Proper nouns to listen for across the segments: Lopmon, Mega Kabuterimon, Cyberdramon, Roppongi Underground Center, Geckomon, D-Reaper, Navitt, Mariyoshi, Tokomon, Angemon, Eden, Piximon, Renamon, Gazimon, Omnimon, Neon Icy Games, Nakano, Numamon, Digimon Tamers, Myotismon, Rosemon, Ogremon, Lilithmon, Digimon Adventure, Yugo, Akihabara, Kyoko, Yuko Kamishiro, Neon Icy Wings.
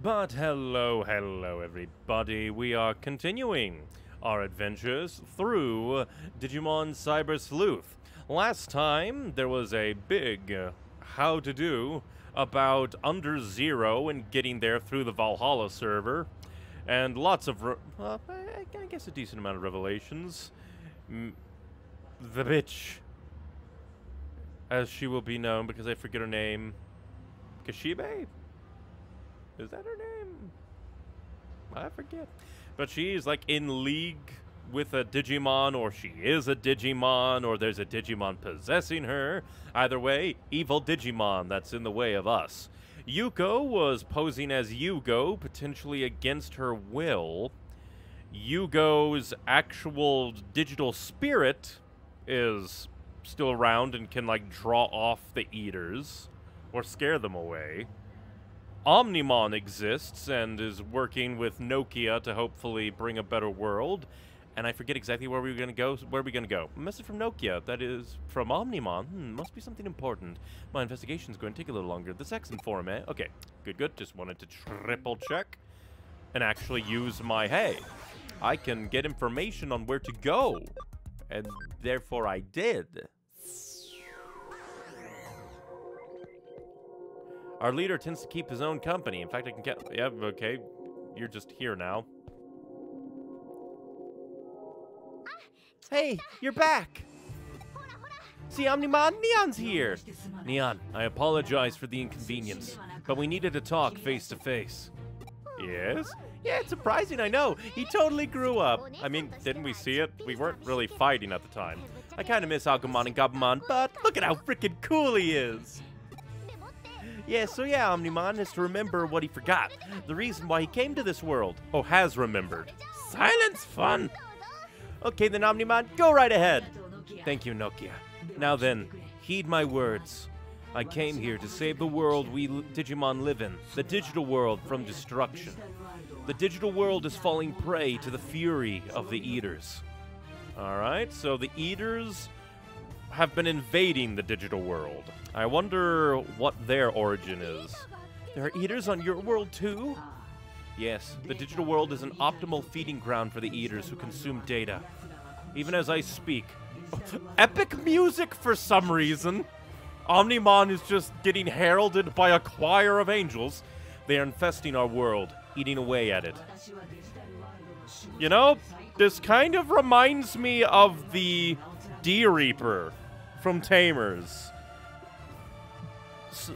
But hello everybody, we are continuing our adventures through Digimon Cyber Sleuth. Last time there was a big how-to-do about Under Zero and getting there through the Valhalla server, and lots of, I guess a decent amount of revelations. The bitch, as she will be known because I forget her name, Kishibe? Is that her name? I forget. But she's like in league with a Digimon, or she is a Digimon, or there's a Digimon possessing her. Either way, evil Digimon that's in the way of us. Yuko was posing as Yugo, potentially against her will. Yugo's actual digital spirit is still around and can like draw off the eaters or scare them away. Omnimon exists and is working with Nokia to hopefully bring a better world. And I forget exactly where we were going to go. Where are we going to go? A message from Nokia. That is from Omnimon. Must be something important. My investigation's going to take a little longer. The sex inform, eh? Okay. Good. Just wanted to triple check and actually use my, hey, I can get information on where to go. And therefore I did. Our leader tends to keep his own company. In fact, I can get... Yeah, okay. You're just here now. Hey, you're back! See, Omnimon, Neon's here! Neon, I apologize for the inconvenience, but we needed to talk face to face. Yes? Yeah, it's surprising, I know. He totally grew up. I mean, didn't we see it? We weren't really fighting at the time. I kind of miss Agumon and Gabumon, but look at how freaking cool he is! Yeah, so yeah, Omnimon has to remember what he forgot. The reason why he came to this world. Oh, has remembered. Silence, fun! Okay then, Omnimon, go right ahead! Thank you, Nokia. Now then, heed my words. I came here to save the world we Digimon live in, the digital world, from destruction. The digital world is falling prey to the fury of the Eaters. Alright, so the Eaters have been invading the digital world. I wonder what their origin is. There are eaters on your world too? Yes, the digital world is an optimal feeding ground for the eaters who consume data. Even as I speak. Oh, epic music for some reason! Omnimon is just getting heralded by a choir of angels. They are infesting our world, eating away at it. You know, this kind of reminds me of the D-Reaper from Tamers. So,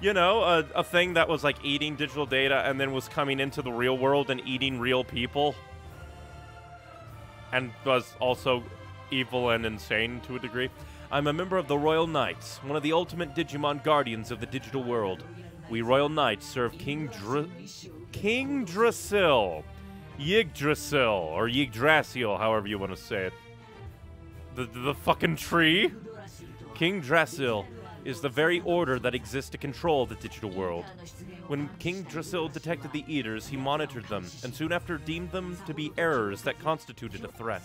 you know, a thing that was like eating digital data and then was coming into the real world and eating real people. And was also evil and insane to a degree. I'm a member of the Royal Knights, one of the ultimate Digimon guardians of the digital world. We Royal Knights serve King Yggdrasil. Yggdrasil, or Yggdrasil, however you want to say it. The fucking tree? King Yggdrasil is the very order that exists to control the digital world. When King Yggdrasil detected the eaters, he monitored them, and soon after deemed them to be errors that constituted a threat.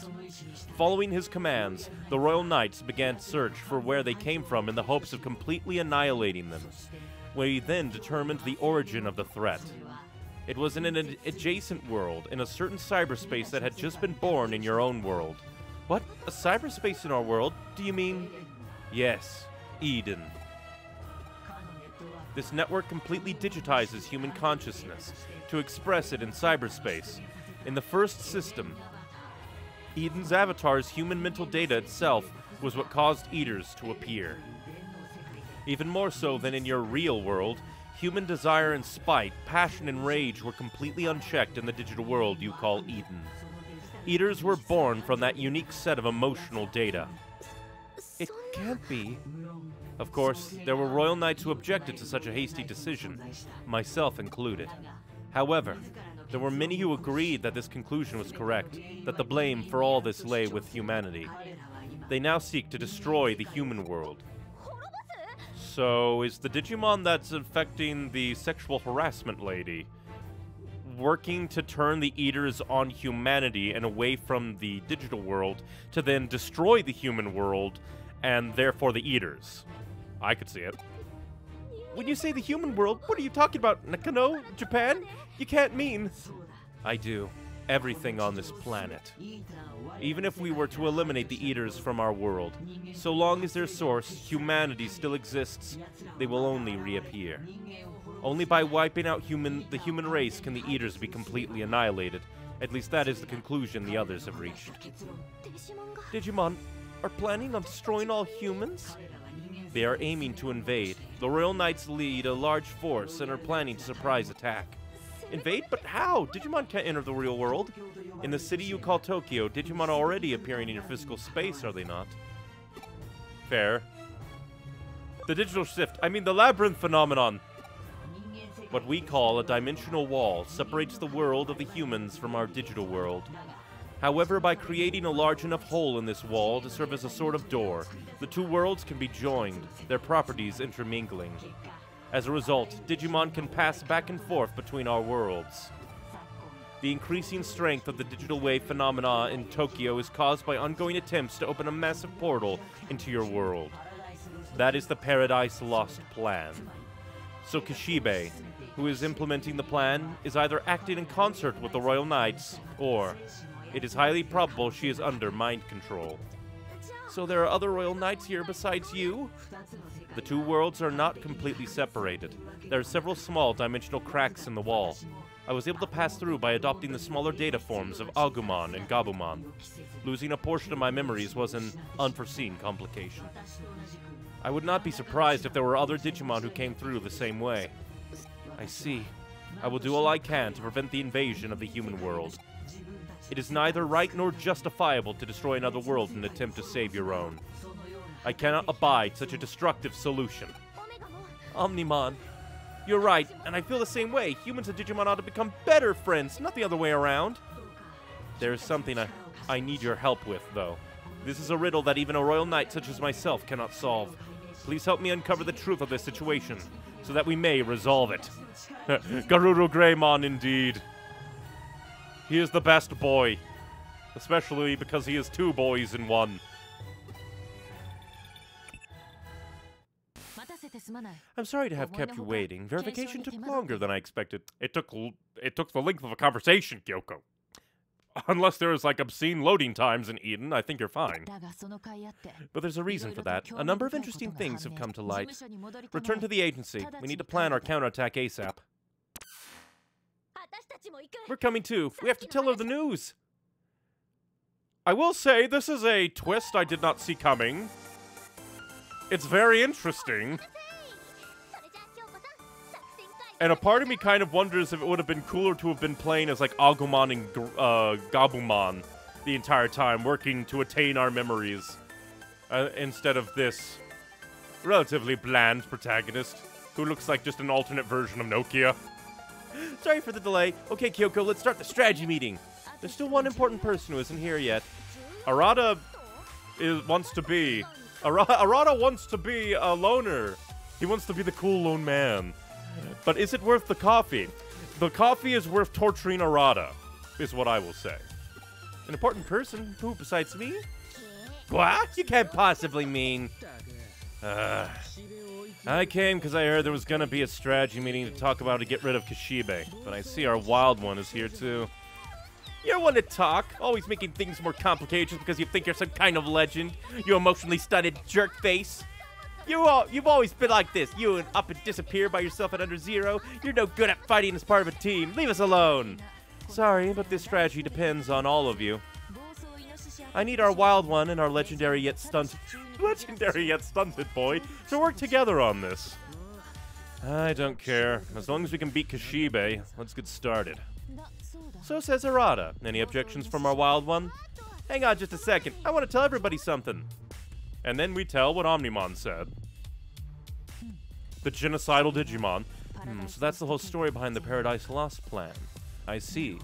Following his commands, the Royal Knights began to search for where they came from in the hopes of completely annihilating them. We then determined the origin of the threat. It was in an adjacent world, in a certain cyberspace that had just been born in your own world. What? A cyberspace in our world? Do you mean? Yes, Eden. This network completely digitizes human consciousness to express it in cyberspace. In the first system, Eden's avatar's human mental data itself was what caused eaters to appear. Even more so than in your real world, human desire and spite, passion and rage were completely unchecked in the digital world you call Eden. Eaters were born from that unique set of emotional data. It can't be. Of course, there were Royal Knights who objected to such a hasty decision, myself included. However, there were many who agreed that this conclusion was correct, that the blame for all this lay with humanity. They now seek to destroy the human world. So, is the Digimon that's affecting the sexual harassment lady working to turn the eaters on humanity and away from the digital world to then destroy the human world and therefore the eaters? I could see it. When you say the human world, what are you talking about, Nakano? Japan? You can't mean... I do. Everything on this planet. Even if we were to eliminate the Eaters from our world, so long as their source, humanity, still exists, they will only reappear. Only by wiping out the human race can the Eaters be completely annihilated. At least that is the conclusion the others have reached. Digimon are planning on destroying all humans? They are aiming to invade. The Royal Knights lead a large force and are planning to surprise attack. Invade? But how? Digimon can't enter the real world. In the city you call Tokyo, Digimon are already appearing in your physical space, are they not? Fair. The digital shift, I mean the labyrinth phenomenon. What we call a dimensional wall separates the world of the humans from our digital world. However, by creating a large enough hole in this wall to serve as a sort of door, the two worlds can be joined, their properties intermingling. As a result, Digimon can pass back and forth between our worlds. The increasing strength of the digital wave phenomena in Tokyo is caused by ongoing attempts to open a massive portal into your world. That is the Paradise Lost plan. So Kishibe, who is implementing the plan, is either acting in concert with the Royal Knights, or it is highly probable she is under mind control. So there are other Royal Knights here besides you? The two worlds are not completely separated. There are several small dimensional cracks in the wall. I was able to pass through by adopting the smaller data forms of Agumon and Gabumon. Losing a portion of my memories was an unforeseen complication. I would not be surprised if there were other Digimon who came through the same way. I see. I will do all I can to prevent the invasion of the human world. It is neither right nor justifiable to destroy another world in an attempt to save your own. I cannot abide such a destructive solution. Omnimon, you're right, and I feel the same way. Humans and Digimon ought to become better friends, not the other way around. There is something I need your help with, though. This is a riddle that even a Royal Knight such as myself cannot solve. Please help me uncover the truth of this situation, so that we may resolve it. Garuru Greymon, indeed. He is the best boy, especially because he is two boys in one. I'm sorry to have kept you waiting. Verification took longer than I expected. It took the length of a conversation, Kyoko. Unless there is like obscene loading times in Eden, I think you're fine. But there's a reason for that. A number of interesting things have come to light. Return to the agency. We need to plan our counterattack ASAP. We're coming too. We have to tell her the news. I will say this is a twist I did not see coming. It's very interesting. And a part of me kind of wonders if it would have been cooler to have been playing as like Agumon and Gabumon the entire time, working to attain our memories, instead of this relatively bland protagonist who looks like just an alternate version of Nokia. Sorry for the delay. Okay, Kyoko, let's start the strategy meeting. There's still one important person who isn't here yet. Arata wants to be a loner. He wants to be the cool lone man. But is it worth the coffee? The coffee is worth torturing Arata, is what I will say. An important person? Who besides me? What? You can't possibly mean... I came because I heard there was going to be a strategy meeting to talk about to get rid of Kishibe, but I see our wild one is here too. You're one to talk, always making things more complicated because you think you're some kind of legend, you emotionally stunted jerk face. You've always been like this, you and up and disappear by yourself at under zero. You're no good at fighting as part of a team, leave us alone. Sorry, but this strategy depends on all of you. I need our wild one and our legendary yet stunted boy to work together on this. I don't care. As long as we can beat Kishibe, let's get started. So says Arata. Any objections from our wild one? Hang on just a second. I want to tell everybody something. And then we tell what Omnimon said. The genocidal Digimon. So that's the whole story behind the Paradise Lost plan. I see.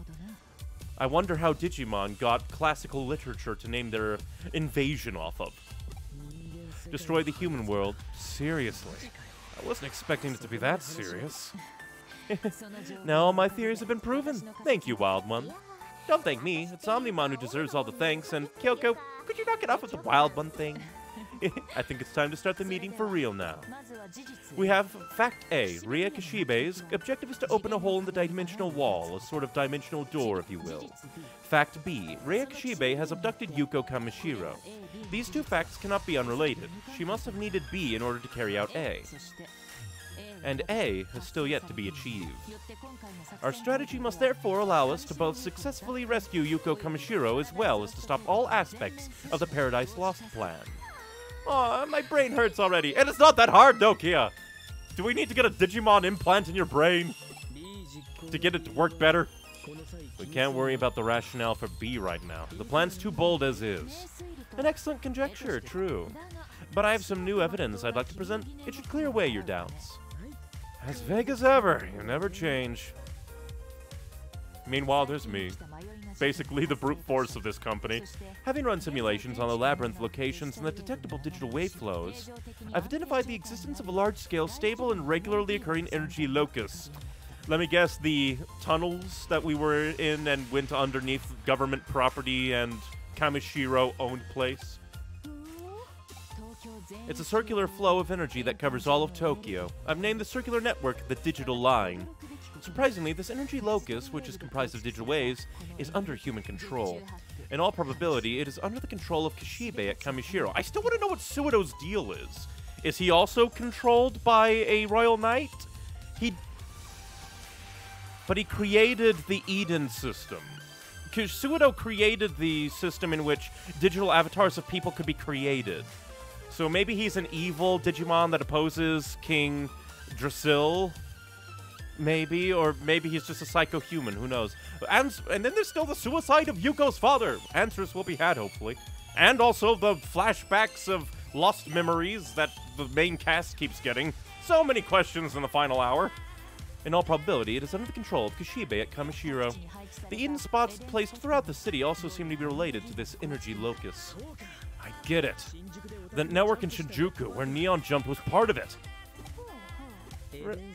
I wonder how Digimon got classical literature to name their invasion off of. Destroy the human world. Seriously. I wasn't expecting it to be that serious. Now all my theories have been proven. Thank you, Wild One. Don't thank me. It's Omnimon who deserves all the thanks, and Kyoko, could you knock it off with the Wild One thing? I think it's time to start the meeting for real now. We have Fact A, Rika Kishibe's objective is to open a hole in the dimensional wall, a sort of dimensional door, if you will. Fact B, Rika Kishibe has abducted Yuko Kamishiro. These two facts cannot be unrelated. She must have needed B in order to carry out A. And A has still yet to be achieved. Our strategy must therefore allow us to both successfully rescue Yuko Kamishiro as well as to stop all aspects of the Paradise Lost plan. Aw, my brain hurts already, and it's not that hard, Nokia! Do we need to get a Digimon implant in your brain to get it to work better? We can't worry about the rationale for B right now. The plan's too bold as is. An excellent conjecture, true. But I have some new evidence I'd like to present. It should clear away your doubts. As vague as ever, you never change. Meanwhile, there's me. Basically the brute force of this company. Having run simulations on the labyrinth locations and the detectable digital wave flows, I've identified the existence of a large-scale, stable, and regularly occurring energy locus. Let me guess, the tunnels that we were in and went underneath government property and Kamishiro-owned place. It's a circular flow of energy that covers all of Tokyo. I've named the circular network the Digital Line. Surprisingly, this energy locus, which is comprised of digital waves, is under human control. In all probability, it is under the control of Kishibe at Kamishiro. I still want to know what Suido's deal is. Is he also controlled by a Royal Knight? But he created the Eden system. Suido created the system in which digital avatars of people could be created. So maybe he's an evil Digimon that opposes King Yggdrasil, maybe, or maybe he's just a psycho-human, who knows. And then there's still the suicide of Yuko's father. Answers will be had, hopefully. And also the flashbacks of lost memories that the main cast keeps getting. So many questions in the final hour. In all probability, it is under the control of Kishibe at Kamishiro. The Eden spots placed throughout the city also seem to be related to this energy locus. I get it. The network in Shinjuku, where Neon Jump was part of it.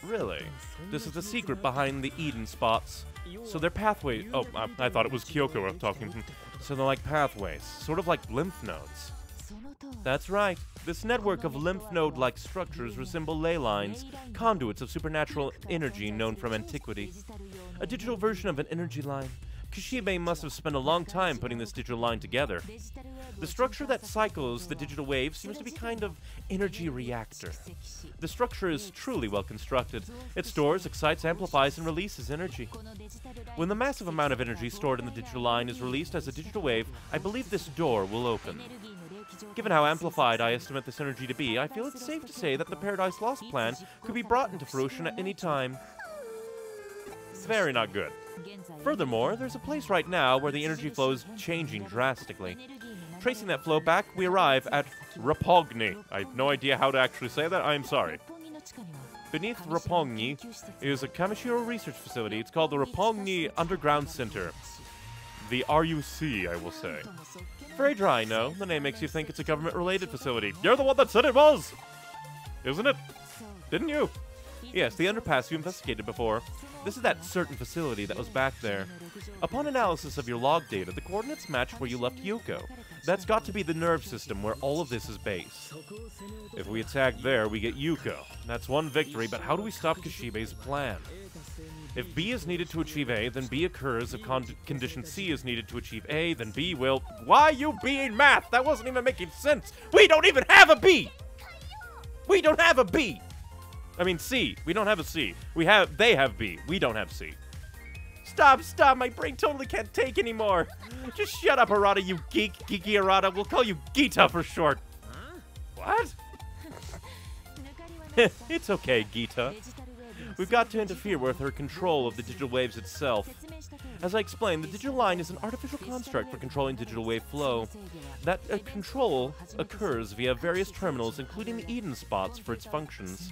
Really? This is the secret behind the Eden spots. So they're pathways. Oh, I thought it was Kyoko I'm talking. So they're like pathways, sort of like lymph nodes. That's right. This network of lymph node-like structures resemble ley lines, conduits of supernatural energy known from antiquity. A digital version of an energy line. Kishibe must have spent a long time putting this digital line together. The structure that cycles the digital wave seems to be kind of energy reactor. The structure is truly well constructed. It stores, excites, amplifies, and releases energy. When the massive amount of energy stored in the digital line is released as a digital wave, I believe this door will open. Given how amplified I estimate this energy to be, I feel it's safe to say that the Paradise Lost plan could be brought into fruition at any time. Very not good. Furthermore, there's a place right now where the energy flow is changing drastically. Tracing that flow back, we arrive at Roppongi. I have no idea how to actually say that, I'm sorry. Beneath Roppongi is a Kamishiro research facility. It's called the Roppongi Underground Center. The RUC, I will say. Very dry, no? The name makes you think it's a government-related facility. You're the one that said it was! Isn't it? Didn't you? Yes, the underpass you investigated before. This is that certain facility that was back there. Upon analysis of your log data, the coordinates match where you left Yuko. That's got to be the nerve system where all of this is based. If we attack there, we get Yuko. That's one victory, but how do we stop Kishibe's plan? If B is needed to achieve A, then B occurs. If condition C is needed to achieve A, then B will... Why are you being math? That wasn't even making sense! We don't even have a B! We don't have a B! I mean C. We don't have a C. They have B. We don't have C. Stop. My brain totally can't take anymore. Just shut up, Arata, you geek. Geeky Arata. We'll call you Gita for short. Huh? What? It's okay, Gita. We've got to interfere with her control of the digital waves itself. As I explained, the digital line is an artificial construct for controlling digital wave flow. That control occurs via various terminals, including the Eden spots, for its functions.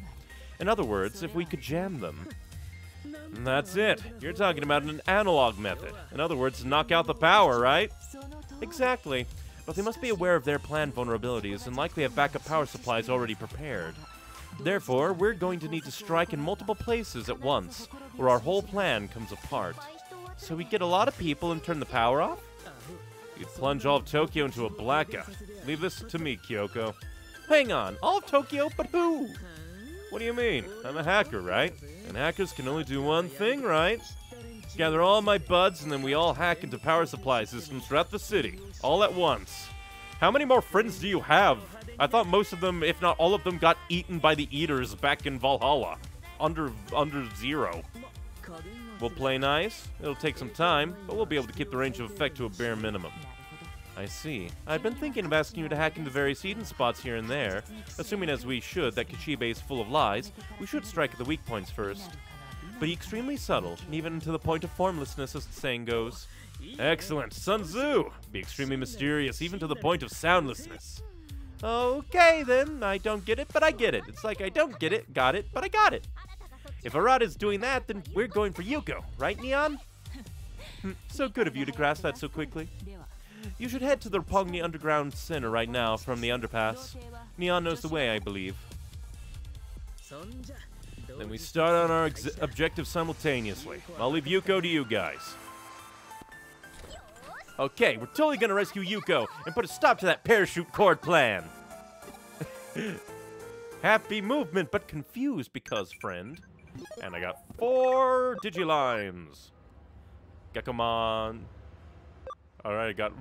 In other words, if we could jam them. That's it. You're talking about an analog method. In other words, knock out the power, right? Exactly. But they must be aware of their planned vulnerabilities and likely have backup power supplies already prepared. Therefore, we're going to need to strike in multiple places at once, or our whole plan comes apart. So we get a lot of people and turn the power off? You'd plunge all of Tokyo into a blackout. Leave this to me, Kyoko. Hang on, all of Tokyo, but who? What do you mean? I'm a hacker, right? And hackers can only do one thing, right? Gather all my buds, and then we all hack into power supply systems throughout the city, all at once. How many more friends do you have? I thought most of them, if not all of them, got eaten by the eaters back in Valhalla. Under zero. We'll play nice. It'll take some time, but we'll be able to keep the range of effect to a bare minimum. I see. I've been thinking of asking you to hack into various hidden spots here and there. Assuming, as we should, that Kishibe is full of lies, we should strike at the weak points first. But extremely subtle, and even to the point of formlessness, as the saying goes. Excellent. Sun Tzu! Be extremely mysterious, even to the point of soundlessness. Okay, then. I don't get it, but I get it. It's like I don't get it, got it, but I got it. If Arata's doing that, then we're going for Yuko, right, Neon? So good of you to grasp that so quickly. You should head to the Roppongi Underground Center right now from the underpass. Neon knows the way, I believe. Then we start on our objective simultaneously. I'll leave Yuko to you guys. Okay, we're totally gonna rescue Yuko and put a stop to that parachute cord plan. Happy movement, but confused because, friend. And I got 4 digilines. Gabumon. Alright, I got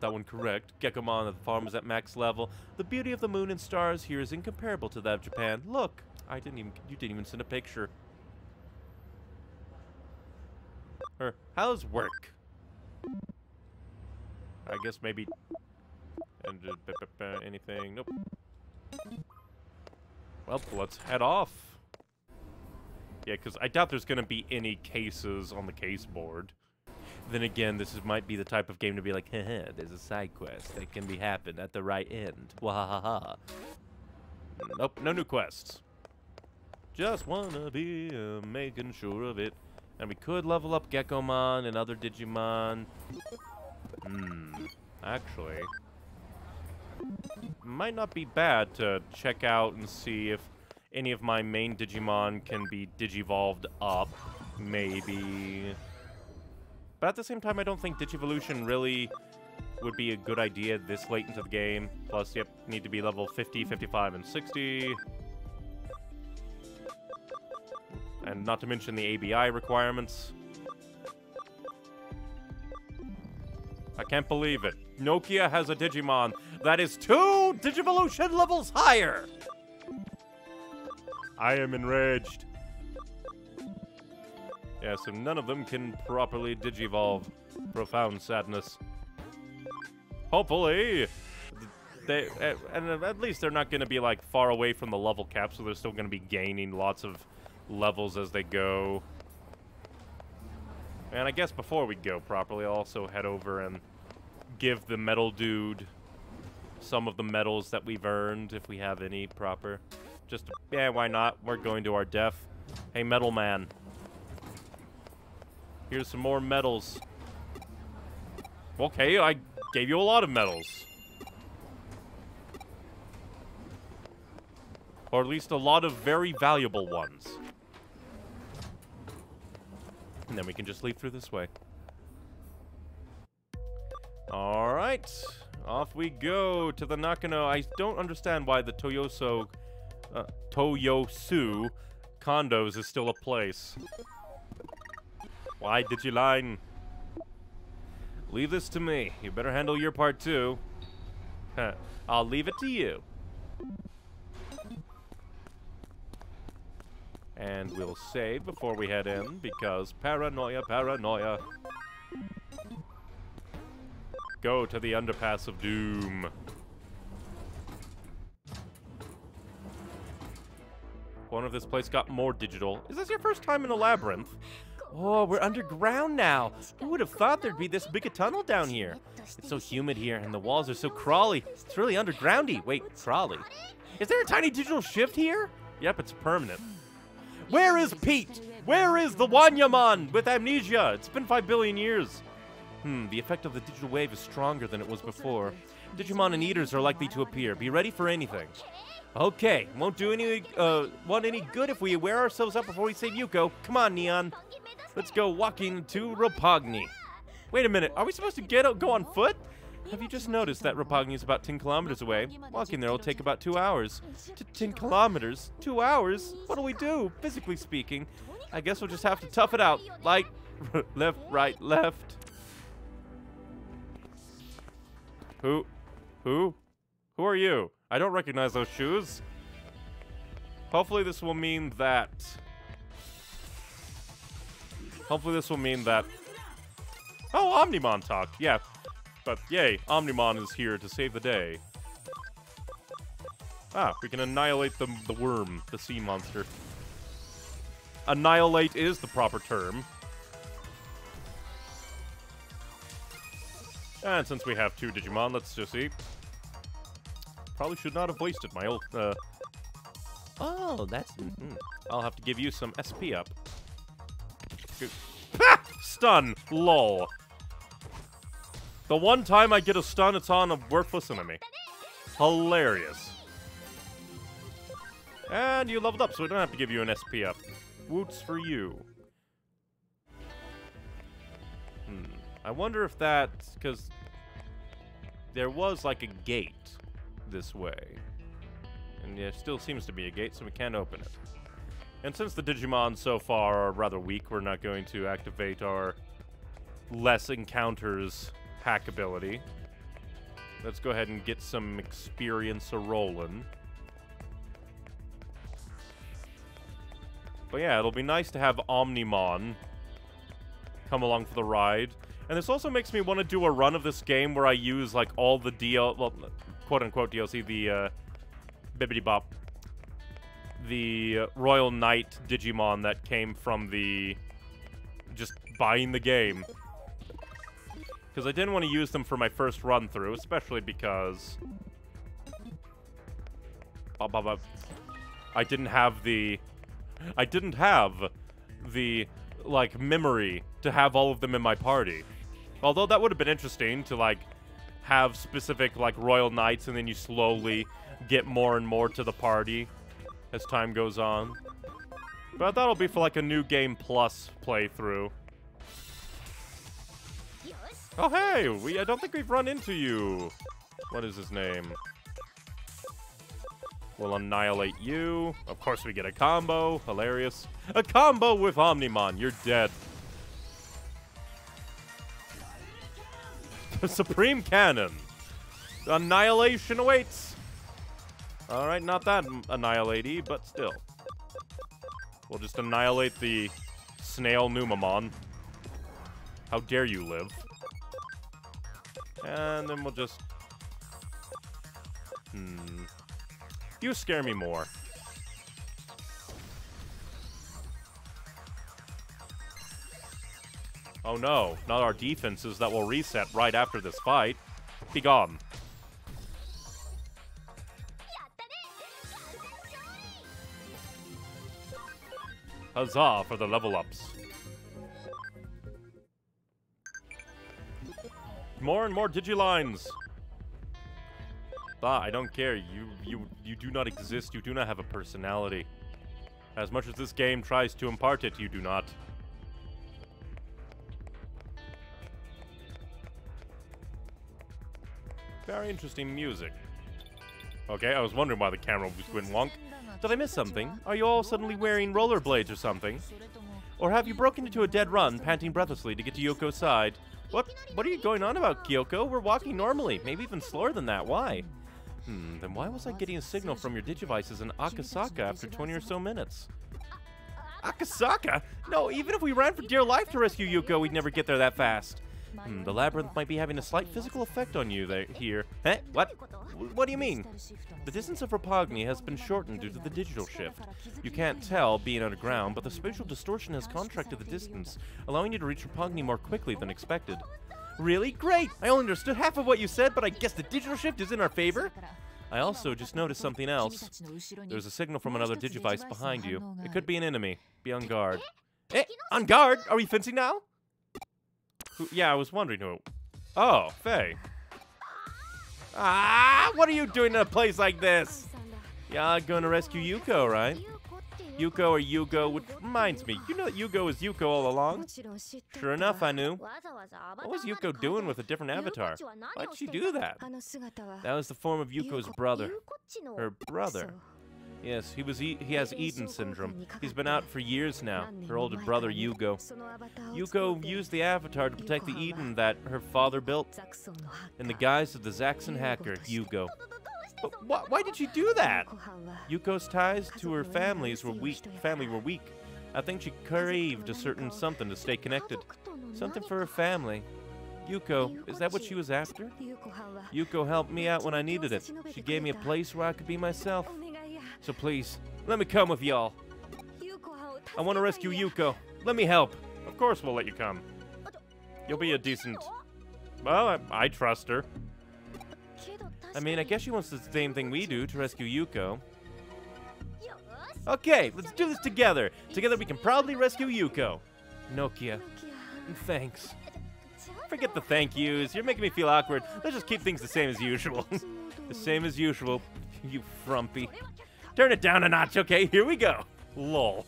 that one correct. Gabumon at the farm is at max level. The beauty of the moon and stars here is incomparable to that of Japan. Look, you didn't even send a picture. Or, how's work? I guess maybe... anything? Nope. Well, let's head off. Yeah, because I doubt there's going to be any cases on the case board. Then again, this might be the type of game to be like, heh, there's a side quest that can be happened at the right end. Wahahaha. Nope, no new quests. Just wanna be making sure of it. And we could level up Geckomon and other Digimon. Actually... might not be bad to check out and see if any of my main Digimon can be digivolved up, maybe. But at the same time, I don't think Digivolution really would be a good idea this late into the game. Plus, yep, need to be level 50, 55, and 60. And not to mention the ABI requirements. I can't believe it. Nokia has a Digimon that is 2 Digivolution levels higher! I am enraged. Yeah, so none of them can properly digivolve. Profound sadness. Hopefully! They, and at least they're not going to be, like, far away from the level cap, so they're still going to be gaining lots of levels as they go. And I guess before we go properly, I'll also head over and give the metal dude some of the medals that we've earned, if we have any proper. Just, yeah, why not? We're going to our death. Hey, metal man. Here's some more medals. Okay, I gave you a lot of medals. Or at least a lot of very valuable ones. And then we can just leave through this way. Alright. Off we go to the Nakano. I don't understand why the Toyosu condos is still a place. Why did you line? Leave this to me. You better handle your part too. Huh. I'll leave it to you. And we'll save before we head in, because paranoia, paranoia. Go to the underpass of doom. One of this place got more digital. Is this your first time in a labyrinth? Oh, we're underground now. Who would have thought there'd be this big a tunnel down here? It's so humid here, and the walls are so crawly. It's really undergroundy. Wait, crawly? Is there a tiny digital shift here? Yep, it's permanent. Where is Pete? Where is the Wanyamon with amnesia? It's been 5 billion years. The effect of the digital wave is stronger than it was before. Digimon and Eaters are likely to appear. Be ready for anything. Okay, won't do any any good if we wear ourselves up before we save Yuko. Come on, Neon. Let's go walking to Roppongi. Wait a minute, are we supposed to go on foot? Have you just noticed that Roppongi is about 10 kilometers away? Walking there will take about 2 hours. 10 kilometers? 2 hours? What'll we do, physically speaking? I guess we'll just have to tough it out. Like, left, right, left. Who? Who are you? I don't recognize those shoes. Hopefully this will mean that. Oh, Omnimon talked. Yeah. But yay, Omnimon is here to save the day. Ah, we can annihilate the worm, the sea monster. Annihilate is the proper term. And since we have 2 Digimon, let's just see. Probably should not have wasted my old, Oh, that's... I'll have to give you some SP up. Stun! Lol. The one time I get a stun, it's on a worthless enemy. Hilarious. And you leveled up, so we don't have to give you an SP up. Woots for you. I wonder if that's because there was like a gate this way. And there still seems to be a gate, so we can't open it. And since the Digimon so far are rather weak, we're not going to activate our less encounters hack ability. Let's go ahead and get some experience a-rollin'. But yeah, it'll be nice to have Omnimon come along for the ride. And this also makes me want to do a run of this game where I use, like, all the DL... well, quote-unquote DLC, the, bibbidi-bop. The Royal Knight Digimon that came from the... just buying the game. Because I didn't want to use them for my first run-through, especially because... I didn't have the, like, memory to have all of them in my party. Although that would have been interesting to, like, have specific, like, Royal Knights and then you slowly get more and more to the party as time goes on. But that'll be for, like, a New Game Plus playthrough. Oh, hey! I don't think we've run into you! What is his name? We'll annihilate you. Of course we get a combo. Hilarious. A combo with Omnimon. You're dead. The Supreme Cannon. Annihilation awaits. Alright, not that annihilate-y, but still. We'll just annihilate the snail Numamon. How dare you live. And then we'll just... You scare me more. Oh no, not our defenses that will reset right after this fight. Be gone. Huzzah for the level ups. More and more Digilines. I don't care. You do not exist. You do not have a personality. As much as this game tries to impart it, you do not. Very interesting music. Okay, I was wondering why the camera was going wonk. Did I miss something? Are you all suddenly wearing rollerblades or something? Or have you broken into a dead run, panting breathlessly to get to Yoko's side? What are you going on about, Kyoko? We're walking normally, maybe even slower than that. Why? Then why was I getting a signal from your digivices in Akasaka after 20 or so minutes? Akasaka? No, even if we ran for dear life to rescue Yuko, we'd never get there that fast. The labyrinth might be having a slight physical effect on you here. Huh? What? What do you mean? The distance of Roppongi has been shortened due to the digital shift. You can't tell, being underground, but the spatial distortion has contracted the distance, allowing you to reach Roppongi more quickly than expected. Really? Great! I only understood half of what you said, but I guess the digital shift is in our favor? I also just noticed something else. There's a signal from another digivice behind you. It could be an enemy. Be on guard. Eh? On guard? Are we fencing now? Yeah, I was wondering who... Oh, Faye. Ah, what are you doing in a place like this? Y'all gonna rescue Yuko, right? Yuko or Yugo, which reminds me, you know that Yugo is Yuko all along? Sure enough, I knew. What was Yuko doing with a different avatar? Why'd she do that? That was the form of Yuko's brother. Her brother. Yes, he has Eden syndrome. He's been out for years now, her older brother Yugo. Yuko used the avatar to protect the Eden that her father built in the guise of the Zaxxon hacker, Yugo. But why did she do that? Yuko's ties to her family were weak. I think she craved a certain something to stay connected. Something for her family. Yuko, is that what she was after? Yuko helped me out when I needed it. She gave me a place where I could be myself. So please, let me come with y'all. I want to rescue Yuko. Let me help. Of course we'll let you come. You'll be a decent... Well, I trust her. I mean, I guess she wants the same thing we do, to rescue Yuko. Okay, let's do this together. Together we can proudly rescue Yuko. Nokia. Thanks. Forget the thank yous. You're making me feel awkward. Let's just keep things the same as usual. The same as usual, you frumpy. Turn it down a notch, okay? Here we go. Lol.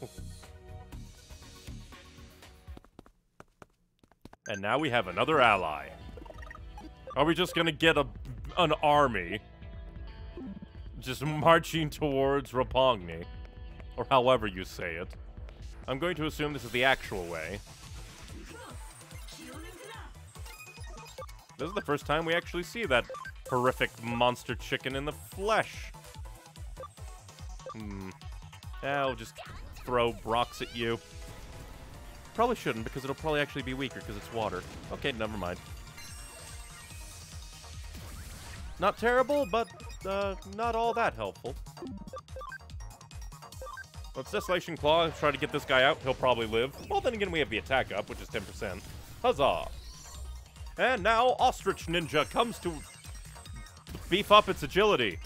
And now we have another ally. Are we just gonna get an army just marching towards Roppongi? Or however you say it. I'm going to assume this is the actual way. This is the first time we actually see that horrific monster chicken in the flesh. I'll just throw rocks at you. Probably shouldn't, because it'll probably actually be weaker, because it's water. Okay, never mind. Not terrible, but not all that helpful. Let's Desolation Claw and try to get this guy out. He'll probably live. Well, then again, we have the attack up, which is 10%. Huzzah! And now Ostrich Ninja comes to beef up its agility.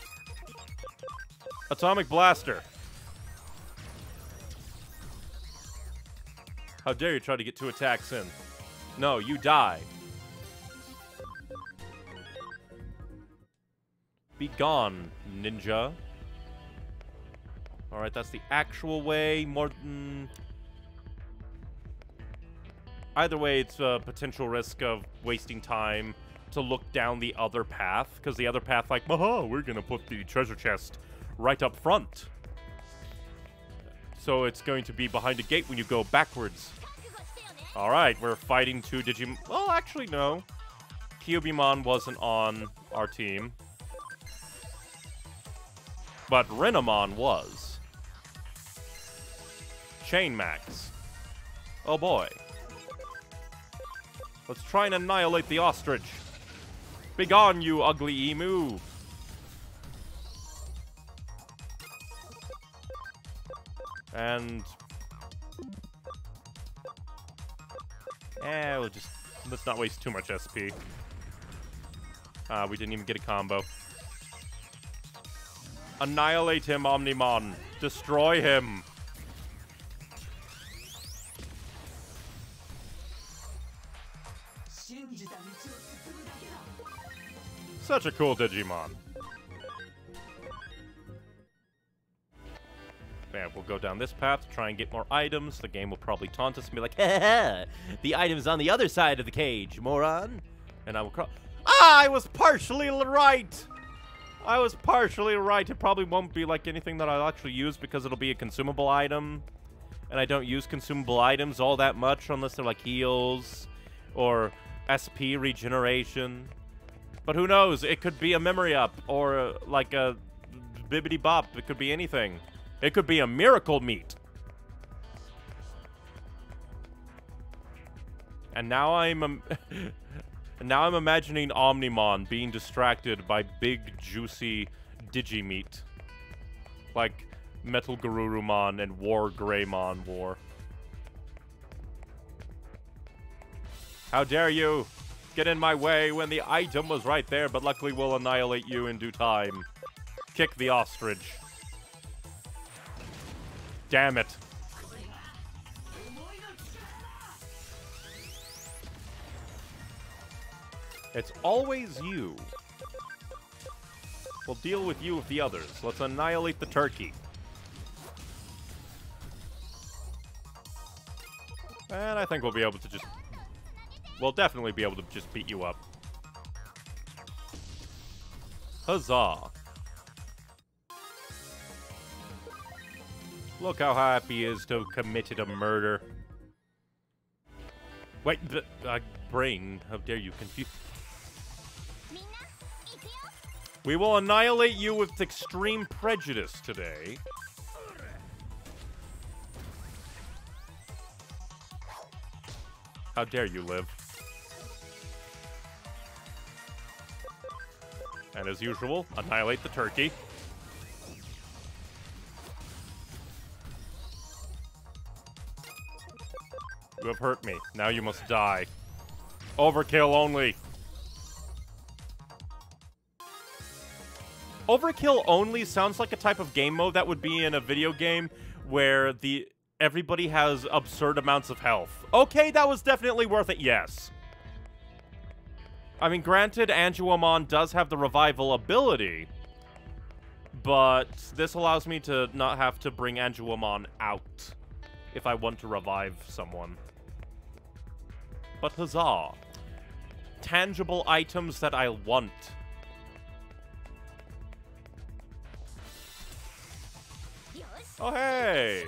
Atomic Blaster. How dare you try to get 2 attacks in. No, you die. Be gone, ninja. Alright, that's the actual way. Either way, it's a potential risk of wasting time to look down the other path. Because the other path, like, aha, we're going to put the treasure chest right up front. So it's going to be behind a gate when you go backwards. Alright, we're fighting 2 Digimon. Well, actually, no. Kyobimon wasn't on our team. But Renamon was. Chain Max. Oh boy. Let's try and annihilate the ostrich. Begone, you ugly emu. And... we'll just... Let's not waste too much SP. We didn't even get a combo. Annihilate him, Omnimon. Destroy him. Such a cool Digimon. Man, we'll go down this path to try and get more items. The game will probably taunt us and be like, ha ha, the item's on the other side of the cage, moron. And I will crawl. Ah, I was partially right. I was partially right. It probably won't be like anything that I'll actually use because it'll be a consumable item. And I don't use consumable items all that much unless they're like heals or SP regeneration. But who knows? It could be a memory up or like a bibbity bop. It could be anything. It could be a miracle meat. And now I'm... And now I'm imagining Omnimon being distracted by big, juicy Digimeat. Like WereGarurumon and War Greymon War. How dare you get in my way when the item was right there, but luckily we'll annihilate you in due time. Kick the ostrich. Damn it. It's always you. We'll deal with you with the others. Let's annihilate the turkey. And I think we'll be able to just... we'll definitely be able to just beat you up. Huzzah! Look how happy he is to have committed a murder. Wait, brain, how dare you confuse... We will annihilate you with extreme prejudice today. How dare you live. And as usual, annihilate the turkey. You have hurt me. Now you must die. Overkill only. Overkill only sounds like a type of game mode that would be in a video game where everybody has absurd amounts of health. Okay, that was definitely worth it, yes. I mean, granted, Angewomon does have the revival ability, but this allows me to not have to bring Angewomon out if I want to revive someone. But huzzah. Tangible items that I want. Oh, hey!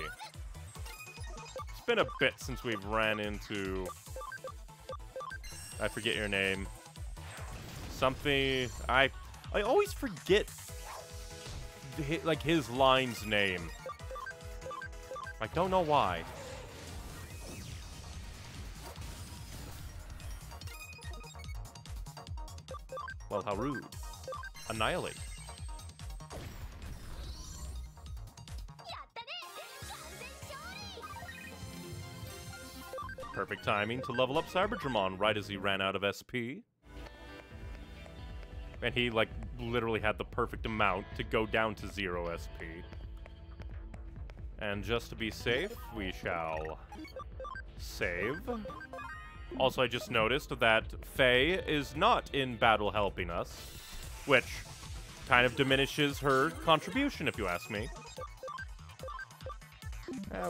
It's been a bit since we've ran into... I forget your name. Something... I always forget... like, his line's name. I don't know why. Well, how rude. Annihilate. Perfect timing to level up Cybergemon right as he ran out of SP. And he, like, literally had the perfect amount to go down to 0 SP. And just to be safe, we shall save. Also, I just noticed that Faye is not in battle helping us, which kind of diminishes her contribution, if you ask me.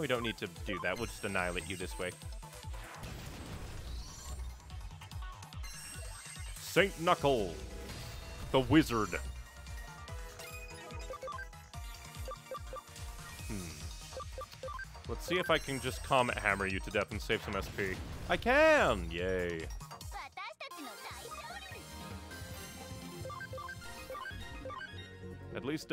We don't need to do that. We'll just annihilate you this way. Saint Knuckle, the wizard. Let's see if I can just Comet Hammer you to death and save some SP. I can! Yay. At least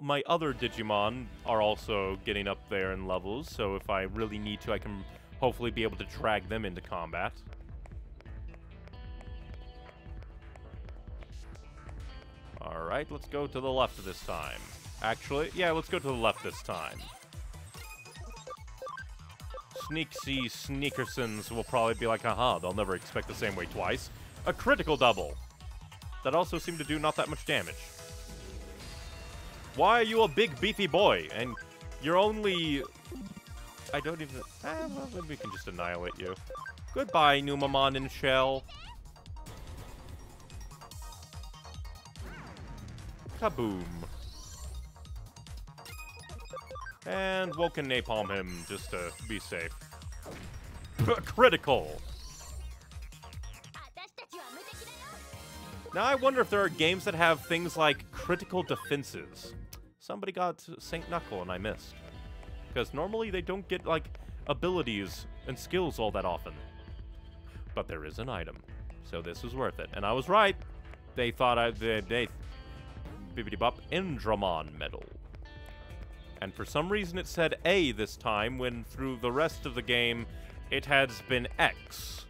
my other Digimon are also getting up there in levels, so if I really need to, I can hopefully be able to drag them into combat. Alright, let's go to the left this time. Actually, yeah, let's go to the left this time. Sneaksy Sneakersons will probably be like, aha, they'll never expect the same way twice. A critical double. That also seemed to do not that much damage. Why are you a big beefy boy? And you're only... I don't even... well, maybe we can just annihilate you. Goodbye, Numamon and Shell. Kaboom. And Woken Napalm him, just to be safe. Critical! Now I wonder if there are games that have things like critical defenses. Somebody got St. Knuckle and I missed. Because normally they don't get, like, abilities and skills all that often. But there is an item. So this was worth it. And I was right! They thought they bibbidi-bop, Endramon medal. And for some reason it said A this time, when through the rest of the game, it has been X.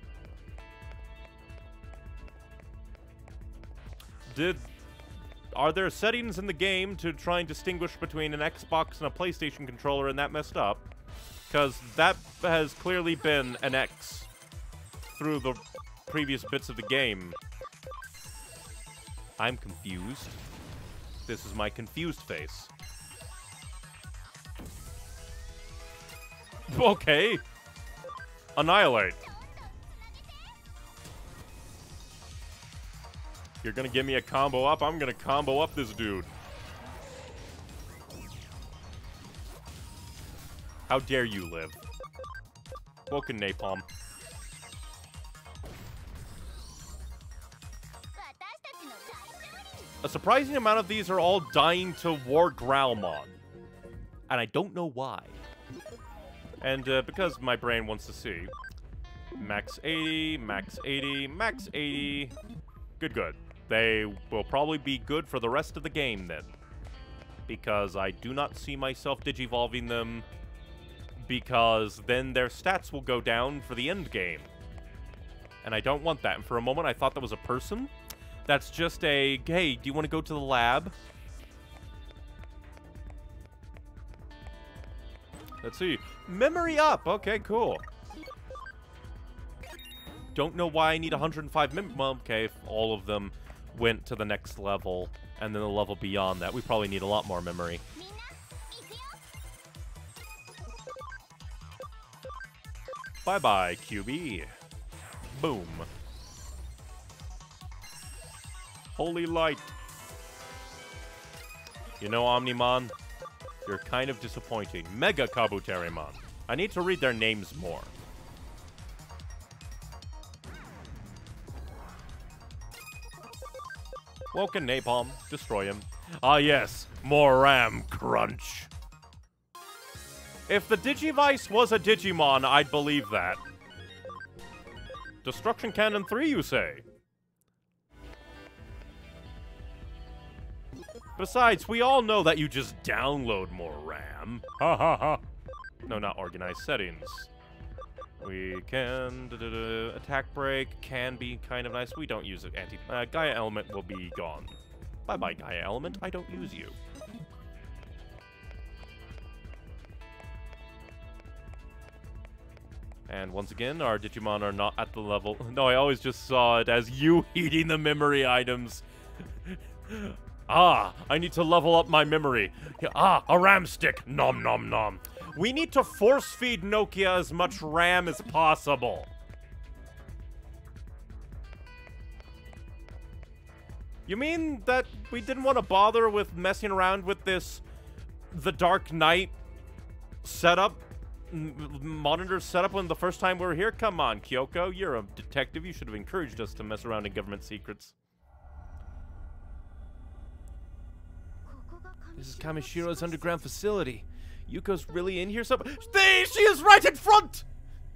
Are there settings in the game to try and distinguish between an Xbox and a PlayStation controller, and that messed up? Because that has clearly been an X through the previous bits of the game. I'm confused. This is my confused face. Okay. Annihilate. You're gonna give me a combo up? I'm gonna combo up this dude. How dare you live. Fucking napalm. A surprising amount of these are all dying to War Growlmon. And I don't know why. And because my brain wants to see. Max 80, max 80, max 80. Good, good. They will probably be good for the rest of the game then. Because I do not see myself digivolving them. Because then their stats will go down for the end game. And I don't want that. And for a moment I thought that was a person. That's just a, hey, do you want to go to the lab? Let's see. Memory up! Okay, cool. Don't know why I need 105 memory. Well, okay, if all of them went to the next level, and then the level beyond that, we probably need a lot more memory. Bye-bye, QB. Boom. Holy light. You know, Omnimon, you're kind of disappointing. Mega Kabuterimon. I need to read their names more. Woken Napalm. Destroy him. Ah, yes. More Ram Crunch. If the Digivice was a Digimon, I'd believe that. Destruction Cannon 3, you say? Besides, we all know that you just download more RAM. Ha ha ha. No, not organized settings. We can... Da, da, da, attack break can be kind of nice. We don't use it. Gaia Element will be gone. Bye-bye, Gaia Element. I don't use you. And once again, our Digimon are not at the level... No, I always just saw it as you eating the memory items. Ah, I need to level up my memory. Ah, a RAM stick. Nom nom nom. We need to force feed Nokia as much RAM as possible. You mean that we didn't want to bother with messing around with this the Dark Knight setup, monitor setup when the first time we were here? Come on, Kyoko, you're a detective. You should have encouraged us to mess around in government secrets. This is Kamishiro's underground facility. Yuko's really in here somewhere. There she is, right in front!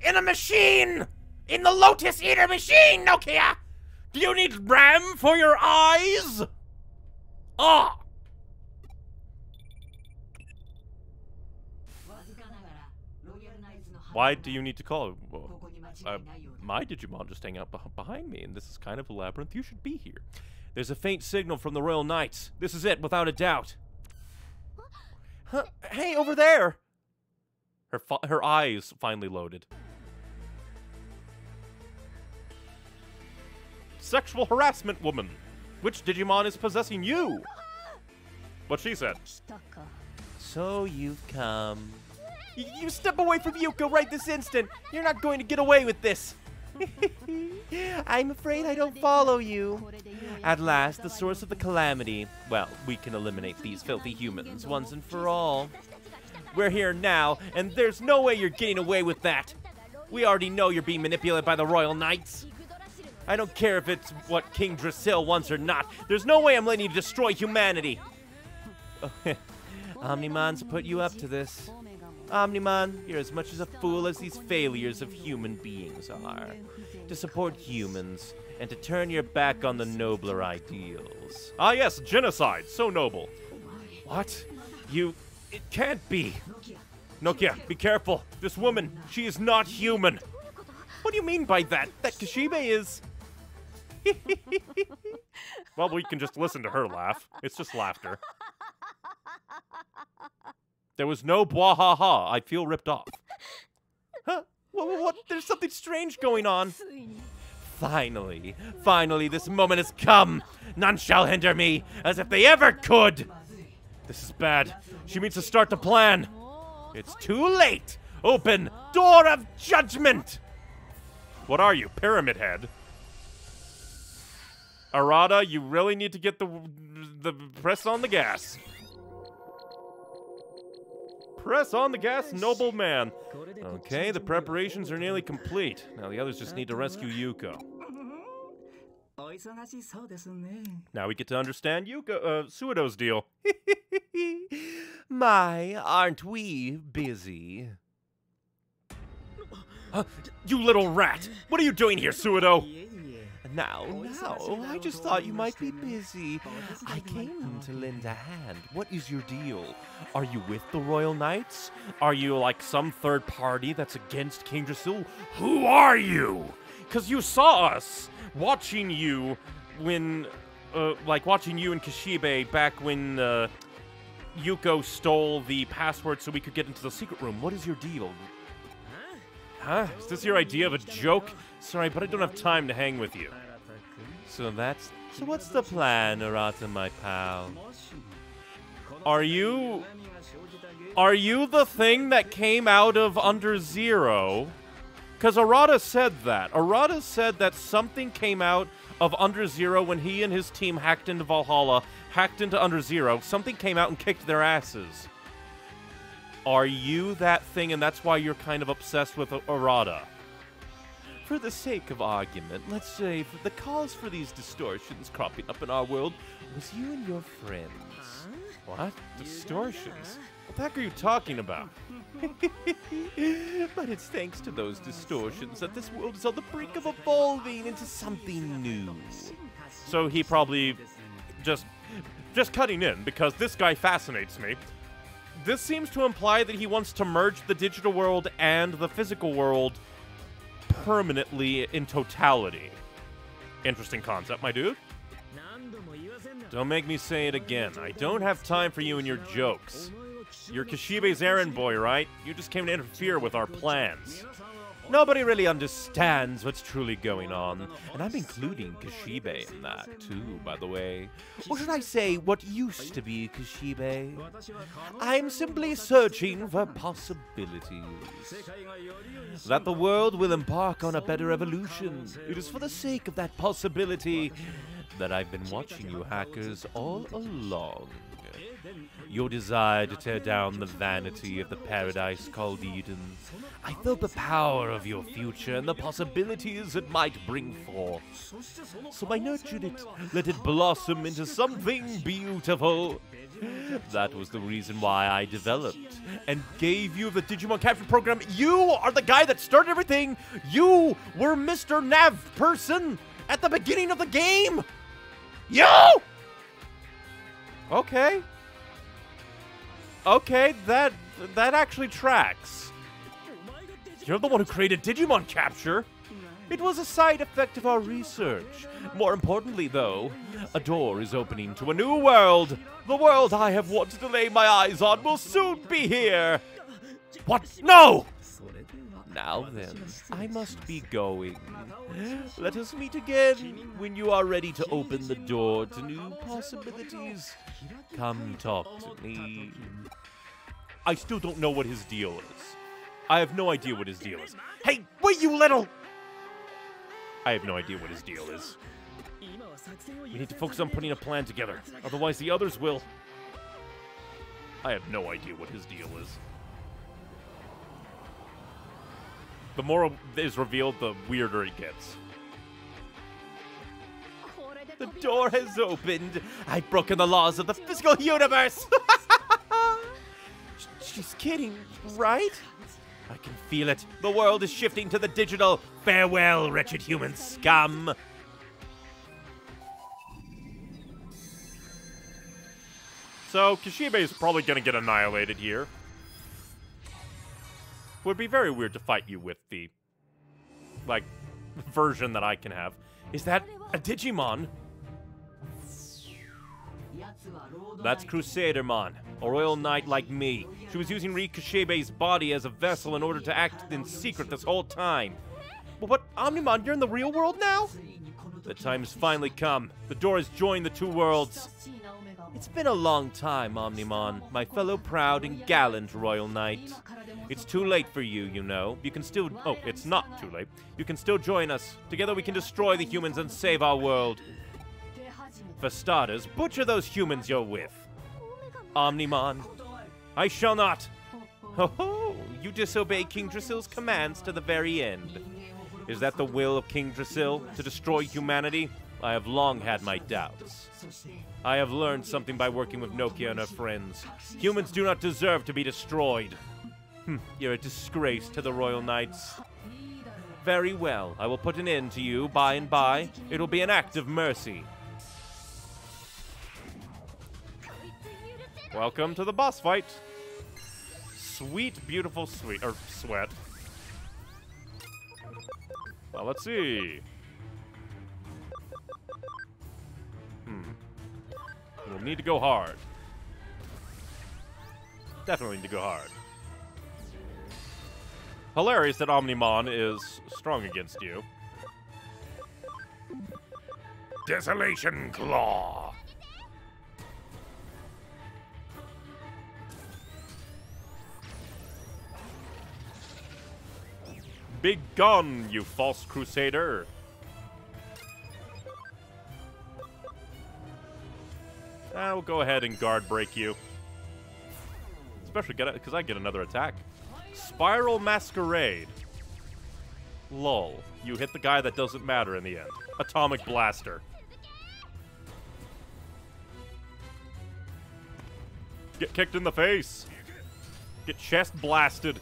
In a machine! In the Lotus Eater machine, Nokia! Do you need RAM for your eyes? Ah! Why do you need to call? My Digimon just hang out behind me, and this is kind of a labyrinth. You should be here. There's a faint signal from the Royal Knights. This is it, without a doubt. Huh? Hey, over there! Her eyes finally loaded. Sexual harassment woman. Which Digimon is possessing you? What she said. So you've come. You step away from Yuko right this instant. You're not going to get away with this. I'm afraid I don't follow you. At last, the source of the calamity. Well, we can eliminate these filthy humans once and for all. We're here now, and there's no way you're getting away with that. We already know you're being manipulated by the Royal Knights. I don't care if it's what King Yggdrasil wants or not. There's no way I'm letting you destroy humanity. Omnimon's put you up to this. Omnimon, you're as much as a fool as these failures of human beings are. To support humans, and to turn your back on the nobler ideals. Ah yes, genocide, so noble. What? You... it can't be. Nokia, be careful. This woman, she is not human. What do you mean by that? That Kishibe is... Well, we can just listen to her laugh. It's just laughter. There was no bwahaha. I feel ripped off. Huh? What? There's something strange going on. Finally. Finally, this moment has come. None shall hinder me, as if they ever could. This is bad. She means to start the plan. It's too late. Open door of judgment. What are you, Pyramid Head? Arata, you really need to get the press on the gas. Press on the gas, noble man. Okay, the preparations are nearly complete. Now the others just need to rescue Yuko. Now we get to understand Yuko, Suido's deal. My, aren't we busy? You little rat! What are you doing here, Suido? Now, I just thought you might be busy. I came to lend a hand. What is your deal? Are you with the Royal Knights? Are you like some third party that's against King Yggdrasil? Who are you? Because you saw us watching you when, like watching you and Kishibe back when Yuko stole the password so we could get into the secret room. What is your deal? Huh? Is this your idea of a joke? Sorry, but I don't have time to hang with you. So what's the plan, Arata, my pal? Are you the thing that came out of Under Zero? Because Arata said that. Arata said that something came out of Under Zero when he and his team hacked into Valhalla, hacked into Under Zero. Something came out and kicked their asses. Are you that thing, and that's why you're kind of obsessed with Arata? For the sake of argument, let's say the cause for these distortions cropping up in our world was you and your friends. Huh? What? Distortions? What the heck are you talking about? But it's thanks to those distortions that this world is on the brink of evolving into something new. So he probably just cutting in, because this guy fascinates me. This seems to imply that he wants to merge the digital world and the physical world permanently in totality. Interesting concept, my dude. Don't make me say it again. I don't have time for you and your jokes. You're Kishibe's errand boy, right? You just came to interfere with our plans. Nobody really understands what's truly going on, and I'm including Kishibe in that, too, by the way. Or should I say, what used to be Kishibe? I'm simply searching for possibilities. That the world will embark on a better evolution. It is for the sake of that possibility that I've been watching you hackers all along. Your desire to tear down the vanity of the paradise called Eden. I felt the power of your future and the possibilities it might bring forth. So I nurtured it, let it blossom into something beautiful. That was the reason why I developed and gave you the Digimon Capture Program. You are the guy that started everything! You were Mr. Nav person at the beginning of the game! You! Okay. Okay, that actually tracks. You're the one who created Digimon Capture. It was a side effect of our research. More importantly, though, a door is opening to a new world. The world I have wanted to lay my eyes on will soon be here. What? No! Now then, I must be going. Let us meet again when you are ready to open the door to new possibilities. Come talk to me. I still don't know what his deal is. I have no idea what his deal is. Hey, wait, you little... I have no idea what his deal is. We need to focus on putting a plan together. Otherwise, the others will... I have no idea what his deal is. The more is revealed, the weirder it gets. The door has opened. I've broken the laws of the physical universe. She's kidding, right? I can feel it. The world is shifting to the digital. Farewell, wretched human scum. So, Kishibe is probably going to get annihilated here. Would be very weird to fight you with the, like, version that I can have. Is that a Digimon? That's Crusadermon, a royal knight like me. She was using Rika Kishibe's body as a vessel in order to act in secret this whole time. But what, Omnimon, you're in the real world now? The time has finally come. The door has joined the two worlds. It's been a long time, Omnimon, my fellow proud and gallant royal knight. It's too late for you, you know. You can still... Oh, it's not too late. You can still join us. Together we can destroy the humans and save our world. For starters, butcher those humans you're with. Omnimon, I shall not. Ho-ho! You disobey King Yggdrasil's commands to the very end. Is that the will of King Yggdrasil, to destroy humanity? I have long had my doubts. I have learned something by working with Nokia and her friends. Humans do not deserve to be destroyed. You're a disgrace to the Royal Knights. Very well, I will put an end to you by and by. It'll be an act of mercy. Welcome to the boss fight. Sweet, beautiful sweet, sweat. Well, let's see. We'll need to go hard. Definitely need to go hard. Hilarious that Omnimon is strong against you. Desolation Claw! Be gone, you false crusader! I will go ahead and guard break you. Especially because I get another attack. Spiral Masquerade. Lol. You hit the guy that doesn't matter in the end. Atomic Blaster. Get kicked in the face. Get chest blasted.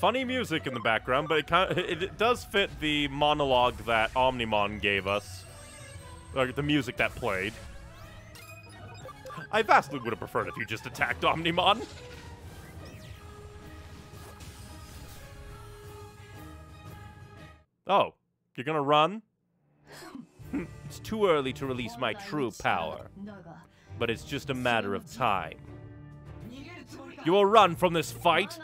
Funny music in the background, but it does fit the monologue that Omnimon gave us. Or the music that played. I vastly would have preferred if you just attacked Omnimon. Oh, you're gonna run? It's too early to release my true power. But it's just a matter of time. You will run from this fight!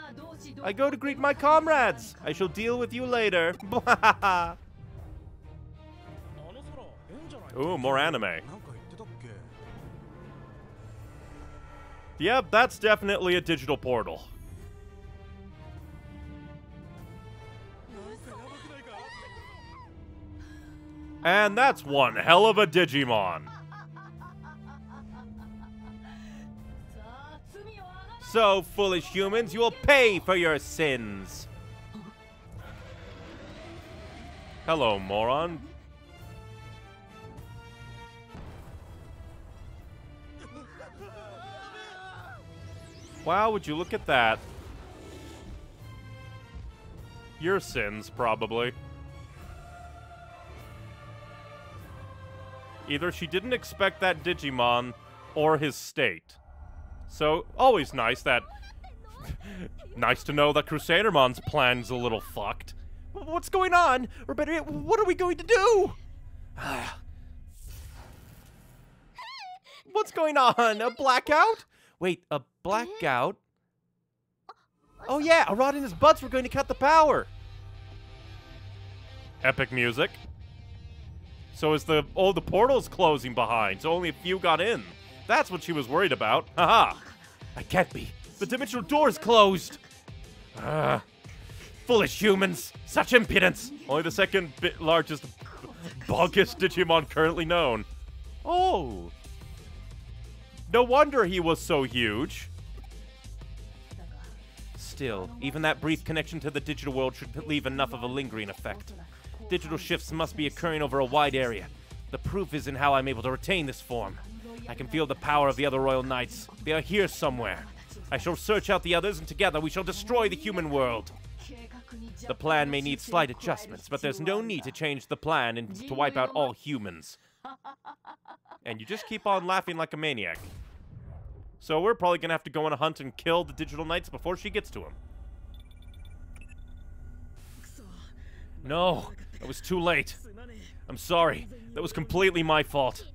I go to greet my comrades! I shall deal with you later. Ooh, more anime. Yep, that's definitely a digital portal. And that's one hell of a Digimon. So, foolish humans, you will pay for your sins! Hello, moron. Wow, would you look at that? Your sins, probably. Either she didn't expect that Digimon, or his state. So, always nice that... nice to know that Crusadermon's plan's a little fucked. What's going on? Or better yet, what are we going to do? What's going on? A blackout? Wait, a blackout? Oh yeah, a rod in his butts, we're going to cut the power! Epic music. So is the... oh, the portal's closing behind, so only a few got in. That's what she was worried about. Haha. I can't be. The dimensional door's closed. Foolish humans. Such impudence. Only the second largest, bonkest Digimon currently known. Oh. No wonder he was so huge. Still, even that brief connection to the digital world should leave enough of a lingering effect. Digital shifts must be occurring over a wide area. The proof is in how I'm able to retain this form. I can feel the power of the other Royal Knights. They are here somewhere. I shall search out the others, and together we shall destroy the human world. The plan may need slight adjustments, but there's no need to change the plan and to wipe out all humans. And you just keep on laughing like a maniac. So we're probably going to have to go on a hunt and kill the digital knights before she gets to him. No, it was too late. I'm sorry. That was completely my fault.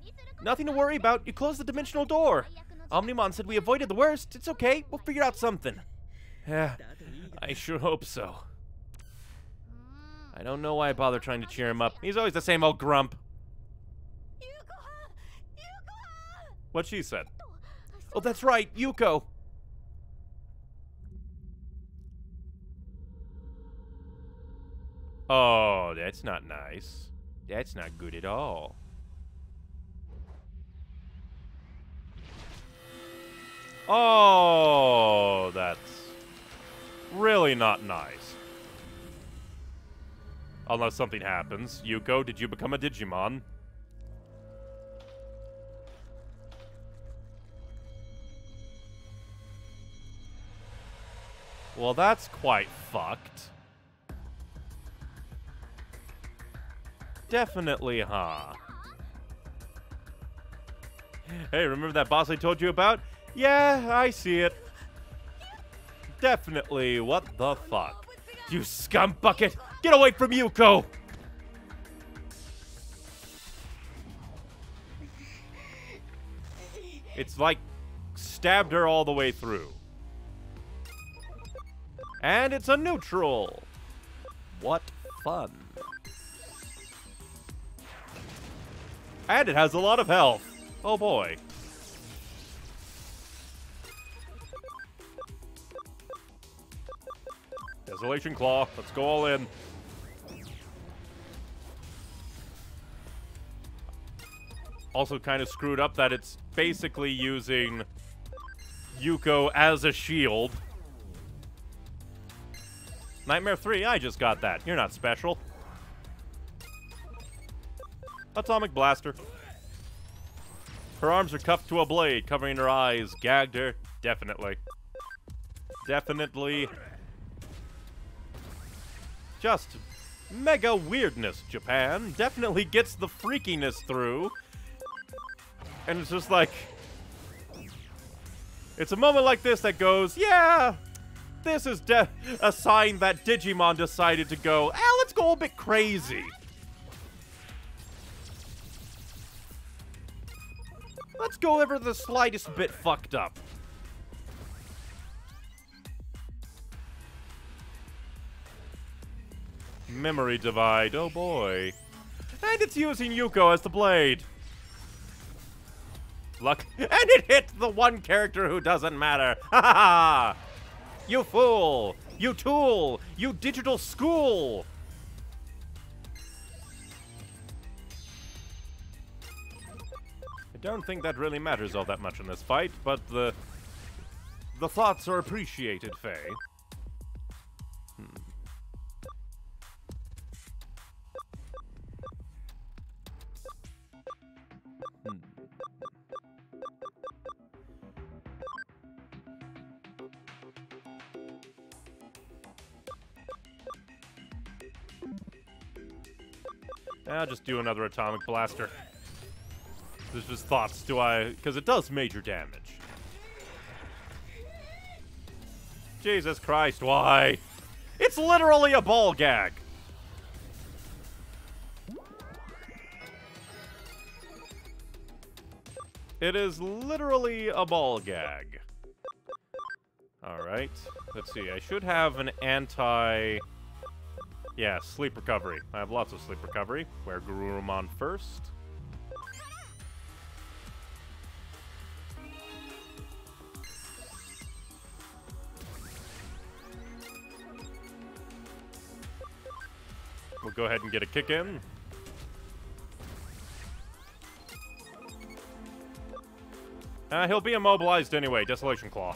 Nothing to worry about. You closed the dimensional door. Omnimon said we avoided the worst. It's okay. We'll figure out something. Yeah, I sure hope so. I don't know why I bother trying to cheer him up. He's always the same old grump. What she said. Oh, that's right. Yuko. Oh, that's not nice. That's not good at all. Oh, that's really not nice. Unless something happens. Yuko, did you become a Digimon? Well, that's quite fucked. Definitely, huh? Hey, remember that boss I told you about? Yeah, I see it. Definitely, what the fuck? You scum bucket! Get away from Yuko! It's like stabbed her all the way through. And it's a neutral! What fun. And it has a lot of health. Oh boy. Desolation Claw. Let's go all in. Also kind of screwed up that it's basically using Yuko as a shield. Nightmare 3, I just got that. You're not special. Atomic Blaster. Her arms are cuffed to a blade, covering her eyes. Gagged her. Definitely. Definitely. Just mega weirdness, Japan. Definitely gets the freakiness through. And it's just like... It's a moment like this that goes, yeah... This is a sign that Digimon decided to go, ah, let's go a bit crazy. Let's go ever the slightest bit fucked up. Memory divide, oh boy. And it's using Yuko as the blade. Luck, and it hit the one character who doesn't matter. Ha ha ha! You fool! You tool! You digital school! I don't think that really matters all that much in this fight, but the thoughts are appreciated, Faye. I'll just do another Atomic Blaster. There's just thoughts, do I... Because it does major damage. Jesus Christ, why? It's literally a ball gag! It is literally a ball gag. Alright. Let's see, I should have an anti... Yeah, sleep recovery. I have lots of sleep recovery. WereGarurumon first. We'll go ahead and get a kick in. He'll be immobilized anyway. Desolation Claw.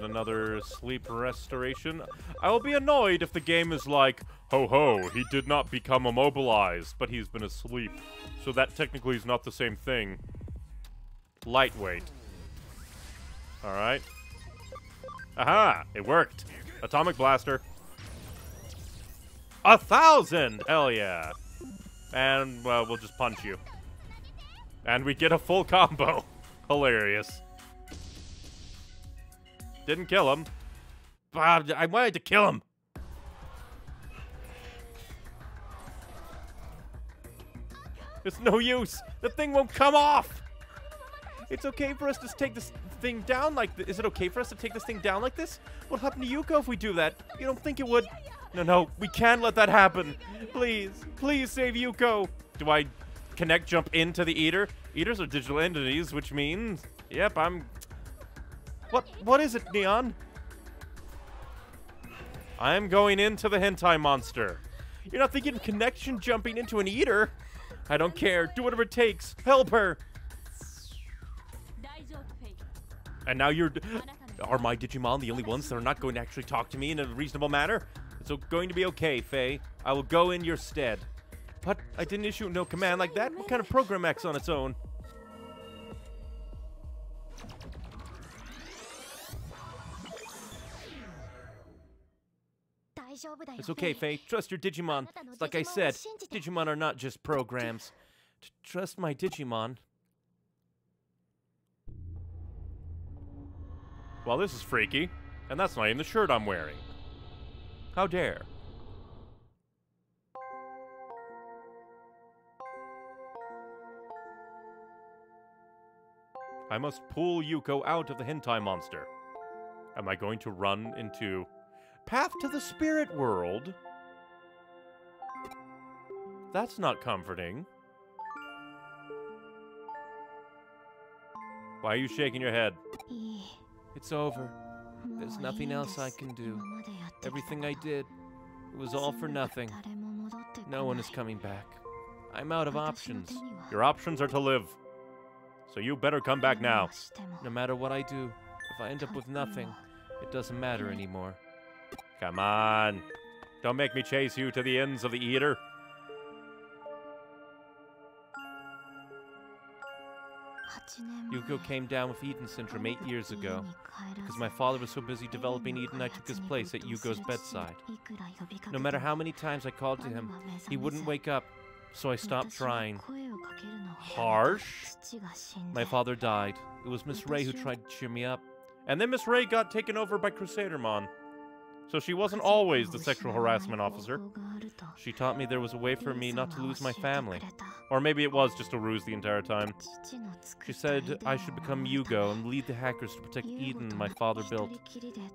Another sleep restoration. I will be annoyed if the game is like, ho ho, he did not become immobilized, but he's been asleep. So that technically is not the same thing. Lightweight. Alright. Aha! It worked. Atomic Blaster. 1,000! Hell yeah. And, well, we'll just punch you. And we get a full combo. Hilarious. Didn't kill him. But I wanted to kill him. It's no use. The thing won't come off. It's okay for us to take this thing down like this. Is it okay for us to take this thing down like this? What'll happen to Yuko if we do that? You don't think it would? No, we can't let that happen. Please, please save Yuko. Do I connect jump into the eater? Eaters are digital entities, which means... Yep, I'm... What is it, Neon? I'm going into the hentai monster. You're not thinking of connection jumping into an eater? I don't care. Do whatever it takes. Help her. And now you're... Are my Digimon the only ones that are not going to actually talk to me in a reasonable manner? It's going to be okay, Faye. I will go in your stead. But I didn't issue no command like that. What kind of program acts on its own? It's okay, Faye. Trust your Digimon. It's like I said, Digimon are not just programs. Trust my Digimon. Well, this is freaky, and that's not even the shirt I'm wearing. How dare. I must pull Yuko out of the hentai monster. Am I going to run into... Path to the spirit world? That's not comforting. Why are you shaking your head? It's over. There's nothing else I can do. Everything I did, it was all for nothing. No one is coming back. I'm out of options. Your options are to live. So you better come back now. No matter what I do, if I end up with nothing, it doesn't matter anymore. Come on. Don't make me chase you to the ends of the eater. Yuko came down with Eden syndrome 8 years ago. Because my father was so busy developing Eden, I took his place at Yugo's bedside. No matter how many times I called to him, he wouldn't wake up, so I stopped trying. Harsh? My father died. It was Miss Ray who tried to cheer me up. And then Miss Ray got taken over by Crusadermon. So she wasn't always the sexual harassment officer. She taught me there was a way for me not to lose my family. Or maybe it was just a ruse the entire time. She said I should become Yugo and lead the hackers to protect Eden my father built.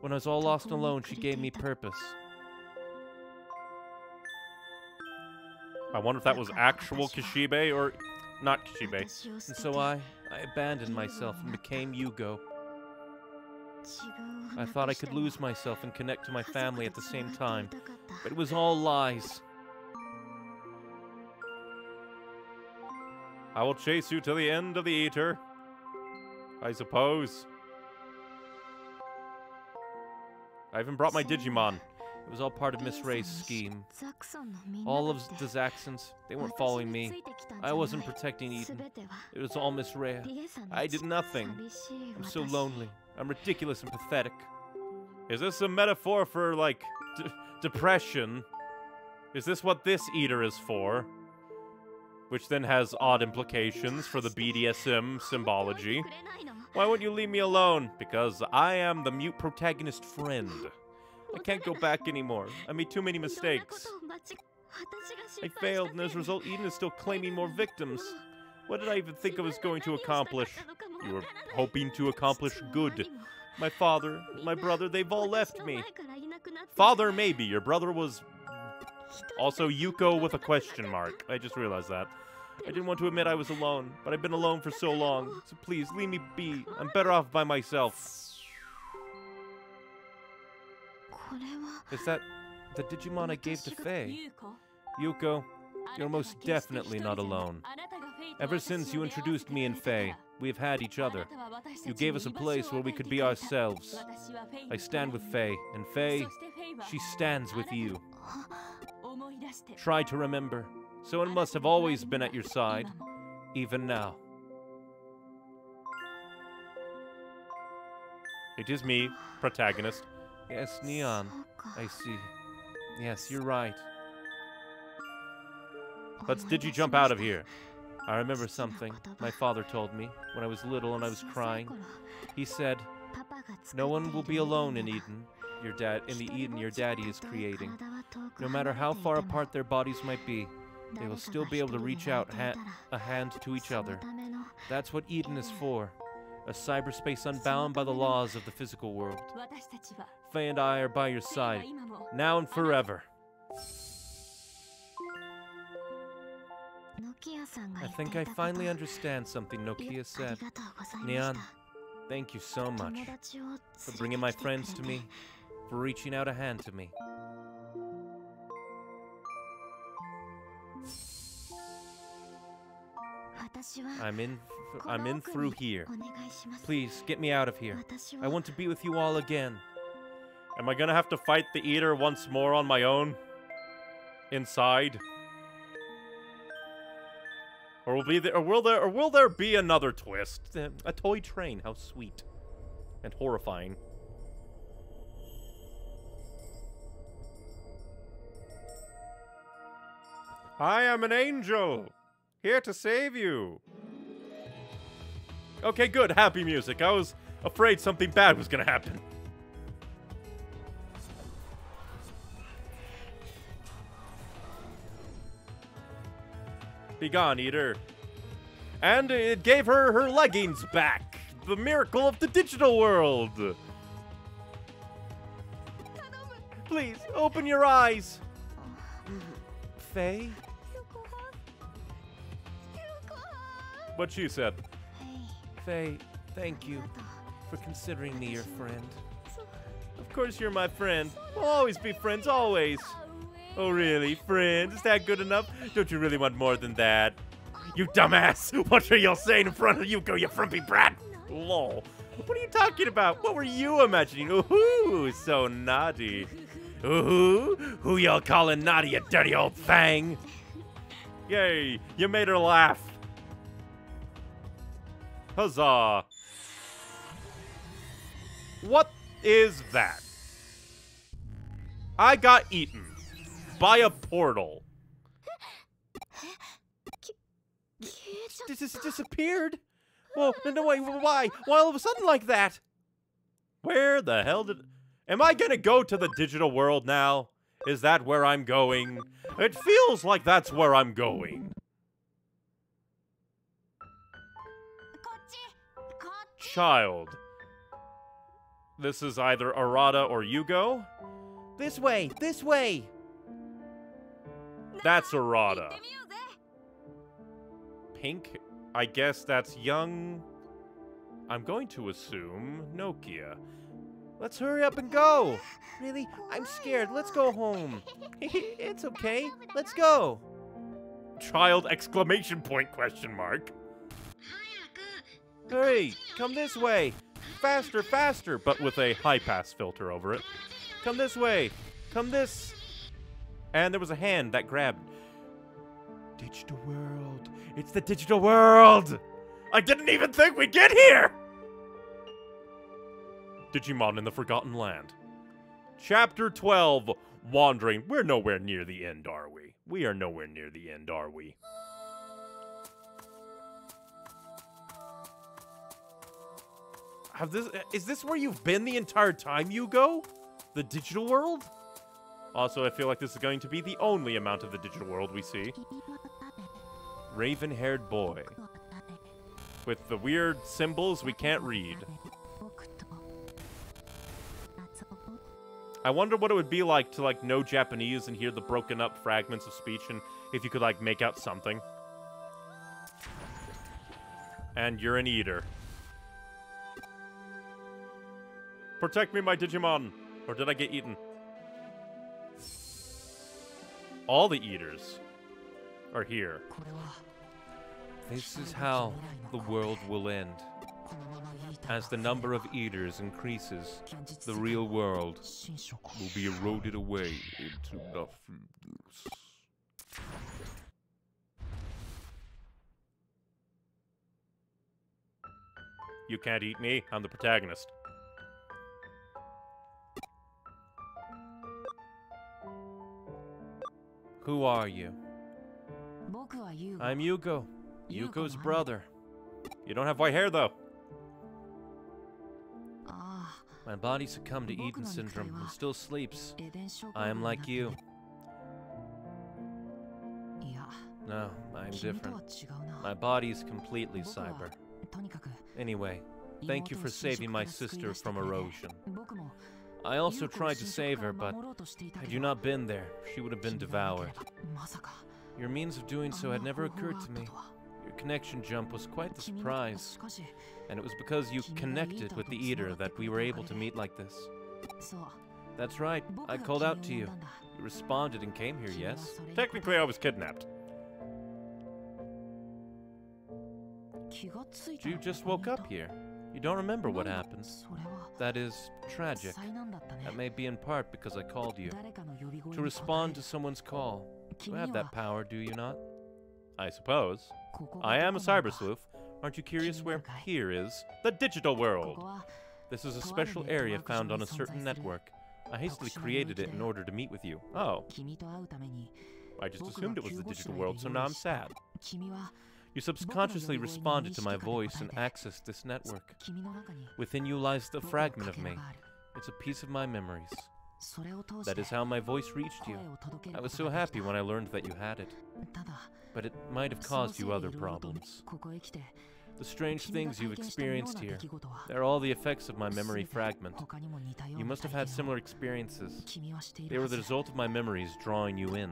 When I was all lost and alone, she gave me purpose. I wonder if that was actual Kishibe or not Kishibe. And so I abandoned myself and became Yugo. I thought I could lose myself and connect to my family at the same time, but it was all lies. I will chase you to the end of the eater, I suppose. I even brought my Digimon. It was all part of Miss Ray's scheme. All of the Zaxxons, they weren't following me. I wasn't protecting Eden. It was all Miss Ray. I did nothing. I'm so lonely. I'm ridiculous and pathetic. Is this a metaphor for, like, depression? Is this what this eater is for? Which then has odd implications for the BDSM symbology. Why won't you leave me alone? Because I am the mute protagonist friend. I can't go back anymore. I made too many mistakes. I failed, and as a result, Eden is still claiming more victims. What did I even think I was going to accomplish? You were hoping to accomplish good. My father, my brother, they've all left me. Father, maybe. Your brother was... Also, Yuko with a question mark. I just realized that. I didn't want to admit I was alone, but I've been alone for so long. So please, leave me be. I'm better off by myself. Is that the Digimon I gave to Faye? Yuko, you're most definitely not alone. Ever since you introduced me and Faye, we've had each other. You gave us a place where we could be ourselves. I stand with Faye, and Faye, she stands with you. Try to remember. Someone must have always been at your side, even now. It is me, protagonist. Yes, Neon. I see. Yes, you're right. Let's digi-jump out of here. I remember something my father told me when I was little and I was crying. He said, "No one will be alone in Eden. In the Eden your daddy is creating. No matter how far apart their bodies might be, they will still be able to reach out a hand to each other. That's what Eden is for. a cyberspace unbound by the laws of the physical world. Faye and I are by your side, now and forever. I think I finally understand something Nokia said. Nyan, thank you so much for bringing my friends to me, for reaching out a hand to me. I'm in through here. Please, get me out of here. I want to be with you all again. Am I gonna have to fight the Eater once more on my own? Inside? Or will there be another twist? A toy train, how sweet. And horrifying. I am an angel! Here to save you! Okay, good. Happy music. I was afraid something bad was gonna happen. Be gone, Eater. And it gave her her leggings back. The miracle of the digital world. Please, open your eyes. Faye? What she said. Faye, thank you for considering me your friend. Of course you're my friend. We'll always be friends, always. Oh really, friend? Is that good enough? Don't you really want more than that? You dumbass! What are you saying in front of Yuko, you frumpy brat? Lol. What are you talking about? What were you imagining? Ooh, so naughty. Ooh, who y'all calling naughty, you dirty old thing? Yay, you made her laugh. Huzzah. What is that? I got eaten by a portal. This has disappeared. Whoa, no way, why? Why all of a sudden like that? Where the hell did... Am I gonna go to the digital world now? Is that where I'm going? It feels like that's where I'm going. Child. This is either Arata or Yugo. This way, this way. That's Arata. Pink? I guess that's young... I'm going to assume Nokia. Let's hurry up and go. Really? I'm scared. Let's go home. It's okay. Let's go. Child exclamation point question mark. Hurry, come this way. Faster, faster, but with a high-pass filter over it. Come this way. Come this... And there was a hand that grabbed... Digital world. It's the digital world! I didn't even think we'd get here! Digimon in the Forgotten Land. Chapter 12, Wandering. We're nowhere near the end, are we? We are nowhere near the end, are we? Is this where you've been the entire time, Yugo? The digital world? Also, I feel like this is going to be the only amount of the digital world we see. Raven-haired boy. With the weird symbols we can't read. I wonder what it would be like to, like, know Japanese and hear the broken up fragments of speech and if you could, like, make out something. And you're an eater. Protect me, my Digimon! Or did I get eaten? All the eaters are here. This is how the world will end. As the number of eaters increases, the real world will be eroded away into nothingness. You can't eat me, I'm the protagonist. Who are you? I'm Yugo. Yugo's brother. You don't have white hair, though. My body succumbed to Eden syndrome and still sleeps. I am like you. No, I'm different. My body is completely cyber. Anyway, Thank you for saving my sister from erosion. I also tried to save her, but had you not been there, she would have been devoured. Your means of doing so had never occurred to me. Your connection jump was quite the surprise, and it was because you connected with the Eater that we were able to meet like this. That's right, I called out to you. You responded and came here, yes? Technically, I was kidnapped. You just woke up here. You don't remember what happened. That is tragic. That may be in part because I called you. To respond to someone's call. You have that power, do you not? I suppose. I am a cyber sleuth. Aren't you curious where here is? The digital world! This is a special area found on a certain network. I hastily created it in order to meet with you. Oh. I just assumed it was the digital world, so now I'm sad. You subconsciously responded to my voice and accessed this network. Within you lies the fragment of me. It's a piece of my memories. That is how my voice reached you. I was so happy when I learned that you had it. But it might have caused you other problems. The strange things you've experienced here, they're all the effects of my memory fragment. You must have had similar experiences. They were the result of my memories drawing you in.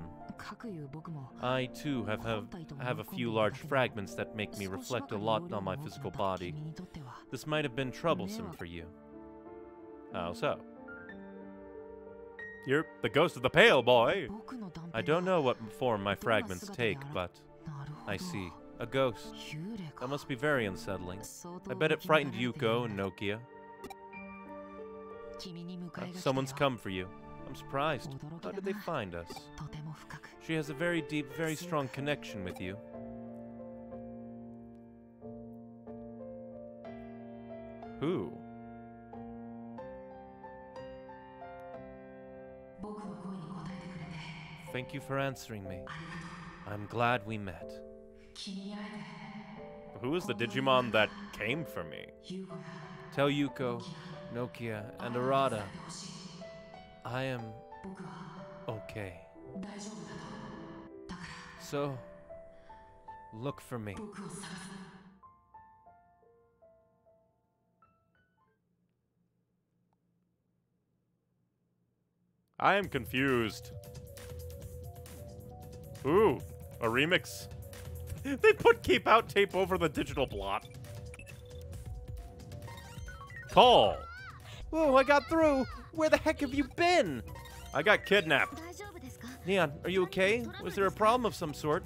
I, too, have a few large fragments that make me reflect a lot on my physical body. This might have been troublesome for you. How so? You're the ghost of the pale boy! I don't know what form my fragments take, but I see. A ghost. That must be very unsettling. I bet it frightened Yuko and Nokia. Someone's come for you. I'm surprised. How did they find us? She has a very deep, very strong connection with you. Who? Thank you for answering me. I'm glad we met. Who is the Digimon that came for me? Tell Yuko, Nokia, and Arata. I am okay. So, look for me. I am confused. Ooh, a remix? They put keep out tape over the digital blot. Call. Whoa, I got through. Where the heck have you been? I got kidnapped. Neon, are you okay? Was there a problem of some sort?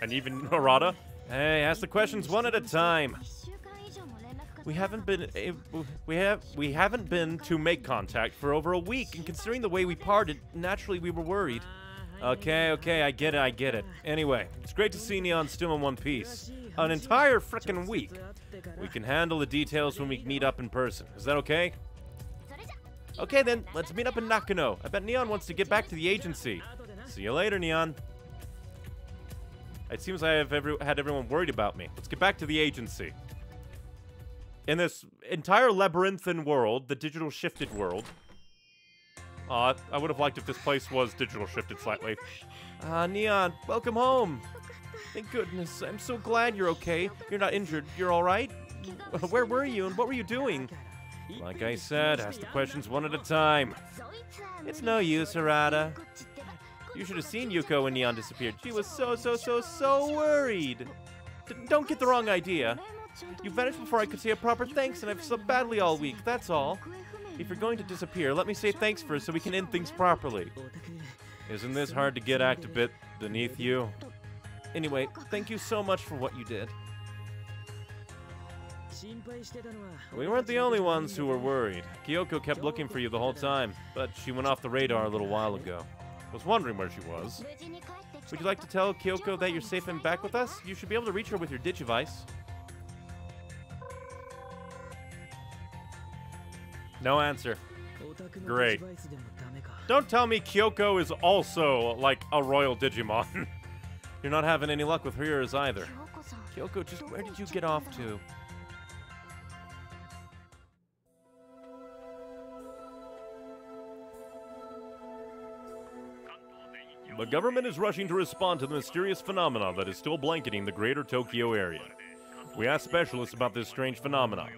And even Arata? Hey, ask the questions one at a time. We haven't been to make contact for over a week, and considering the way we parted, naturally we were worried. Okay, I get it. Anyway, it's great to see Neon still in one piece. An entire frickin' week. We can handle the details when we meet up in person. Is that okay? Okay then, let's meet up in Nakano. I bet Neon wants to get back to the agency. See you later, Neon. It seems I have had everyone worried about me. Let's get back to the agency. In this entire labyrinthine world, the digital shifted world... I would have liked if this place was digital shifted slightly. Neon, welcome home. Thank goodness, I'm so glad you're okay. You're not injured, you're alright? Where were you and what were you doing? Like I said, ask the questions one at a time. It's no use, Arata. You should have seen Yuko when Neon disappeared. She was so worried. Don't get the wrong idea. You vanished before I could say a proper thanks, and I've slept badly all week, that's all. If you're going to disappear, let me say thanks first so we can end things properly. Isn't this hard to get act a bit beneath you? Anyway, thank you so much for what you did. We weren't the only ones who were worried. Kyoko kept looking for you the whole time, but she went off the radar a little while ago. I was wondering where she was. Would you like to tell Kyoko that you're safe and back with us? You should be able to reach her with your digivice. No answer. Great. Don't tell me Kyoko is also, like, a royal Digimon. You're not having any luck with hers either. Kyoko, just where did you get off to? The government is rushing to respond to the mysterious phenomena that is still blanketing the greater Tokyo area. We asked specialists about this strange phenomenon.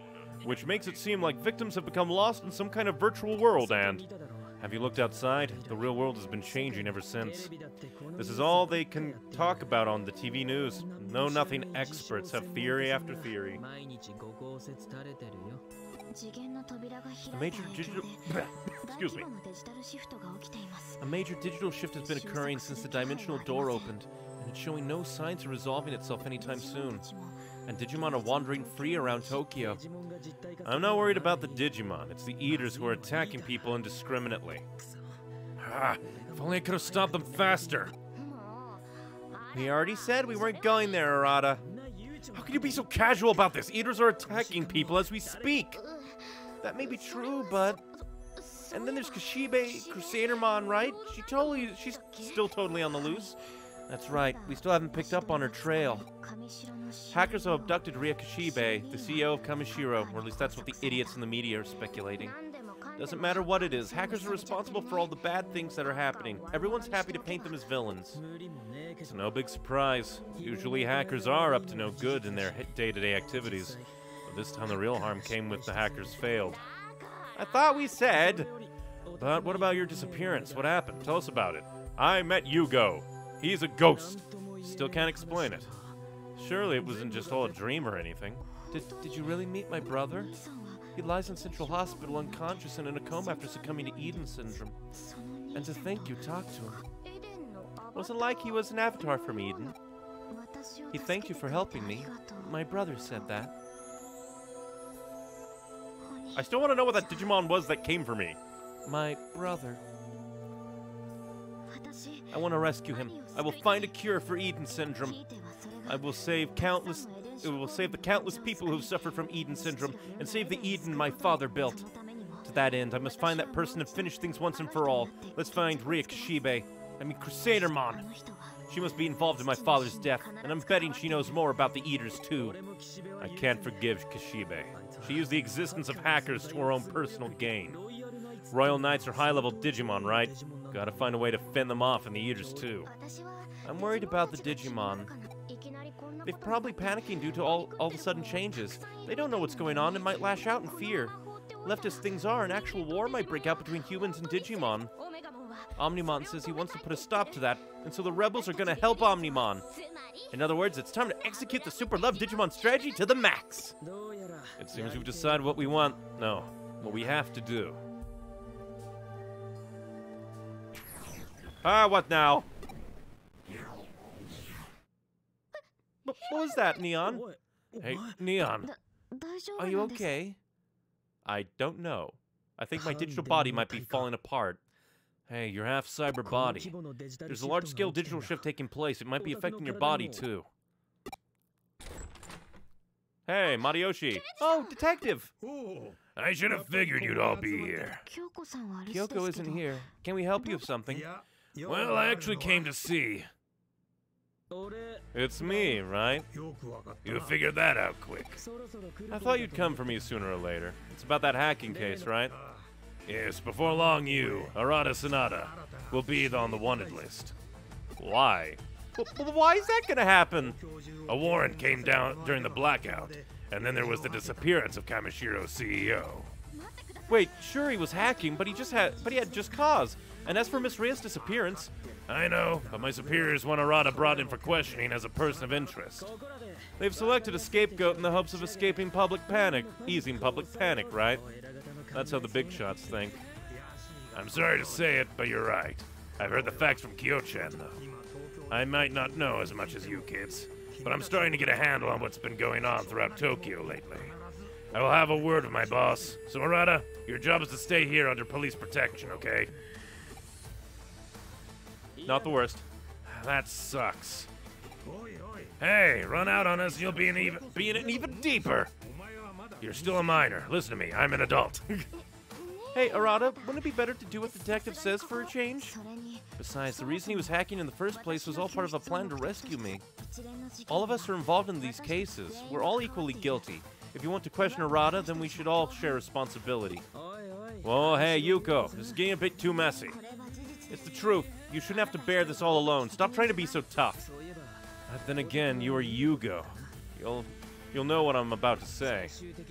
which makes it seem like victims have become lost in some kind of virtual world and... Have you looked outside? The real world has been changing ever since. This is all they can talk about on the TV news. Know-nothing experts have theory after theory. A major digital shift has been occurring since the dimensional door opened, and it's showing no signs of resolving itself anytime soon. And Digimon are wandering free around Tokyo. I'm not worried about the Digimon. It's the Eaters who are attacking people indiscriminately. Ah, if only I could have stopped them faster. We already said we weren't going there, Arata. How can you be so casual about this? Eaters are attacking people as we speak. That may be true, but... And then there's Kishibe, Crusadermon, right? She's still totally on the loose. That's right, we still haven't picked up on her trail. Hackers have abducted Rika Kishibe, the CEO of Kamishiro, or at least that's what the idiots in the media are speculating. Doesn't matter what it is, hackers are responsible for all the bad things that are happening. Everyone's happy to paint them as villains. It's no big surprise. Usually hackers are up to no good in their day-to-day activities. But this time the real harm came with the hackers failed. I thought we said... But what about your disappearance? What happened? Tell us about it. I met Yugo. He's a ghost. Still can't explain it. Surely it wasn't just all a dream or anything. Did you really meet my brother? He lies in Central Hospital unconscious and in a coma after succumbing to Eden syndrome. And to think you talked to him. Wasn't like he was an avatar from Eden. He thanked you for helping me. My brother said that. I still want to know what that Digimon was that came for me. My brother. I want to rescue him. I will find a cure for Eden syndrome. I will save countless... It will save the countless people who've suffered from Eden syndrome, and save the Eden my father built. To that end, I must find that person and finish things once and for all. Let's find Rika Kishibe. I mean Crusadermon. She must be involved in my father's death, and I'm betting she knows more about the Eaters too. I can't forgive Kishibe. She used the existence of hackers to her own personal gain. Royal Knights are high-level Digimon, right? Gotta find a way to fend them off, and the Eaters too. I'm worried about the Digimon. They're probably panicking due to all the sudden changes. They don't know what's going on and might lash out in fear. Left as things are, an actual war might break out between humans and Digimon. Omnimon says he wants to put a stop to that, and so the rebels are gonna help Omnimon. In other words, it's time to execute the Super Love Digimon strategy to the max! It seems we've decided what we want. No, what we have to do. Ah, what now? What was that, Neon? Hey, Neon. Are you okay? I don't know. I think my digital body might be falling apart. Hey, you're half cyber body. There's a large-scale digital shift taking place. It might be affecting your body, too. Hey, Mariyoshi. Oh, detective! I should have figured you'd all be here. Kyoko isn't here. Can we help you with something? Well, I actually came to see... It's me, right? You figured that out quick. I thought you'd come for me sooner or later. It's about that hacking case, right? Yes, before long you, Arata Sanada, will be on the wanted list. Why? Why is that gonna happen? A warrant came down during the blackout, and then there was the disappearance of Kamishiro's CEO. Wait, sure he was hacking, but he had just cause. And as for Miss Rhea's disappearance... I know, but my superiors want Arata brought in for questioning as a person of interest. They've selected a scapegoat in the hopes of escaping public panic. Easing public panic, right? That's how the big shots think. I'm sorry to say it, but you're right. I've heard the facts from Kyo-chan, though. I might not know as much as you kids, but I'm starting to get a handle on what's been going on throughout Tokyo lately. I will have a word with my boss. So Arata, your job is to stay here under police protection, okay? Not the worst. That sucks. Hey, run out on us and you'll be in it even deeper. You're still a minor. Listen to me, I'm an adult. Hey, Arata, wouldn't it be better to do what the detective says for a change? Besides, the reason he was hacking in the first place was all part of a plan to rescue me. All of us are involved in these cases. We're all equally guilty. If you want to question Arata, then we should all share responsibility. Whoa, hey, Yuko, this is getting a bit too messy. It's the truth. You shouldn't have to bear this all alone. Stop trying to be so tough. But then again, you are Yugo. You'll you'll know what I'm about to say.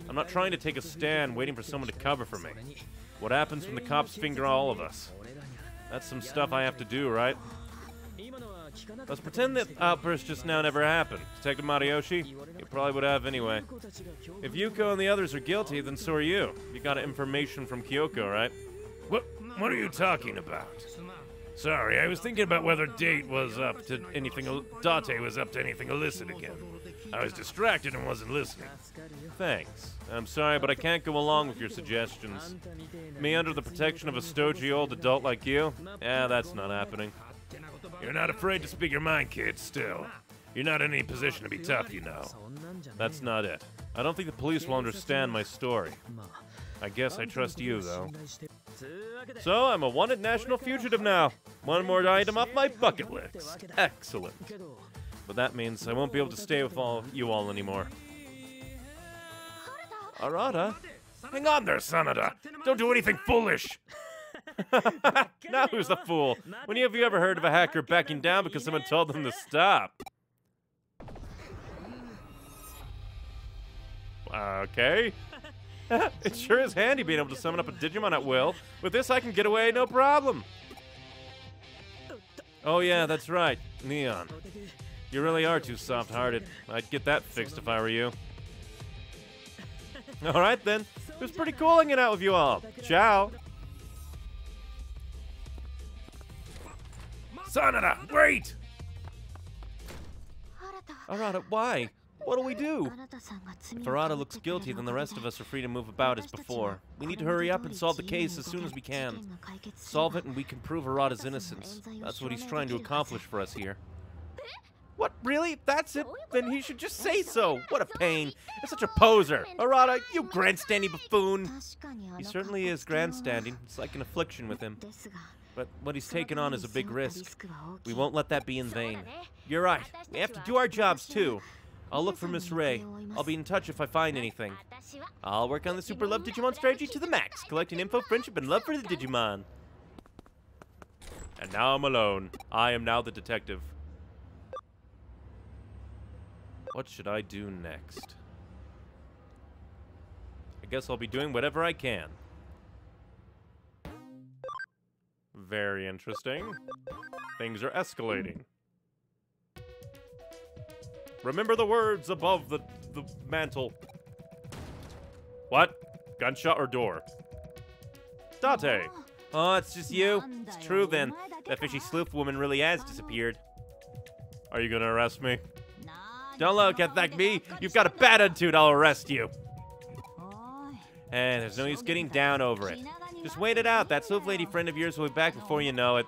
I'm not trying to take a stand waiting for someone to cover for me. What happens when the cops finger all of us? That's some stuff I have to do, right? Let's pretend that outburst just now never happened. Detective Mariyoshi, you probably would have anyway. If Yuko and the others are guilty, then so are you. You got information from Kyoko, right? What are you talking about? Sorry, I was thinking about whether Date was up to anything. Date was up to anything illicit again. I was distracted and wasn't listening. Thanks. I'm sorry, but I can't go along with your suggestions. Me under the protection of a stodgy old adult like you? Yeah, that's not happening. You're not afraid to speak your mind, kid, still. You're not in any position to be tough, you know. That's not it. I don't think the police will understand my story. I guess I trust you, though. So, I'm a wanted national fugitive now. One more item off my bucket list. Excellent. But that means I won't be able to stay with you all anymore. Arata? Hang on there, Sanada. Don't do anything foolish. Now who's the fool? When have you ever heard of a hacker backing down because someone told them to stop? Okay. It sure is handy being able to summon up a Digimon at will. With this, I can get away no problem. Oh yeah, that's right. Neon. You really are too soft-hearted. I'd get that fixed if I were you. Alright then. It was pretty cool hanging out with you all. Ciao. Sanada, wait! Arata, why? What do we do? If Arata looks guilty, then the rest of us are free to move about as before. We need to hurry up and solve the case as soon as we can. Solve it and we can prove Arata's innocence. That's what he's trying to accomplish for us here. What, really? That's it? Then he should just say so. What a pain. You're such a poser. Arata, you grandstanding buffoon. He certainly is grandstanding. It's like an affliction with him. But what he's taken on is a big risk. We won't let that be in vain. You're right. We have to do our jobs, too. I'll look for Miss Ray. I'll be in touch if I find anything. I'll work on the Super Love Digimon strategy to the max, collecting info, friendship, and love for the Digimon. And now I'm alone. I am now the detective. What should I do next? I guess I'll be doing whatever I can. Very interesting. Things are escalating. Remember the words above the mantle. What? Gunshot or door? Date! Oh, it's just you? It's true then. That fishy sleuth woman really has disappeared. Are you gonna arrest me? Don't look at that me. You've got a bad attitude. I'll arrest you. And there's no use getting down over it. Just wait it out. That sleuth lady friend of yours will be back before you know it.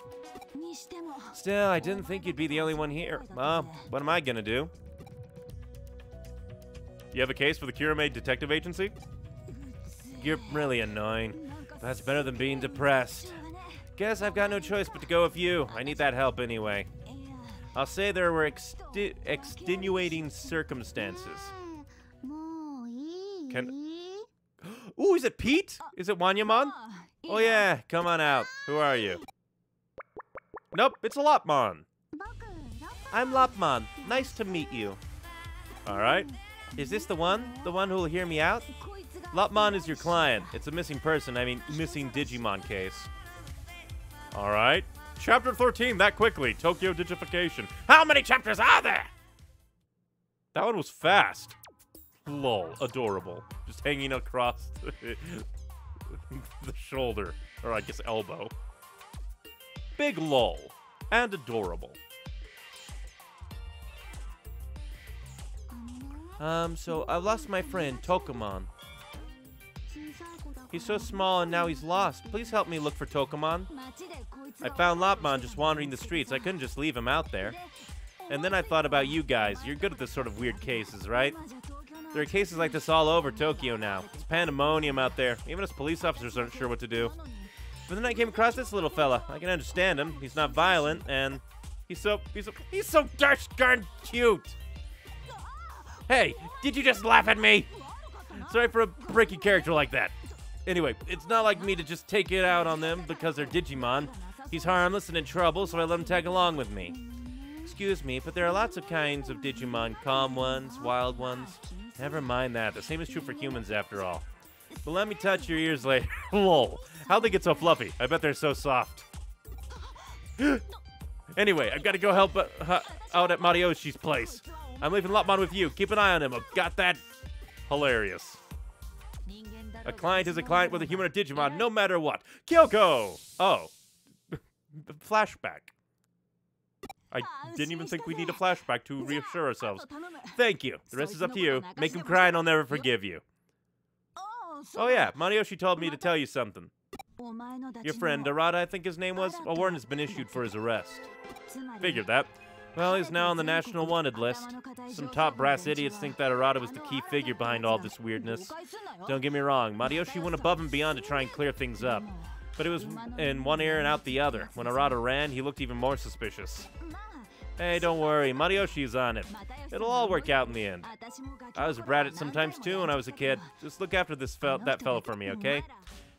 Still, I didn't think you'd be the only one here. Well, what am I gonna do? You have a case for the Kurame Detective Agency? You're really annoying. That's better than being depressed. Guess I've got no choice but to go with you. I need that help anyway. I'll say there were extenuating circumstances. Ooh, is it Pete? Is it Wanyamon? Oh yeah, come on out. Who are you? Nope, it's a Lopmon. I'm Lopmon. Nice to meet you. Alright. Is this the one? The one who'll hear me out? Lopmon is your client. It's a missing person. I mean, missing Digimon case. Alright. Chapter 13, that quickly. Tokyo Digification. How many chapters are there? That one was fast. Lol, adorable. Just hanging across the shoulder. Or I guess elbow. Big lol. And adorable. So I lost my friend, Tokomon. He's so small and now he's lost. Please help me look for Tokomon. I found Lopmon just wandering the streets. I couldn't just leave him out there. And then I thought about you guys. You're good at this sort of weird cases, right? There are cases like this all over Tokyo now. It's pandemonium out there. Even us police officers aren't sure what to do. But then I came across this little fella. I can understand him. He's not violent, and he's so darn cute. Hey, did you just laugh at me? Sorry for a breaky character like that. Anyway, it's not like me to just take it out on them because they're Digimon. He's harmless and in trouble, so I let him tag along with me. Excuse me, but there are lots of kinds of Digimon, calm ones, wild ones. Never mind that. The same is true for humans, after all. But let me touch your ears later. Lol. How'd they get so fluffy? I bet they're so soft. Anyway, I've got to go help out at Mariyoshi's place. I'm leaving Lopmon with you. Keep an eye on him. I've got that. Hilarious. A client is a client with a human or Digimon, no matter what. Kyoko! Oh. Flashback. I didn't even think we need a flashback to reassure ourselves. Thank you. The rest is up to you. Make him cry and I'll never forgive you. Oh yeah, Mariyoshi told me to tell you something. Your friend, Arata, I think his name was, a warrant has been issued for his arrest. Figured that. Well, he's now on the National Wanted list. Some top brass idiots think that Arata was the key figure behind all this weirdness. Don't get me wrong, Mariyoshi went above and beyond to try and clear things up. But it was in one ear and out the other. When Arata ran, he looked even more suspicious. Hey, don't worry, Mariyoshi's on it. It'll all work out in the end. I was a brat at sometimes too when I was a kid. Just look after that fella for me, okay?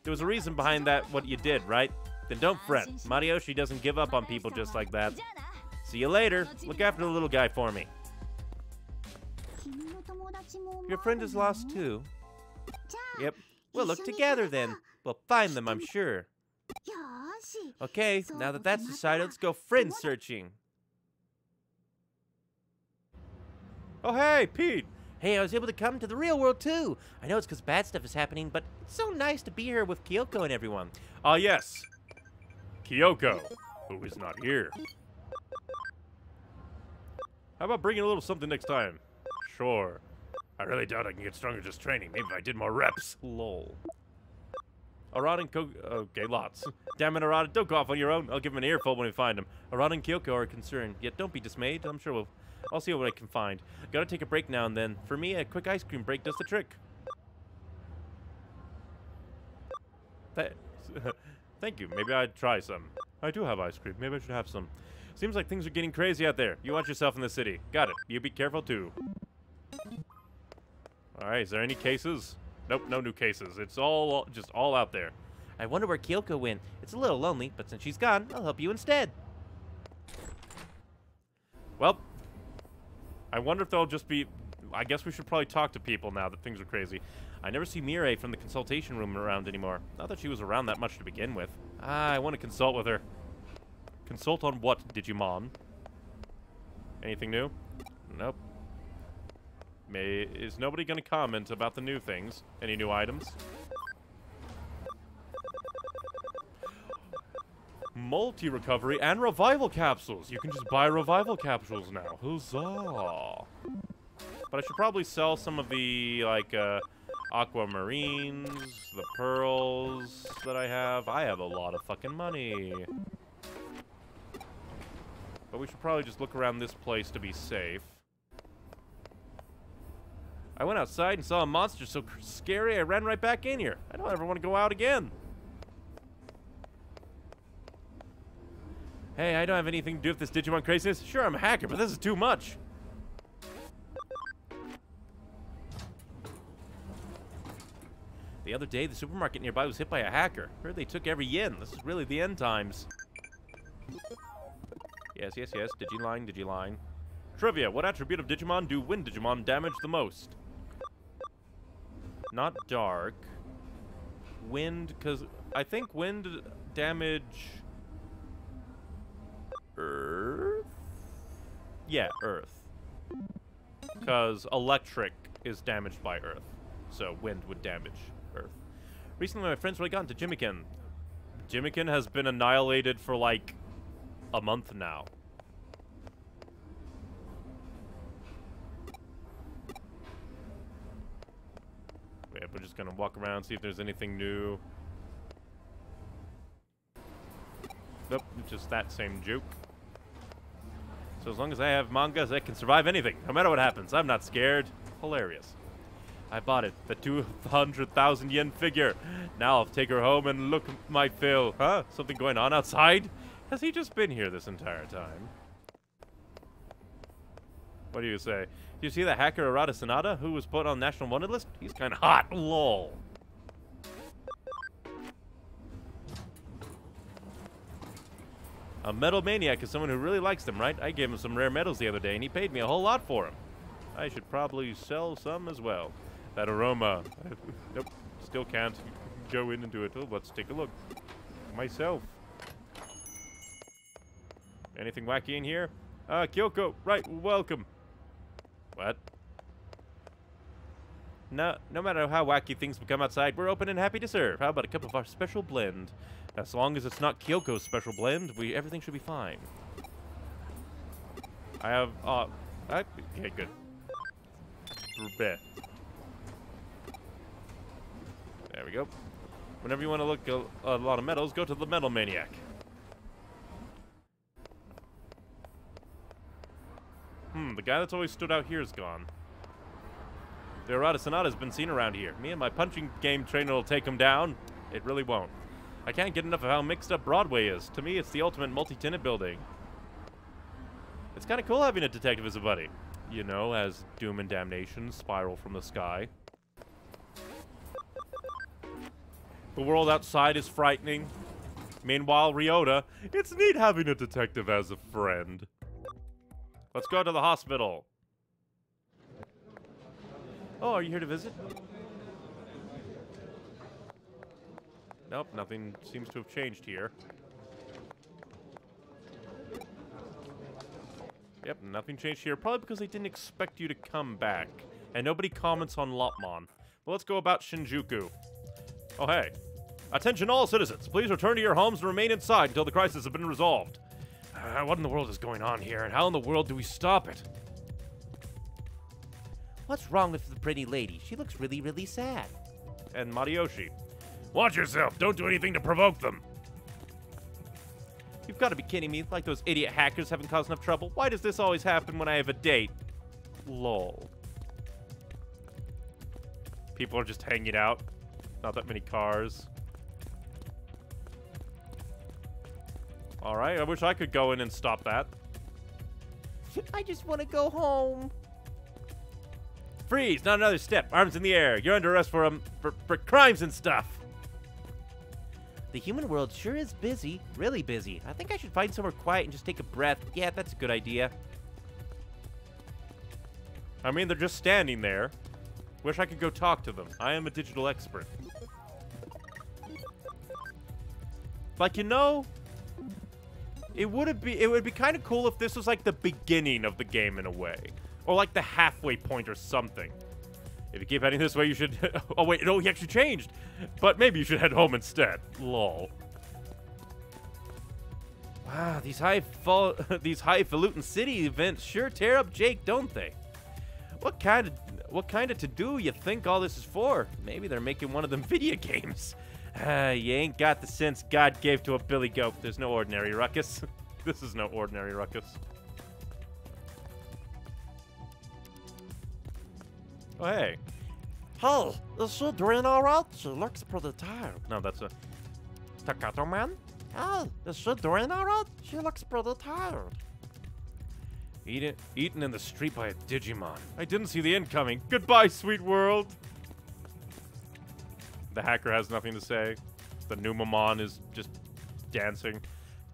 There was a reason behind that what you did, right? Then don't fret. Mariyoshi doesn't give up on people just like that. See you later. Look after the little guy for me. Your friend is lost too. Yep. We'll look together then. We'll find them, I'm sure. Okay, now that that's decided, let's go friend searching. Oh, hey, Pete. Hey, I was able to come to the real world too. I know it's because bad stuff is happening, but it's so nice to be here with Kyoko and everyone. Ah, yes. Kyoko, who is not here. How about bringing a little something next time? Sure. I really doubt I can get stronger just training. Maybe if I did more reps. Lol. Arata and Kyoko... Okay, lots. Damn it, Arata. Don't go off on your own. I'll give him an earful when we find him. Arata and Kyoko are concerned. Yet don't be dismayed. I'm sure we'll... I'll see what I can find. Gotta take a break now and then. For me, a quick ice cream break does the trick. Thank you. Maybe I'd try some. I do have ice cream. Maybe I should have some. Seems like things are getting crazy out there. You watch yourself in the city. Got it. You be careful, too. Alright, is there any cases? Nope, no new cases. It's all out there. I wonder where Kyoko went. It's a little lonely, but since she's gone, I'll help you instead. Well, I wonder if they'll just be... I guess we should probably talk to people now that things are crazy. I never see Mirai from the consultation room around anymore. Not that she was around that much to begin with. Ah, I want to consult with her. Consult on what, Digimon? Anything new? Nope. Is nobody going to comment about the new things? Any new items? Multi-recovery and revival capsules. You can just buy revival capsules now. Huzzah! But I should probably sell some of the, like, aquamarines, the pearls that I have. I have a lot of fucking money. But we should probably just look around this place to be safe. I went outside and saw a monster so scary I ran right back in here. I don't ever want to go out again. Hey, I don't have anything to do with this Digimon craziness. Sure, I'm a hacker, but this is too much. The other day, the supermarket nearby was hit by a hacker. Heard they took every yen. This is really the end times. Yes, yes, yes. Digiline, Digiline. Trivia. What attribute of Digimon do wind Digimon damage the most? Not dark. Wind, because I think wind damage... Earth? Yeah, Earth. Because electric is damaged by Earth. So wind would damage Earth. Recently, my friends really got into Jimiken. Jimiken has been annihilated for, like, a month now. We're just gonna walk around, see if there's anything new. Nope, just that same juke. So as long as I have mangas, I can survive anything, no matter what happens. I'm not scared. Hilarious. I bought it, the 200,000 yen figure. Now I'll take her home and look my fill. Huh? Something going on outside? Has he just been here this entire time? What do you say? Do you see the hacker Arata Sanada, who was put on the National Wanted list? He's kind of hot. Lol. A metal maniac is someone who really likes them, right? I gave him some rare metals the other day, and he paid me a whole lot for them. I should probably sell some as well. That aroma. Nope, still can't go in and do it. Oh, let's take a look. Myself. Anything wacky in here? Kyoko, right, welcome. What? No matter how wacky things become outside, we're open and happy to serve. How about a cup of our special blend? As long as it's not Kyoko's special blend, everything should be fine. I have, okay, good. There we go. Whenever you want to look a lot of metals, go to the Metal Maniac. The guy that's always stood out here is gone. The Arata Sanada's been seen around here. Me and my punching game trainer will take him down. It really won't. I can't get enough of how mixed up Broadway is. To me, it's the ultimate multi-tenant building. It's kind of cool having a detective as a buddy. You know, as Doom and Damnation spiral from the sky. The world outside is frightening. Meanwhile, Ryota, it's neat having a detective as a friend. Let's go to the hospital. Oh, are you here to visit? Nope, nothing seems to have changed here. Yep, nothing changed here. Probably because they didn't expect you to come back. And nobody comments on Lopmon. Well, let's go about Shinjuku. Oh, hey. Attention all citizens. Please return to your homes and remain inside until the crisis has been resolved. What in the world is going on here, and how in the world do we stop it? What's wrong with the pretty lady? She looks really, really sad. And Mariyoshi. Watch yourself! Don't do anything to provoke them! You've got to be kidding me. Like those idiot hackers haven't caused enough trouble. Why does this always happen when I have a date? Lol. People are just hanging out. Not that many cars. Alright, I wish I could go in and stop that. I just want to go home. Freeze! Not another step. Arms in the air. You're under arrest for crimes and stuff. The human world sure is busy. Really busy. I think I should find somewhere quiet and just take a breath. Yeah, that's a good idea. I mean, they're just standing there. Wish I could go talk to them. I am a digital expert. Like, you know, it would be kind of cool if this was like the beginning of the game in a way. Or like the halfway point or something. If you keep heading this way, you should... Oh, wait. No, he actually changed. But maybe you should head home instead. Lol. Wow, these highfalutin city events sure tear up Jake, don't they? What kind of to-do you think all this is for? Maybe they're making one of them video games. You ain't got the sense God gave to a billy goat. There's no ordinary ruckus. This is no ordinary ruckus. Oh, hey. Hey, is she doing all right? She looks pretty tired. No, that's a... Takato man? Hey, is she doing all right? She looks pretty tired. Eaten in the street by a Digimon. I didn't see the incoming. Goodbye, sweet world. The hacker has nothing to say. The Numamon is just dancing.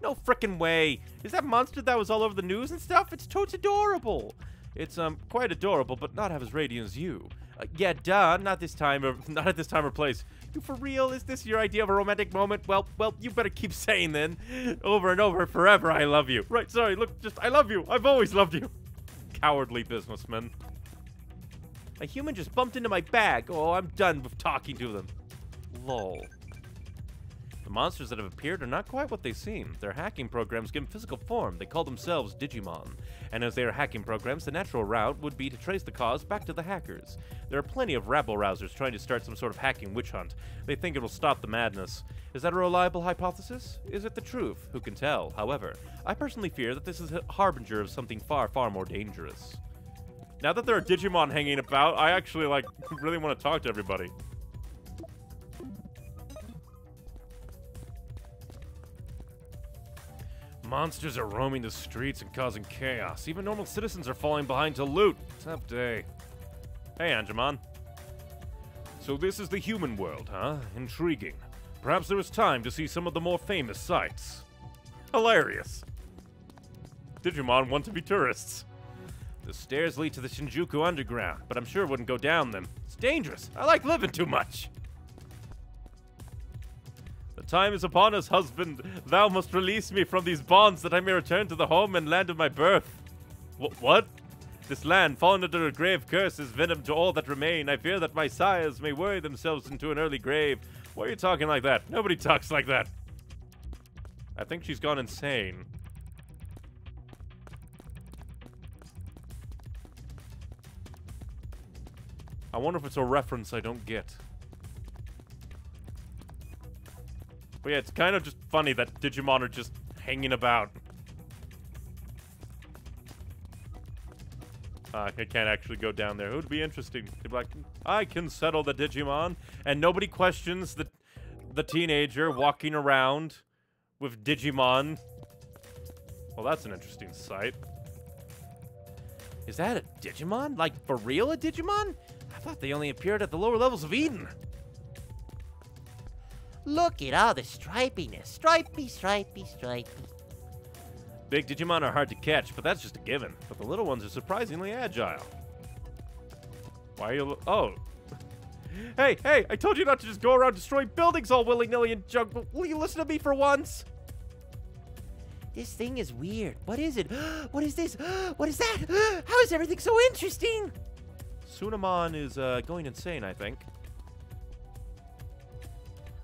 No frickin' way. Is that monster that was all over the news and stuff? It's totes adorable. It's quite adorable, but not have as radiant as you. Yeah, duh. Not at this time or place. You for real? Is this your idea of a romantic moment? Well, you better keep saying then, over and over, forever. I love you. Right? Sorry. Look, just I love you. I've always loved you. Cowardly businessman. A human just bumped into my bag. Oh, I'm done with talking to them. Lol. The monsters that have appeared are not quite what they seem. Their hacking programs give them physical form. They call themselves Digimon. And as they are hacking programs, the natural route would be to trace the cause back to the hackers. There are plenty of rabble-rousers trying to start some sort of hacking witch hunt. They think it will stop the madness. Is that a reliable hypothesis? Is it the truth? Who can tell? However, I personally fear that this is a harbinger of something far, far more dangerous. Now that there are Digimon hanging about, I actually, like, really want to talk to everybody. Monsters are roaming the streets and causing chaos. Even normal citizens are falling behind to loot. Tough day. Hey, Angewomon. So this is the human world, huh? Intriguing. Perhaps there is time to see some of the more famous sights. hilarious. Digimon want to be tourists. The stairs lead to the Shinjuku Underground, but I'm sure it wouldn't go down them. It's dangerous. I like living too much. The time is upon us, husband. Thou must release me from these bonds that I may return to the home and land of my birth. What? This land, fallen under a grave curse, is venom to all that remain. I fear that my sires may worry themselves into an early grave. Why are you talking like that? Nobody talks like that. I think she's gone insane. I wonder if it's a reference I don't get. But yeah, it's kind of just funny that Digimon are just hanging about. I can't actually go down there. It would be interesting. They'd be like, I can settle the Digimon. And nobody questions the teenager walking around with Digimon. Well, that's an interesting sight. Is that a Digimon? Like, for real a Digimon? I thought they only appeared at the lower levels of Eden. Look at all the stripiness. Stripey, stripey, stripey. Big Digimon are hard to catch, but that's just a given. But the little ones are surprisingly agile. Why are you... Oh. Hey, hey, I told you not to just go around destroying buildings all willy-nilly and junk. Will you listen to me for once? This thing is weird. What is it? What is this? What is that? How is everything so interesting? Sunamon is going insane, I think.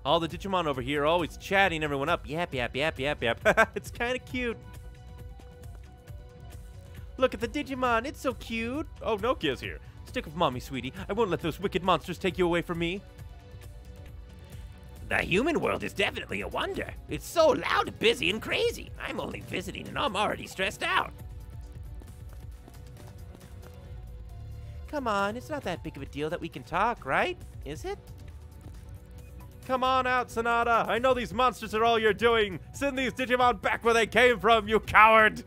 All the Digimon over here are always chatting everyone up. Yap, yap, yap, yap, yap. It's kind of cute. Look at the Digimon. It's so cute. Oh, Nokia's here. Stick with mommy, sweetie. I won't let those wicked monsters take you away from me. The human world is definitely a wonder. It's so loud, busy, and crazy. I'm only visiting, and I'm already stressed out. Come on, it's not that big of a deal that we can talk, right? Is it? Come on out, Sanada. I know these monsters are all you're doing. Send these Digimon back where they came from, you coward.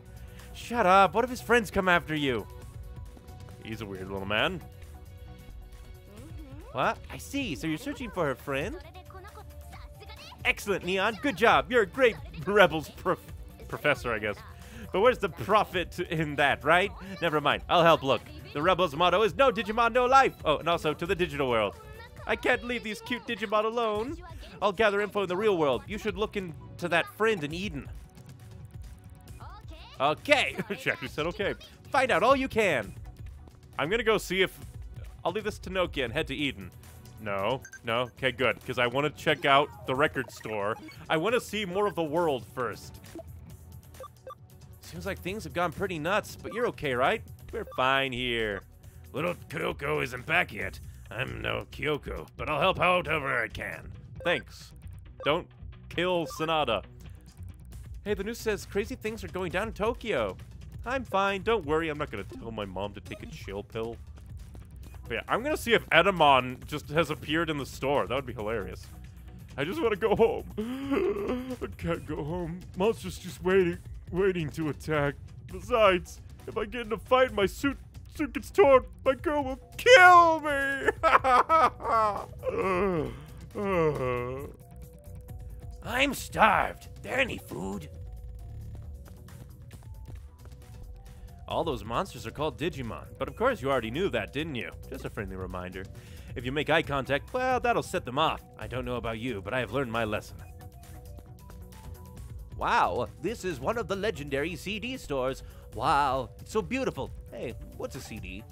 Shut up. What if his friends come after you? He's a weird little man. What? I see. So you're searching for her friend? Excellent, Neon. Good job. You're a great Rebels professor, I guess. But where's the profit in that, right? Never mind. I'll help look. The Rebels' motto is no Digimon, no life. Oh, and also to the digital world. I can't leave these cute Digimon alone. I'll gather info in the real world. You should look into that friend in Eden. Okay. She actually said okay. Find out all you can. I'm going to go see if... I'll leave this to Nokia and head to Eden. No. No. Okay, good. Because I want to check out the record store. I want to see more of the world first. Seems like things have gone pretty nuts, but you're okay, right? We're fine here. Little Kyoko isn't back yet. I'm no Kyoko, but I'll help out however I can. Thanks. Don't kill Sanada. Hey, the news says crazy things are going down in Tokyo. I'm fine. Don't worry. I'm not going to tell my mom to take a chill pill. But yeah, I'm going to see if Edamon just has appeared in the store. That would be hilarious. I just want to go home. I can't go home. Monster's just waiting to attack. Besides, if I get in a fight, my suit gets torn. My girl will kill me. I'm starved. There any food? All those monsters are called Digimon, but of course you already knew that, didn't you? Just a friendly reminder. If you make eye contact, well, that'll set them off. I don't know about you, but I have learned my lesson. Wow, this is one of the legendary CD stores. Wow, it's so beautiful. Hey, what's a CD?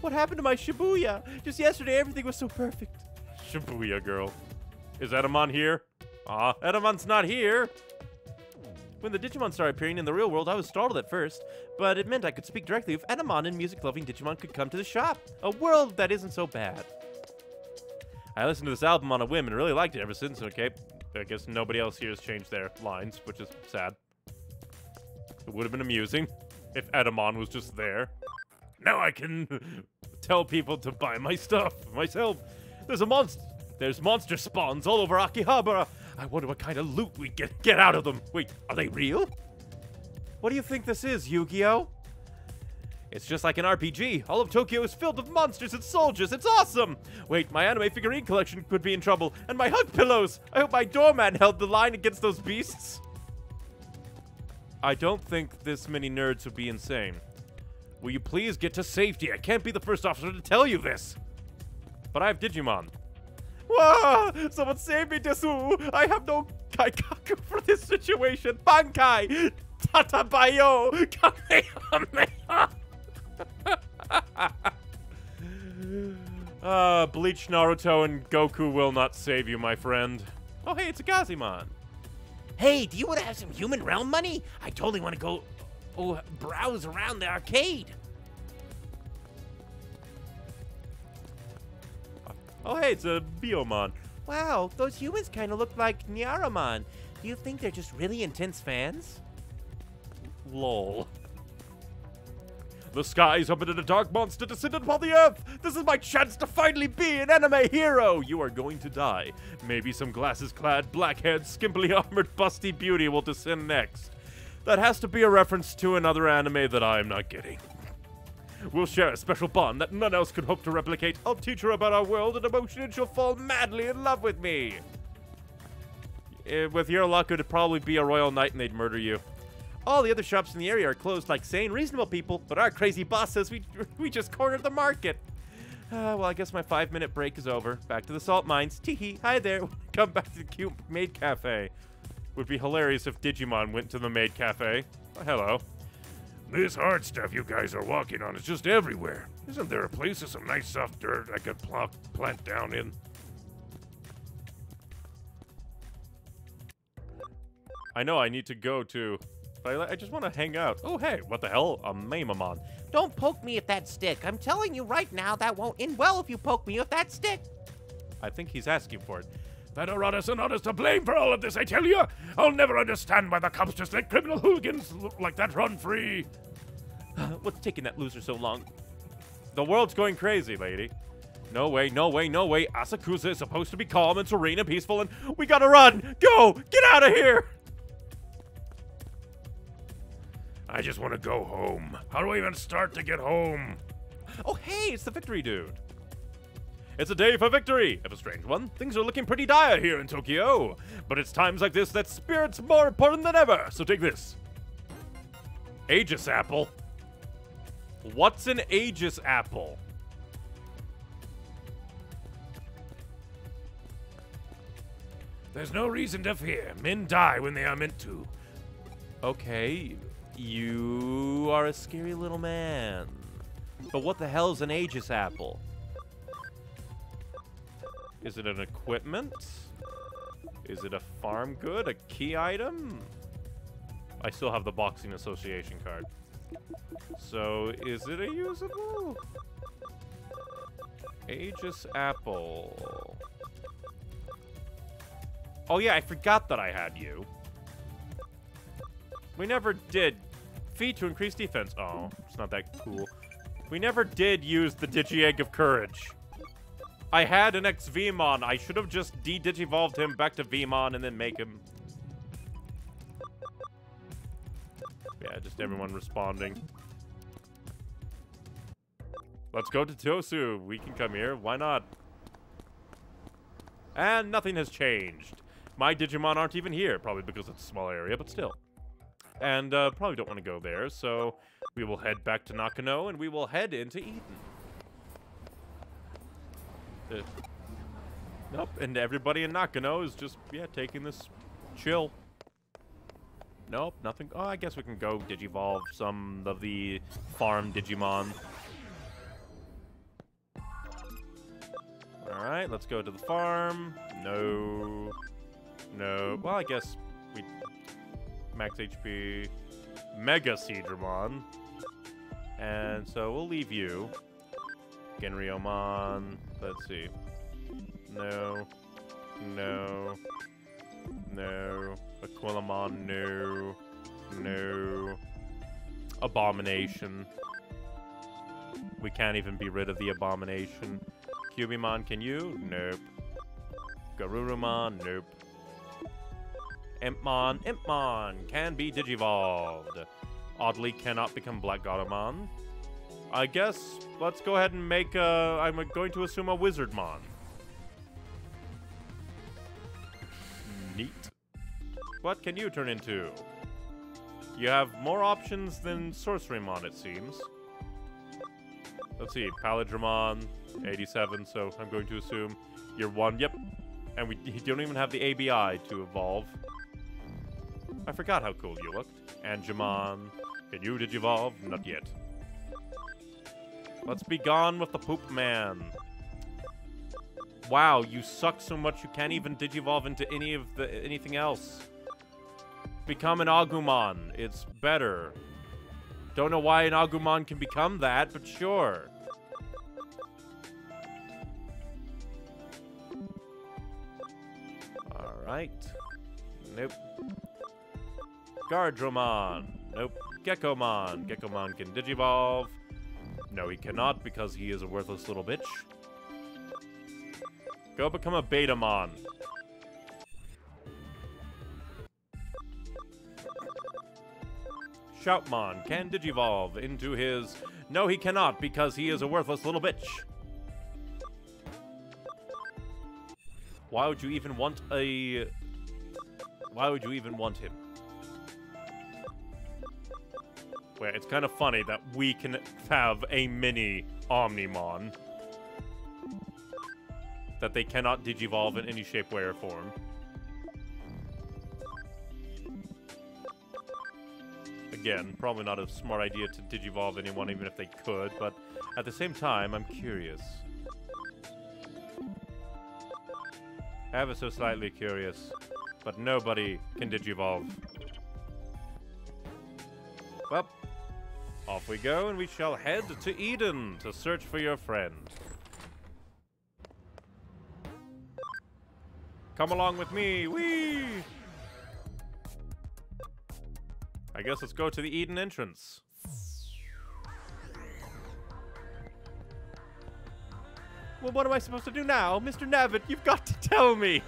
What happened to my Shibuya? Just yesterday, everything was so perfect. Shibuya girl. Is Edamon here? Ah, Edamon's not here. When the Digimon started appearing in the real world, I was startled at first, but it meant I could speak directly with Edamon and music-loving Digimon could come to the shop. A world that isn't so bad. I listened to this album on a whim and really liked it ever since, okay? I guess nobody else here has changed their lines, which is sad. It would have been amusing if Edamon was just there. Now I can tell people to buy my stuff myself. There's monster spawns all over Akihabara. I wonder what kind of loot we get out of them. Wait, are they real? What do you think this is, Yu-Gi-Oh? It's just like an RPG. All of Tokyo is filled with monsters and soldiers. It's awesome! Wait, my anime figurine collection could be in trouble. And my hug pillows! I hope my doorman held the line against those beasts. I don't think this many nerds would be insane. Will you please get to safety? I can't be the first officer to tell you this. But I have Digimon. Wow! Someone save me, Desu! I have no kaikaku for this situation. Bankai! Tatabayo! Kamehameha! Bleach, Naruto, and Goku will not save you, my friend. Oh, hey, it's a Gazimon. Hey, do you want to have some human realm money? I totally want to go browse around the arcade. Oh, hey, it's a Biomon. Wow, those humans kind of look like Nyaramon. Do you think they're just really intense fans? Lol. The skies opened and a dark monster descended upon the earth! This is my chance to finally be an anime hero! You are going to die. Maybe some glasses-clad, black-haired, skimpily armored, busty beauty will descend next. That has to be a reference to another anime that I am not getting. We'll share a special bond that none else could hope to replicate. I'll teach her about our world and emotion and she'll fall madly in love with me! With your luck, it'd probably be a Royal Knight and they'd murder you. All the other shops in the area are closed like sane, reasonable people, but our crazy boss says we just cornered the market. Well, I guess my 5-minute break is over. Back to the salt mines. Teehee, hi there. Come back to the cute maid cafe. Would be hilarious if Digimon went to the maid cafe. Oh, hello. This hard stuff you guys are walking on is just everywhere. Isn't there a place with some nice soft dirt I could plant down in? I know I need to go to... I just want to hang out. Oh, hey, what the hell? A Mamamon. Don't poke me with that stick. I'm telling you right now that won't end well if you poke me with that stick. I think he's asking for it. That Arata Sanada's to blame for all of this, I tell you. I'll never understand why the cops just let criminal hooligans like that run free. What's taking that loser so long? The world's going crazy, lady. No way, no way, no way. Asakusa is supposed to be calm and serene and peaceful and we gotta run. Go, get out of here. I just want to go home. How do I even start to get home? Oh, hey, it's the victory dude. It's a day for victory, if a strange one. Things are looking pretty dire here in Tokyo. But it's times like this that spirit's more important than ever. So take this. Aegis apple. What's an Aegis apple? There's no reason to fear. Men die when they are meant to. Okay. You are a scary little man. But what the hell's an Aegis apple? Is it an equipment? Is it a farm good? A key item? I still have the Boxing Association card. So, is it a usable? Aegis apple. Oh yeah, I forgot that I had you. We never did. Feed to increase defense. Oh, it's not that cool. We never did use the Digi-Egg of Courage. I had an ex-Vmon. I should have just de-digivolved him back to Vmon and then make him... Yeah, just everyone responding. Let's go to Tosu. We can come here. Why not? And nothing has changed. My Digimon aren't even here. Probably because it's a small area, but still. And probably don't want to go there, so we will head back to Nakano, and we will head into Eden. Nope, and everybody in Nakano is just, yeah, taking this chill. Nope, nothing. Oh, I guess we can go digivolve some of the farm Digimon. All right, let's go to the farm. No. No. Well, I guess we... Max HP, Mega Seedramon, and so we'll leave you. Genryomon, let's see. No, no, no. Aquilamon, no, no. Abomination. We can't even be rid of the Abomination. Cubimon, can you? Nope. Garurumon, nope. Impmon, Impmon can be digivolved. Oddly cannot become Black Godamon. I guess let's go ahead and make a, I'm going to assume a Wizardmon. Neat. What can you turn into? You have more options than Sorcerymon, it seems. Let's see, Paladramon, 87, so I'm going to assume you're one. Yep. And you don't even have the ABI to evolve. I forgot how cool you looked. Angemon, can you digivolve? Not yet. Let's be gone with the poop man. Wow, you suck so much you can't even digivolve into any of the anything else. Become an Agumon. It's better. Don't know why an Agumon can become that, but sure. Alright. Nope. Gardromon. Nope. Geckomon. Geckomon can digivolve. No, he cannot because he is a worthless little bitch. Go become a Betamon. Shoutmon can digivolve into his... No, he cannot because he is a worthless little bitch. Why would you even want a... Why would you even want him? Well, it's kind of funny that we can have a mini Omnimon that they cannot digivolve in any shape, way, or form. Again, probably not a smart idea to digivolve anyone, even if they could, but at the same time, I'm curious. Ever so slightly curious, but nobody can digivolve. Well, off we go, and we shall head to Eden to search for your friend. Come along with me, whee! I guess let's go to the Eden entrance. Well, what am I supposed to do now? Mr. Navitt, you've got to tell me!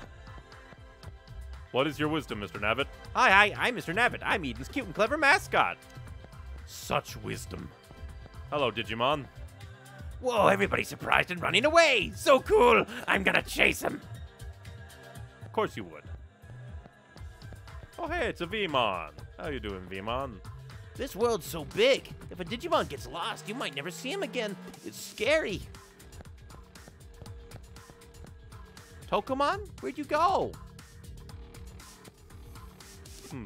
What is your wisdom, Mr. Navitt? Hi, I'm Mr. Navitt. I'm Eden's cute and clever mascot. Such wisdom. Hello, Digimon. Whoa, everybody's surprised and running away! So cool! I'm gonna chase him! Of course you would. Oh, hey, it's a Vmon. How you doing, Vmon? This world's so big. If a Digimon gets lost, you might never see him again. It's scary. Tokomon? Where'd you go?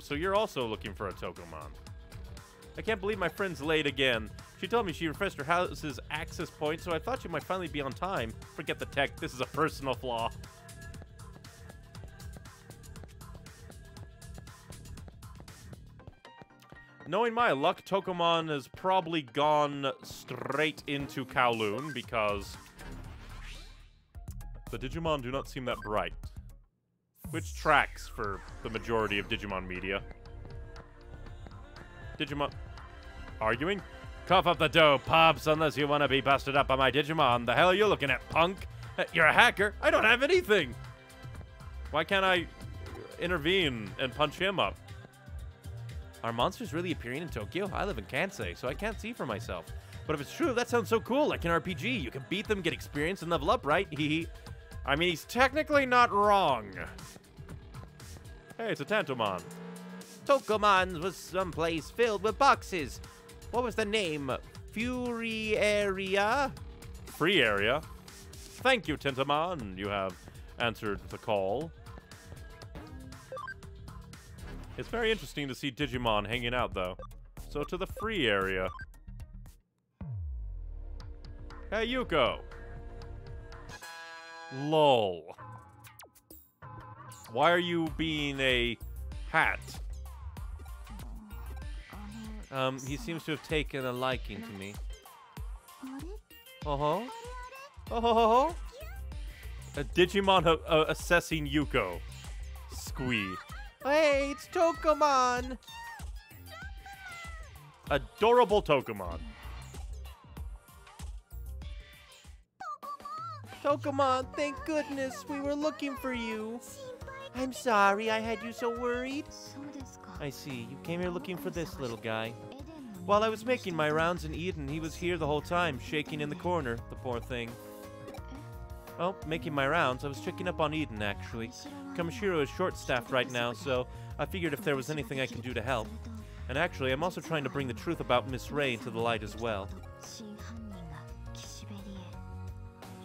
So you're also looking for a Tokomon. I can't believe my friend's late again. She told me she refreshed her house's access point, so I thought she might finally be on time. Forget the tech. This is a personal flaw. Knowing my luck, Tokomon has probably gone straight into Kowloon because the Digimon do not seem that bright. Which tracks for the majority of Digimon media. Digimon... Arguing? Cough up the dough, Pops, unless you want to be busted up by my Digimon. The hell are you looking at, punk? You're a hacker. I don't have anything. Why can't I intervene and punch him up? Are monsters really appearing in Tokyo? I live in Kansai, so I can't see for myself. But if it's true, that sounds so cool, like an RPG. You can beat them, get experience, and level up, right? Hehe. I mean, he's technically not wrong. Hey, it's a Tantomon. Tokomon was someplace filled with boxes. What was the name? Fury Area? Free Area? Thank you, Tantomon. You have answered the call. It's very interesting to see Digimon hanging out, though. So to the Free Area. Hey, Yuko. Lol. Why are you being a hat? He seems to have taken a liking to me. Uh-huh. Oh-ho-ho-ho. A Digimon assessing Yuko. Squee. Hey, it's Tokomon! Adorable Tokomon. Tokomon, thank goodness, we were looking for you. I'm sorry I had you so worried. I see, you came here looking for this little guy. While I was making my rounds in Eden, he was here the whole time, shaking in the corner, the poor thing. Oh, making my rounds, I was checking up on Eden, actually. Kamishiro is short-staffed right now, so I figured if there was anything I can do to help. And actually, I'm also trying to bring the truth about Miss Ray into the light as well.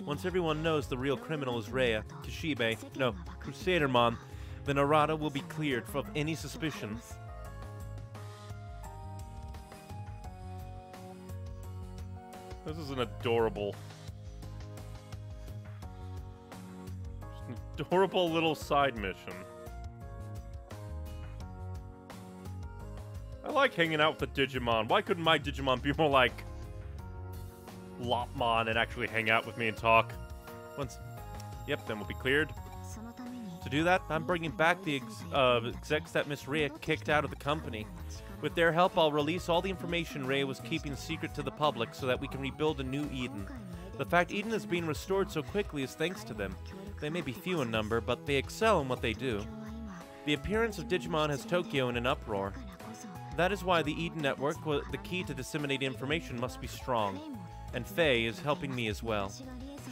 Once everyone knows the real criminal is Rhea, Kishibe, no, Crusadermon, then Arata will be cleared of any suspicion. This is an adorable... adorable little side mission. I like hanging out with the Digimon. Why couldn't my Digimon be more like Lopmon and actually hang out with me and talk? Once, yep, then we'll be cleared. To do that, I'm bringing back the execs that Miss Rhea kicked out of the company. With their help, I'll release all the information Rhea was keeping secret to the public so that we can rebuild a new Eden. The fact Eden is being restored so quickly is thanks to them. They may be few in number, but they excel in what they do. The appearance of Digimon has Tokyo in an uproar. That is why the Eden Network, the key to disseminate information, must be strong. And Faye is helping me as well.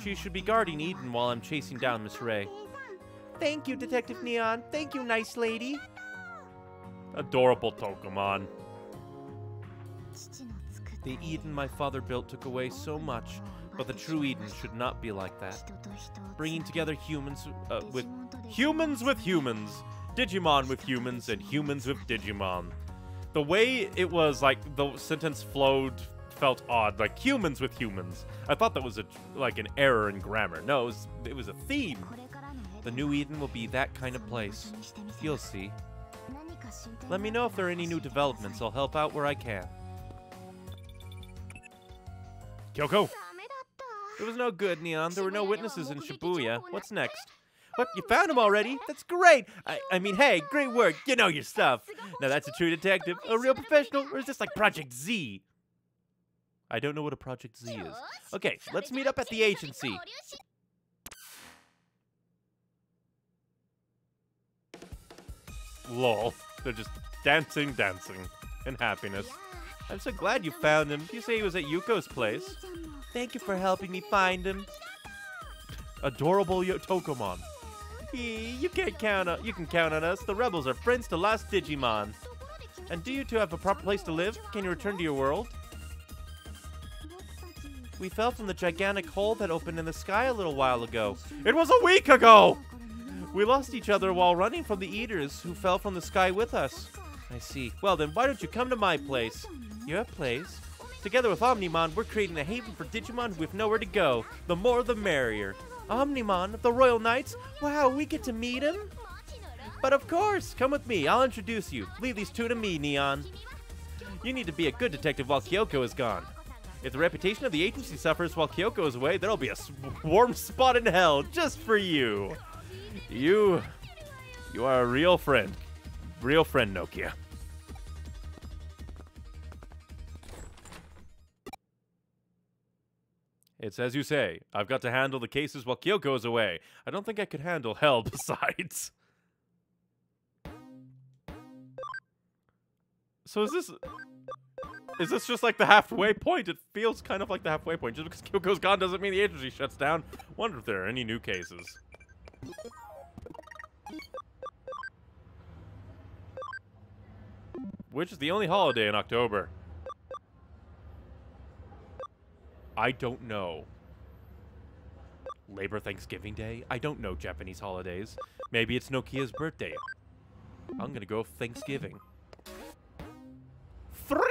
She should be guarding Eden while I'm chasing down Miss Ray. Thank you, Detective Neon. Thank you, nice lady. Adorable Tokomon. The Eden my father built took away so much, but the true Eden should not be like that. Bringing together humans with humans, Digimon with humans, and humans with Digimon. The way it was, like, the sentence flowed felt odd, like humans with humans. I thought that was like an error in grammar. No, it was a theme. The new Eden will be that kind of place. You'll see. Let me know if there are any new developments. I'll help out where I can. Kyoko! It was no good, Neon. There were no witnesses in Shibuya. What's next? What? You found him already? That's great! I mean, hey, great work. You know your stuff. Now that's a true detective. A real professional? Or is this like Project Z? I don't know what a Project Z is. Okay, let's meet up at the agency. Lol. They're just dancing in happiness. I'm so glad you found him. You say he was at Yuko's place. Thank you for helping me find him. Adorable Tokomon. You can count on us. The rebels are friends to lost Digimon. And do you two have a proper place to live? Can you return to your world? We fell from the gigantic hole that opened in the sky a little while ago. It was a week ago! We lost each other while running from the eaters who fell from the sky with us. I see. Well then, why don't you come to my place? Your place? Together with Omnimon, we're creating a haven for Digimon with nowhere to go. The more the merrier. Omnimon of the Royal Knights? Wow, we get to meet him? But of course! Come with me, I'll introduce you. Leave these two to me, Neon. You need to be a good detective while Kyoko is gone. If the reputation of the agency suffers while Kyoko is away, there'll be a warm spot in hell just for you. You are a real friend. Real friend, Nokia. It's as you say. I've got to handle the cases while Kyoko is away. I don't think I could handle hell besides. So is this just like the halfway point? It feels kind of like the halfway point. Just because Kyoko's gone doesn't mean the agency shuts down. Wonder if there are any new cases. Which is the only holiday in October. I don't know. Labor Thanksgiving Day? I don't know Japanese holidays. Maybe it's Nokia's birthday. I'm gonna go Thanksgiving. Free!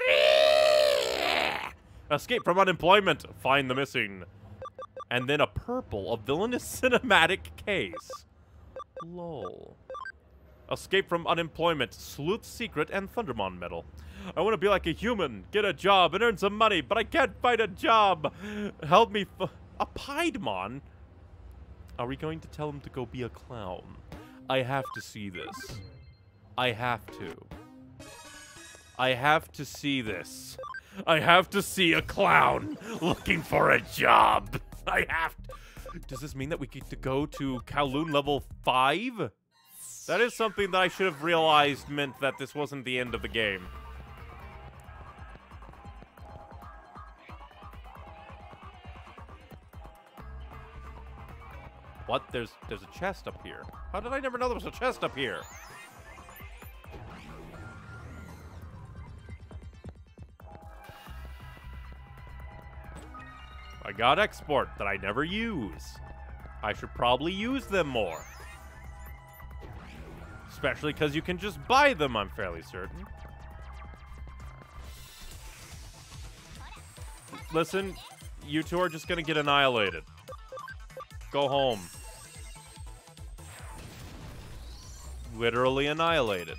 Escape from unemployment, find the missing. And then a purple, a villainous cinematic case. Lol. Escape from unemployment, sleuth secret, and Thundermon medal. I want to be like a human, get a job, and earn some money, but I can't find a job. Help me a Piedmon? Are we going to tell him to go be a clown? I have to see this. I have to. I have to see this. I have to see a clown looking for a job. I have to. Does this mean that we get to go to Kowloon level 5? That is something that I should have realized meant that this wasn't the end of the game. What? There's a chest up here. How did I never know there was a chest up here? I got export that I never use. I should probably use them more. Especially because you can just buy them, I'm fairly certain. Listen, you two are just gonna get annihilated. Go home. Literally annihilated.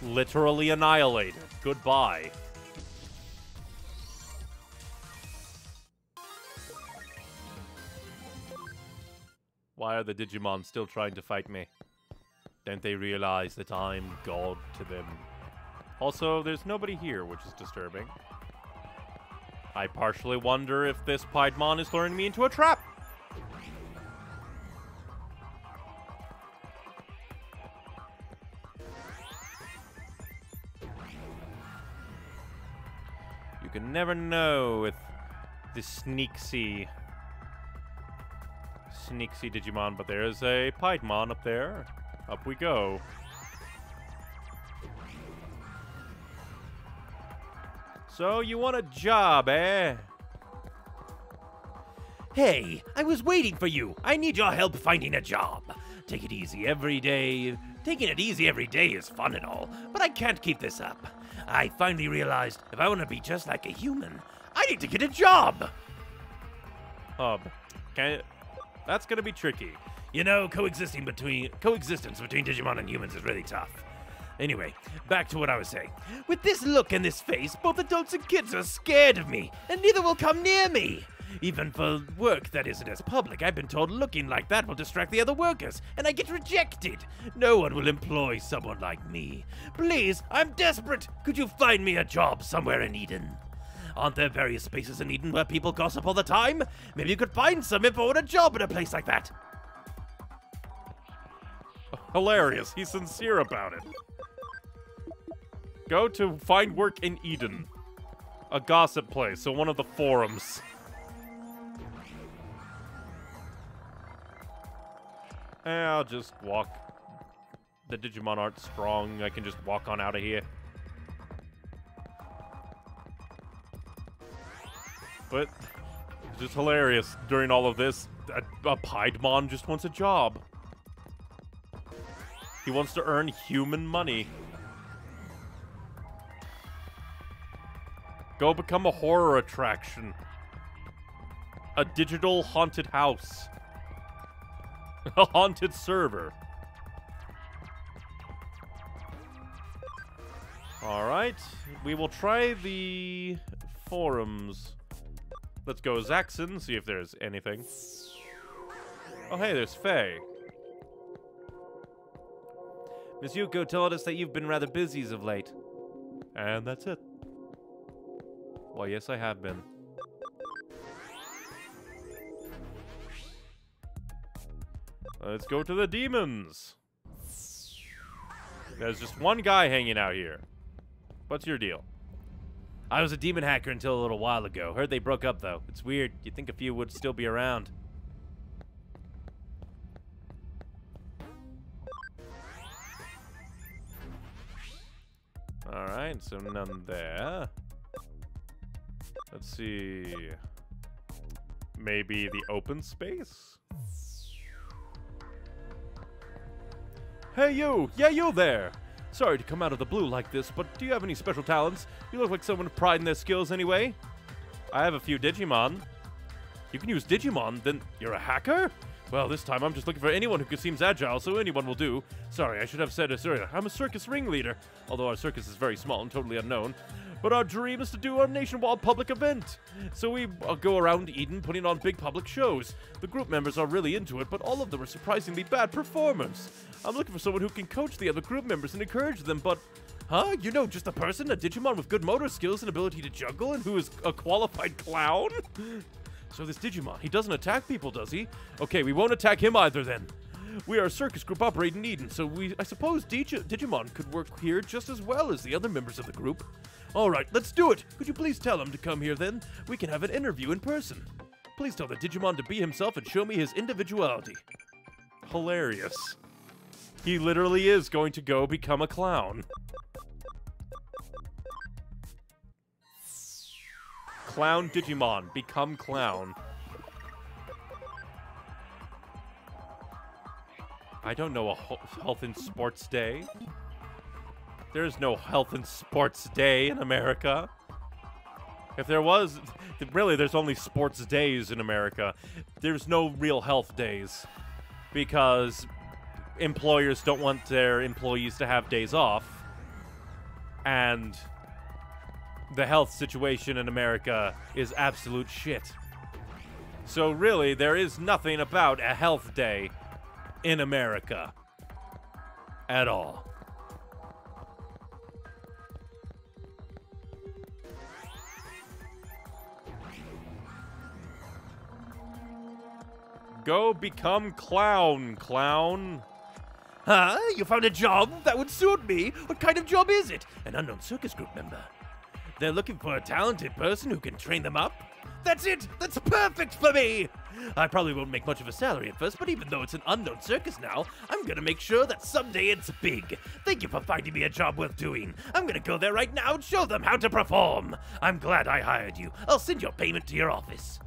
Literally annihilated. Goodbye. Why are the Digimon still trying to fight me? Don't they realize that I'm God to them? Also, there's nobody here, which is disturbing. I partially wonder if this Piedmon is luring me into a trap. You can never know with this sneaky Digimon, but there is a Piedmon up there. Up we go. So, you want a job, eh? Hey, I was waiting for you. I need your help finding a job. Take it easy every day. Taking it easy every day is fun and all, but I can't keep this up. I finally realized if I want to be just like a human, I need to get a job. Okay, that's gonna be tricky. You know, coexistence between Digimon and humans is really tough. Anyway, back to what I was saying. With this look and this face, both adults and kids are scared of me, and neither will come near me. Even for work that isn't as public, I've been told looking like that will distract the other workers, and I get rejected. No one will employ someone like me. Please, I'm desperate. Could you find me a job somewhere in Eden? Aren't there various spaces in Eden where people gossip all the time? Maybe you could find some if I want a job in a place like that. Hilarious. He's sincere about it. Go to find work in Eden. A gossip place, so one of the forums. I'll just walk. The Digimon aren't strong. I can just walk on out of here. But it's just hilarious. During all of this, a Piedmon just wants a job. He wants to earn human money. Go become a horror attraction. A digital haunted house. A haunted server. Alright. We will try the forums. Let's go Zaxxon, see if there's anything. Oh hey, there's Faye. Miss Yuko told us that you've been rather busy as of late. And that's it. Well, yes, I have been. Let's go to the demons. There's just one guy hanging out here. What's your deal? I was a demon hacker until a little while ago. Heard they broke up, though. It's weird. You'd think a few would still be around. All right, so none there. Let's see. Maybe the open space? Hey you! Yeah, you there! Sorry to come out of the blue like this, but do you have any special talents? You look like someone with pride in their skills anyway. I have a few Digimon. You can use Digimon, then you're a hacker? Well, this time I'm just looking for anyone who seems agile, so anyone will do. Sorry, I should have said this earlier. I'm a circus ringleader, although our circus is very small and totally unknown. But our dream is to do a nationwide public event. So we go around Eden putting on big public shows. The group members are really into it, but all of them are surprisingly bad performers. I'm looking for someone who can coach the other group members and encourage them, but... Huh? You know just a person? A Digimon with good motor skills and ability to juggle and who is a qualified clown? So this Digimon, he doesn't attack people, does he? Okay, we won't attack him either then. We are a circus group operating in Eden, so I suppose Digimon could work here just as well as the other members of the group. All right, let's do it. Could you please tell him to come here then? We can have an interview in person. Please tell the Digimon to be himself and show me his individuality. Hilarious. He literally is going to go become a clown. Clown Digimon, become clown. I don't know a health and sports day. There is no health and sports day in America. If there was, really, there's only sports days in America. There's no real health days because employers don't want their employees to have days off. And the health situation in America is absolute shit. So really, there is nothing about a health day in America at all. Go become clown, clown. Huh? You found a job? That would suit me. What kind of job is it? An unknown circus group member. They're looking for a talented person who can train them up. That's it! That's perfect for me! I probably won't make much of a salary at first, but even though it's an unknown circus now, I'm gonna make sure that someday it's big. Thank you for finding me a job worth doing. I'm gonna go there right now and show them how to perform. I'm glad I hired you. I'll send your payment to your office.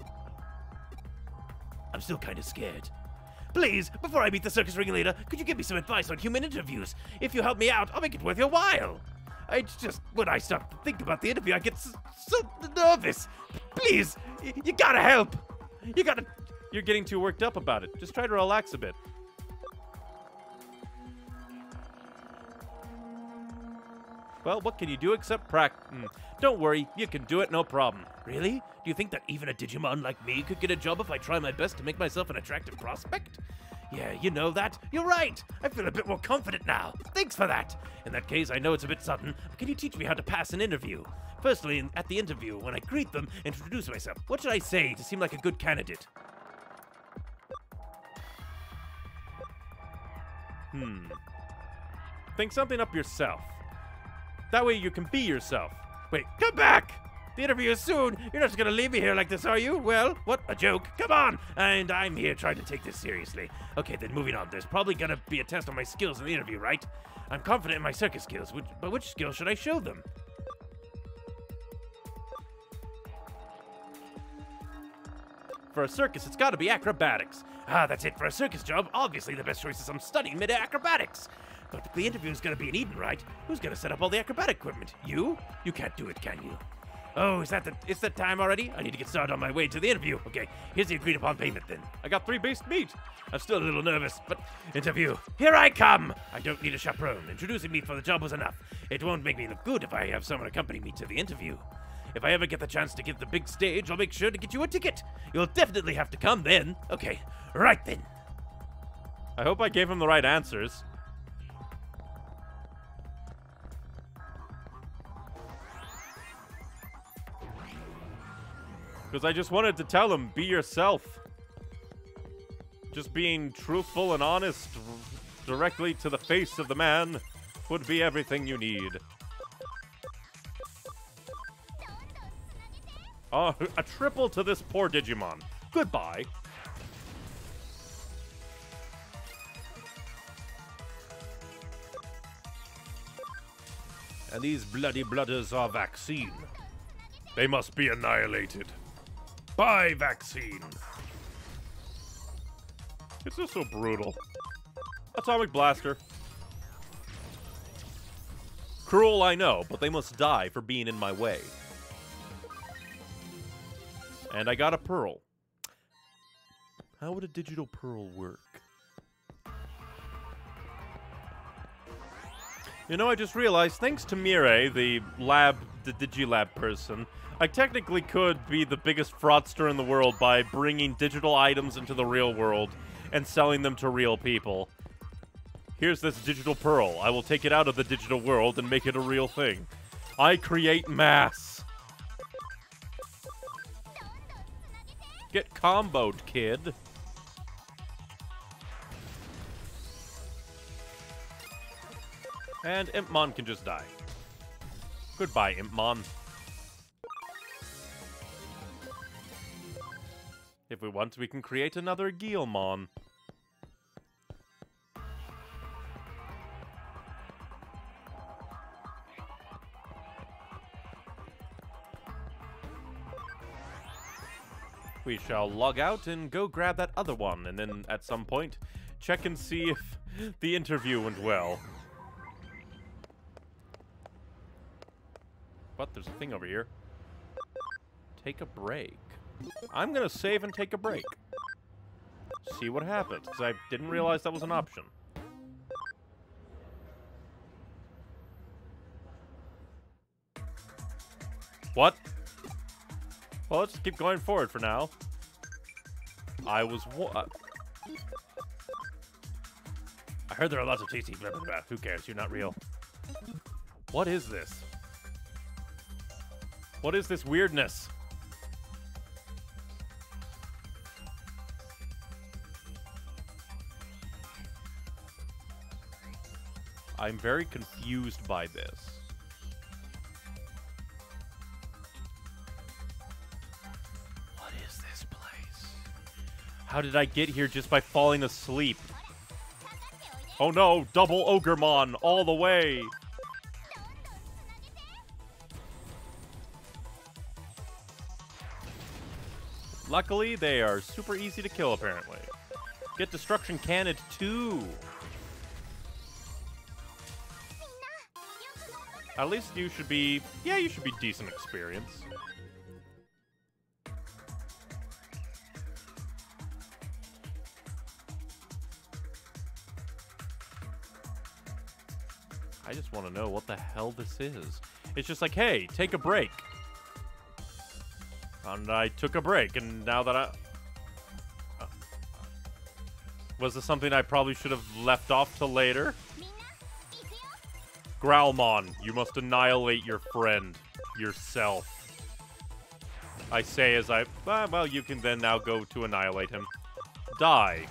I'm still kind of scared. Please, before I meet the circus ringleader, could you give me some advice on human interviews? If you help me out, I'll make it worth your while. When I start to think about the interview, I get so nervous. Please, you gotta help. You gotta... You're getting too worked up about it. Just try to relax a bit. Well, what can you do except practice? Don't worry, you can do it, no problem. Really? Do you think that even a Digimon like me could get a job if I try my best to make myself an attractive prospect? Yeah, you know that. You're right. I feel a bit more confident now. Thanks for that. In that case, I know it's a bit sudden, but can you teach me how to pass an interview? Firstly, at the interview, when I greet them, introduce myself. What should I say to seem like a good candidate? Think something up yourself. That way you can be yourself. Wait, come back! The interview is soon! You're not just gonna leave me here like this, are you? Well, what a joke. Come on! And I'm here trying to take this seriously. Okay, then moving on. There's probably gonna be a test on my skills in the interview, right? I'm confident in my circus skills, but which skill should I show them? For a circus, it's gotta be acrobatics. Ah, that's it. For a circus job, obviously the best choice is I'm studying mid-air acrobatics. But the interview is gonna be in Eden, right? Who's gonna set up all the acrobatic equipment? You? You can't do it, can you? Oh, it's that time already? I need to get started on my way to the interview. Okay, here's the agreed upon payment then. I got 3 based meat. I'm still a little nervous, but interview. Here I come! I don't need a chaperone. Introducing me for the job was enough. It won't make me look good if I have someone accompany me to the interview. If I ever get the chance to give the big stage, I'll make sure to get you a ticket. You'll definitely have to come then. Okay, right then. I hope I gave him the right answers. Because I just wanted to tell him, be yourself. Just being truthful and honest directly to the face of the man would be everything you need. Oh, a triple to this poor Digimon. Goodbye. And these bloody blooders are vaccine. They must be annihilated. Buy vaccine. It's just so brutal. Atomic blaster. Cruel, I know, but they must die for being in my way. And I got a pearl. How would a digital pearl work? You know, I just realized, thanks to Mirai, the Digilab person, I technically could be the biggest fraudster in the world by bringing digital items into the real world and selling them to real people. Here's this digital pearl. I will take it out of the digital world and make it a real thing. I create mass. Get comboed, kid. And Impmon can just die. Goodbye, Impmon. If we want, we can create another Guillemon. We shall log out and go grab that other one, and then at some point, check and see if the interview went well. But there's a thing over here. Take a break. I'm gonna save and take a break. See what happens, because I didn't realize that was an option. What? Well, let's keep going forward for now. I was what? I heard there are lots of tasty blah blah blah. Who cares? You're not real. What is this? What is this weirdness? I'm very confused by this. How did I get here just by falling asleep? Oh no, double Ogremon all the way! Luckily, they are super easy to kill, apparently. Get Destruction Cannoned too! At least you should be... yeah, you should be decent experience. I just want to know what the hell this is. It's just like, hey, take a break. And I took a break, and now that I... was this something I probably should have left off till later? Growlmon, you must annihilate your friend. Yourself. I say as I... well, you can then now go to annihilate him. Die.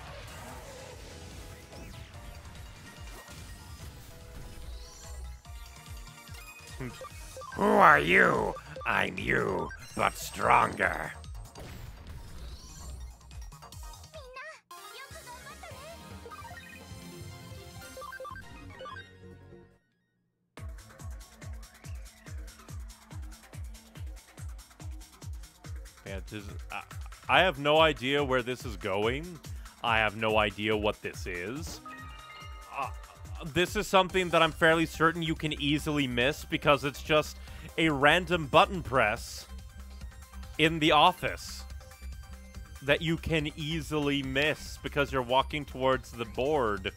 Who are you? I'm you, but stronger. Yeah, I have no idea where this is going. I have no idea what this is. This is something that I'm fairly certain you can easily miss because it's just a random button press in the office that you can easily miss because you're walking towards the board.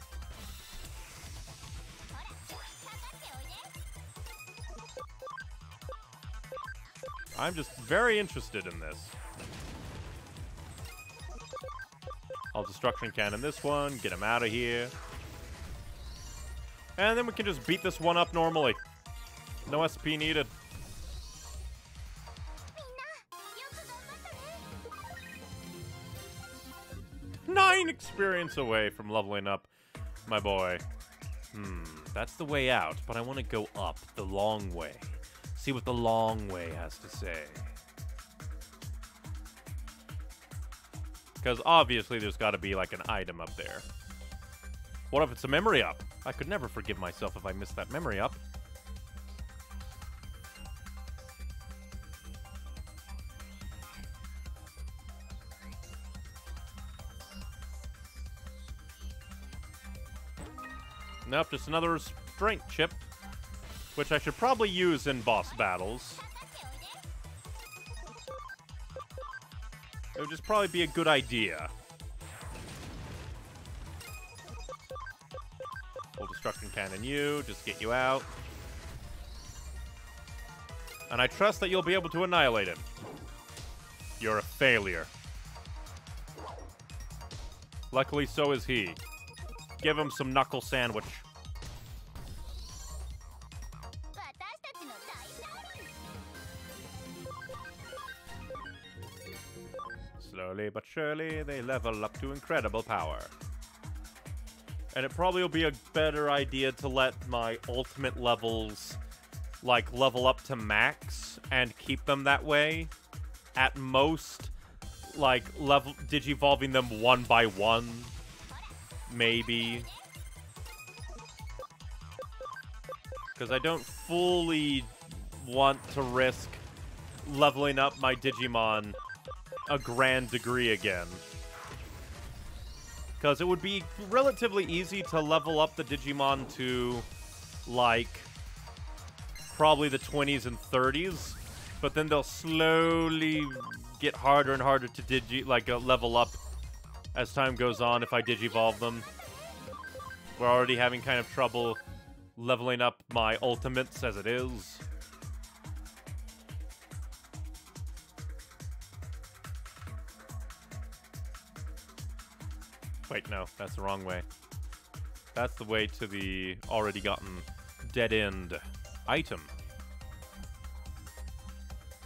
I'm just very interested in this. I'll Destruction Cannon this one, get him out of here. And then we can just beat this one up normally. No SP needed. Nine experience away from leveling up, my boy. That's the way out, but I want to go up the long way. See what the long way has to say. Because obviously there's got to be like an item up there. What if it's a memory up? I could never forgive myself if I missed that memory up. Nope, just another restraint chip, which I should probably use in boss battles. It would just probably be a good idea. Destruction Cannon you, just get you out. And I trust that you'll be able to annihilate him. You're a failure. Luckily, so is he. Give him some knuckle sandwich. Slowly but surely, they level up to incredible power. And it probably will be a better idea to let my ultimate levels, like, level up to max and keep them that way. At most, like level digivolving them one by one, maybe. Because I don't fully want to risk leveling up my Digimon a grand degree again. Because it would be relatively easy to level up the Digimon to, like, probably the 20s and 30s. But then they'll slowly get harder and harder to level up as time goes on if I digivolve them. We're already having kind of trouble leveling up my ultimates as it is. Wait, no, that's the wrong way. That's the way to the already gotten dead-end item.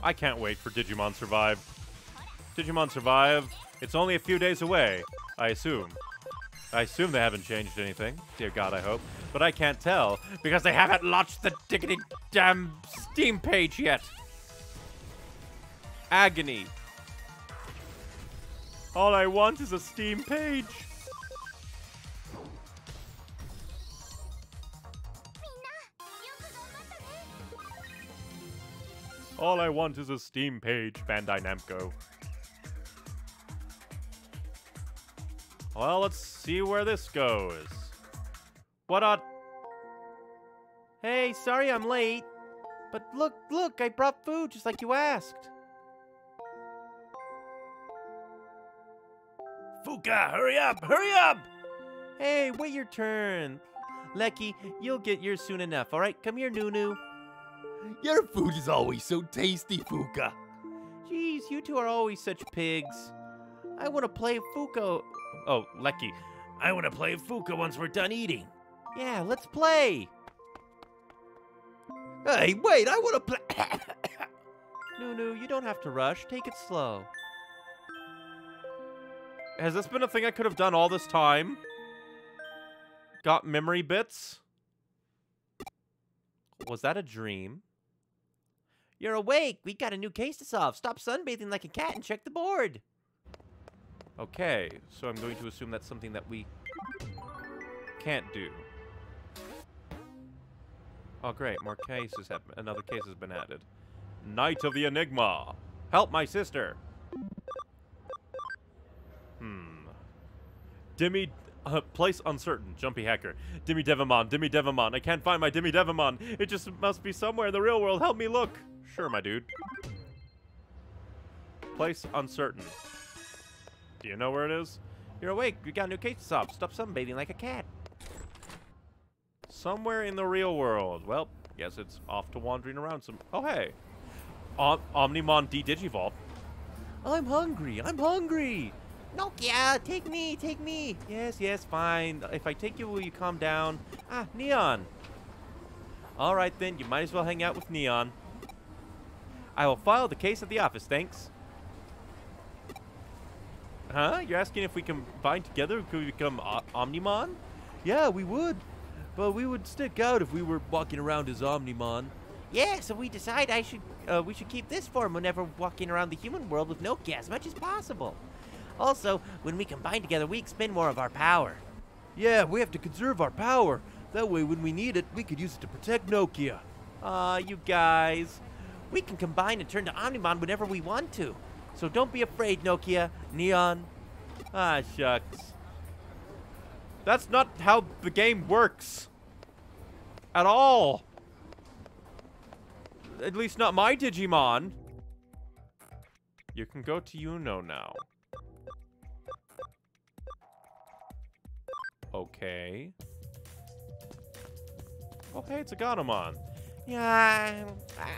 I can't wait for Digimon Survive. Digimon Survive, it's only a few days away, I assume. I assume they haven't changed anything. Dear God, I hope. But I can't tell, because they haven't launched the diggity damn Steam page yet. Agony. All I want is a Steam page. All I want is a Steam page, Bandai Namco. Well, let's see where this goes. What a... Hey, sorry I'm late. But look, look, I brought food just like you asked. Fuka, hurry up, hurry up! Hey, wait your turn. Lecky, you'll get yours soon enough, alright? Come here, Nunu. Your food is always so tasty, Fuka. Jeez, you two are always such pigs. I want to play Fuka. Oh, Lecky. I want to play Fuka once we're done eating. Yeah, let's play! Hey, wait, I wanna play- Nunu, you don't have to rush. Take it slow. Has this been a thing I could have done all this time? Got memory bits? Was that a dream? You're awake! We've got a new case to solve. Stop sunbathing like a cat and check the board! Okay, so I'm going to assume that's something that we can't do. Oh great, more cases have another case has been added. Knight of the Enigma! Help my sister! Demi... place uncertain. Jumpy hacker. Demi Devamon, Demi Devamon. I can't find my Demi Devamon. It just must be somewhere in the real world. Help me look! Sure, my dude. Place uncertain. Do you know where it is? You're awake. You got a new case to solve. Stop sunbathing like a cat. Somewhere in the real world. Well, guess it's off to wandering around some... Oh, hey. Omnimon de-digivolve. I'm hungry. I'm hungry. Nokia, take me. Take me. Yes, yes, fine. If I take you, will you calm down? Ah, Neon. All right, then. You might as well hang out with Neon. I will file the case at the office. Thanks. Huh? You're asking if we combine together, could we become Omnimon? Yeah, we would. But we would stick out if we were walking around as Omnimon. Yeah, so we decide we should keep this form whenever walking around the human world with Nokia as much as possible. Also, when we combine together, we expend more of our power. Yeah, we have to conserve our power. That way, when we need it, we could use it to protect Nokia. Aw, you guys. We can combine and turn to Omnimon whenever we want to. So don't be afraid, Nokia, Neon. Ah, shucks. That's not how the game works. At all. At least not my Digimon. You can go to Yuno now. Okay. Oh, hey, it's a Agumon. Yeah,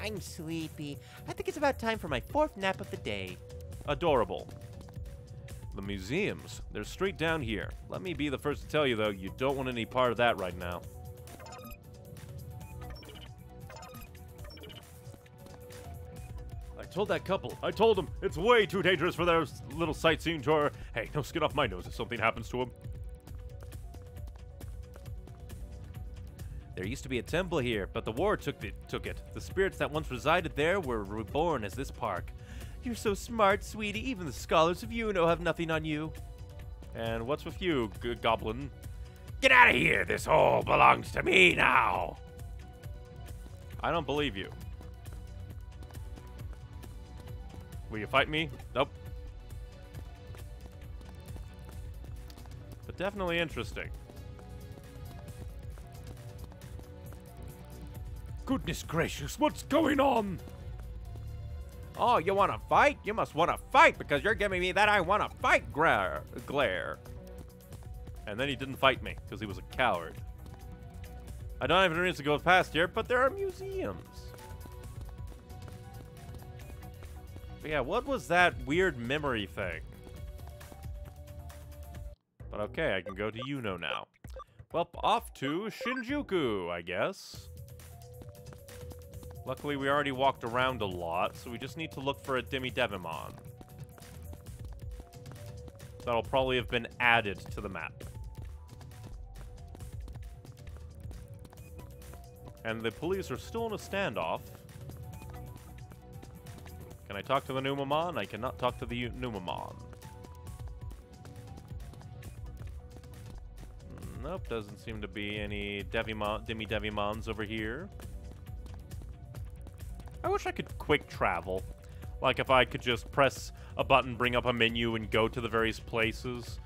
I'm sleepy. I think it's about time for my fourth nap of the day. Adorable. The museums. They're straight down here. Let me be the first to tell you, though, you don't want any part of that right now. I told that couple. I told them it's way too dangerous for their little sightseeing tour. Hey, no skin off my nose if something happens to them. There used to be a temple here, but the war took it. The spirits that once resided there were reborn as this park. You're so smart, sweetie. Even the scholars of Yuno have nothing on you. And what's with you, goblin? Get out of here! This hole belongs to me now! I don't believe you. Will you fight me? Nope. But definitely interesting. Goodness gracious, what's going on? Oh, you want to fight? You must want to fight because you're giving me that I want to fight glare. And then he didn't fight me because he was a coward. I don't have any reason to go past here, but there are museums. But yeah, what was that weird memory thing? But okay, I can go to Yuno now. Well, off to Shinjuku, I guess. Luckily, we already walked around a lot, so we just need to look for a Demi-Devimon. That'll probably have been added to the map. And the police are still in a standoff. Can I talk to the Numamon? I cannot talk to the Numamon. Nope, doesn't seem to be any Demi-Devimons over here. I wish I could quick travel. Like if I could just press a button, bring up a menu, and go to the various places.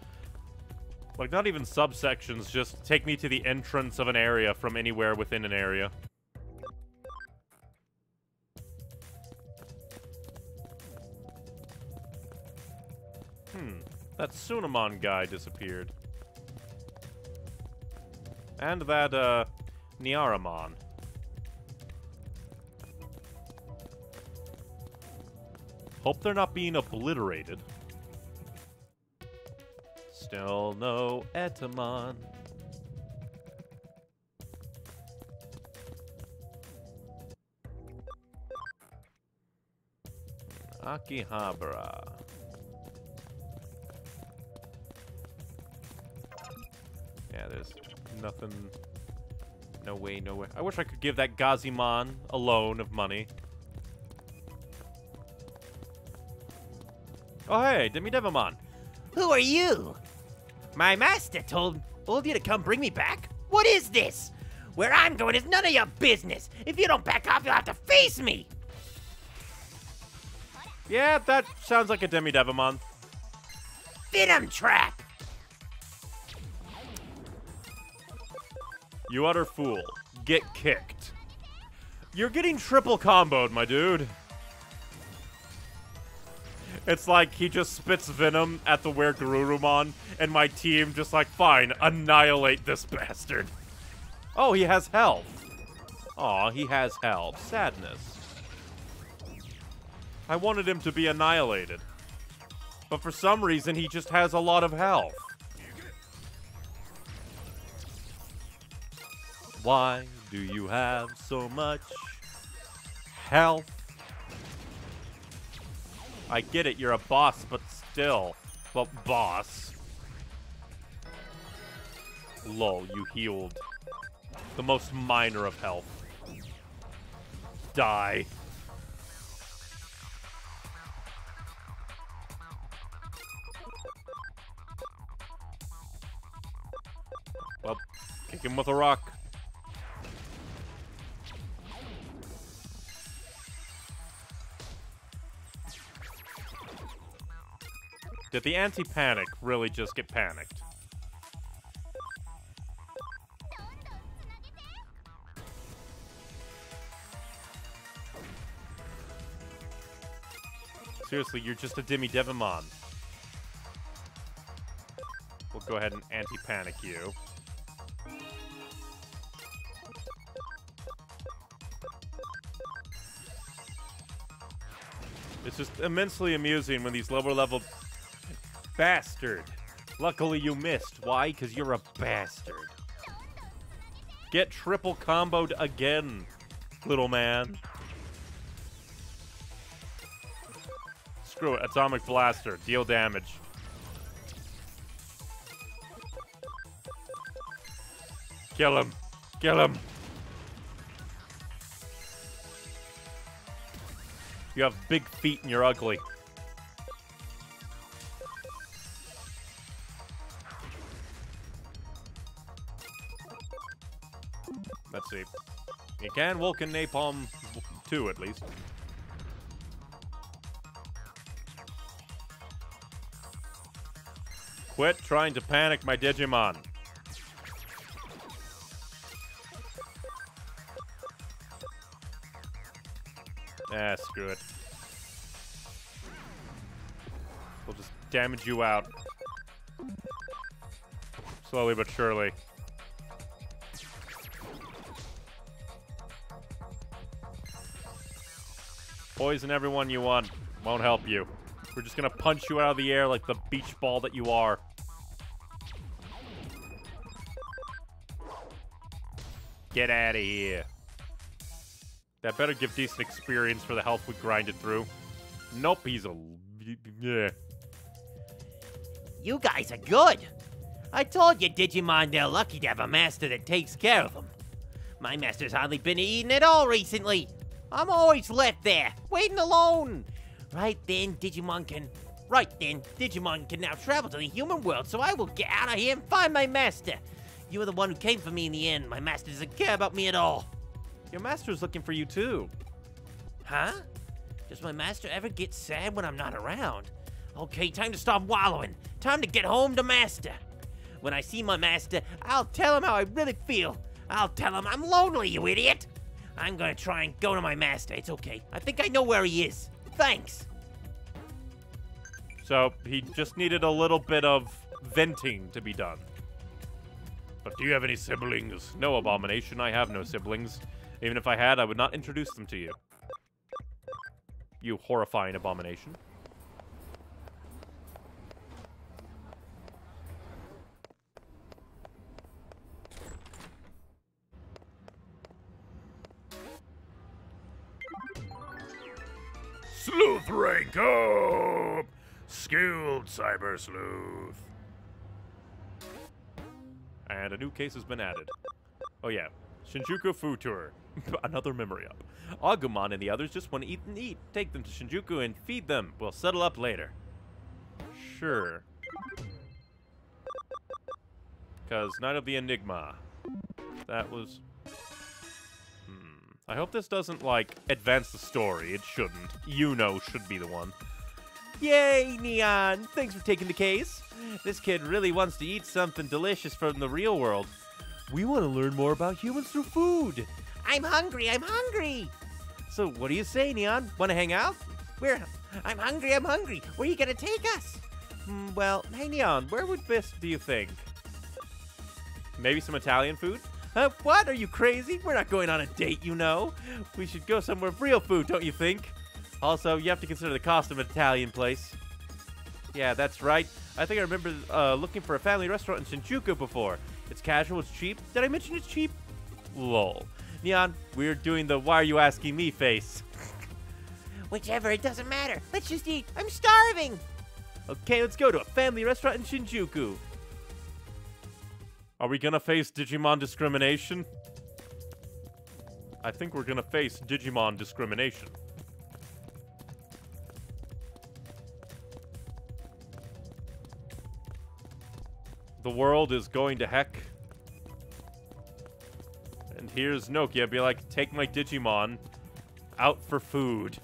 Like, not even subsections, just take me to the entrance of an area from anywhere within an area. Hmm. That Tsunamon guy disappeared. And that, Nyaramon. Hope they're not being obliterated. Still no Edamon. Akihabara. Yeah, there's nothing. No way, no way. I wish I could give that Gazimon a loan of money. Oh, hey, Demi-Devimon. Who are you? My master told you to come bring me back? What is this? Where I'm going is none of your business. If you don't back off, you'll have to face me. Yeah, that sounds like a Demi-Devimon. Venom trap. You utter fool. Get kicked. You're getting triple comboed, my dude. It's like he just spits venom at the WereGarurumon, and my team just like, fine, annihilate this bastard. Oh, he has health. Aw, he has health. Sadness. I wanted him to be annihilated. But for some reason, he just has a lot of health. Why do you have so much health? I get it, you're a boss, but still. But boss. Lol, you healed. The most minor of health. Die. Well, kick him with a rock. Did the anti-panic really just get panicked? Seriously, you're just a Demi-Devimon. We'll go ahead and anti-panic you. It's just immensely amusing when these lower-level... Bastard. Luckily you missed. Why? Because you're a bastard. Get triple comboed again, little man. Screw it. Atomic Blaster. Deal damage. Kill him. Kill him. You have big feet and you're ugly. Let's see. You can Vulcan Napalm 2, at least. Quit trying to panic my Digimon. Ah, screw it. We'll just damage you out. Slowly but surely. Poison everyone you want. Won't help you. We're just gonna punch you out of the air like the beach ball that you are. Get out of here. That better give decent experience for the health we grinded through. Nope, he's a... yeah. You guys are good. I told you, Digimon, they're lucky to have a master that takes care of them. My master's hardly been eating at all recently. I'm always left there, waiting alone. Right then, Digimon can now travel to the human world, so I will get out of here and find my master. You were the one who came for me in the end. My master doesn't care about me at all. Your master's looking for you, too. Huh? Does my master ever get sad when I'm not around? Okay, time to stop wallowing. Time to get home to master. When I see my master, I'll tell him how I really feel. I'll tell him I'm lonely, you idiot. I'm gonna try and go to my master. It's okay. I think I know where he is. Thanks. So, he just needed a little bit of venting to be done. But do you have any siblings? No, Abomination. I have no siblings. Even if I had, I would not introduce them to you. You horrifying abomination. Sleuth rank up! Skilled cyber sleuth. And a new case has been added. Oh yeah. Shinjuku food tour. Another memory up. Agumon and the others just want to eat and eat. Take them to Shinjuku and feed them. We'll settle up later. Sure. Because Night of the Enigma. That was... hmm. I hope this doesn't, like, advance the story. It shouldn't. Yuno should be the one. Yay, Neon! Thanks for taking the case. This kid really wants to eat something delicious from the real world. We want to learn more about humans through food. I'm hungry, I'm hungry. So what do you say, Neon? Want to hang out? I'm hungry, I'm hungry. Where are you going to take us? Well, hey, Neon, where would best do you think? Maybe some Italian food? What? Are you crazy? We're not going on a date, you know. We should go somewhere with real food, don't you think? Also, you have to consider the cost of an Italian place. Yeah, that's right. I think I remember looking for a family restaurant in Shinjuku before. It's casual, it's cheap. Did I mention it's cheap? Lol. Neon, we're doing the why are you asking me face. Whichever, it doesn't matter. Let's just eat. I'm starving. Okay, let's go to a family restaurant in Shinjuku. Are we gonna face Digimon discrimination? I think we're gonna face Digimon discrimination. The world is going to heck. And here's Nokia, be like, take my Digimon out for food.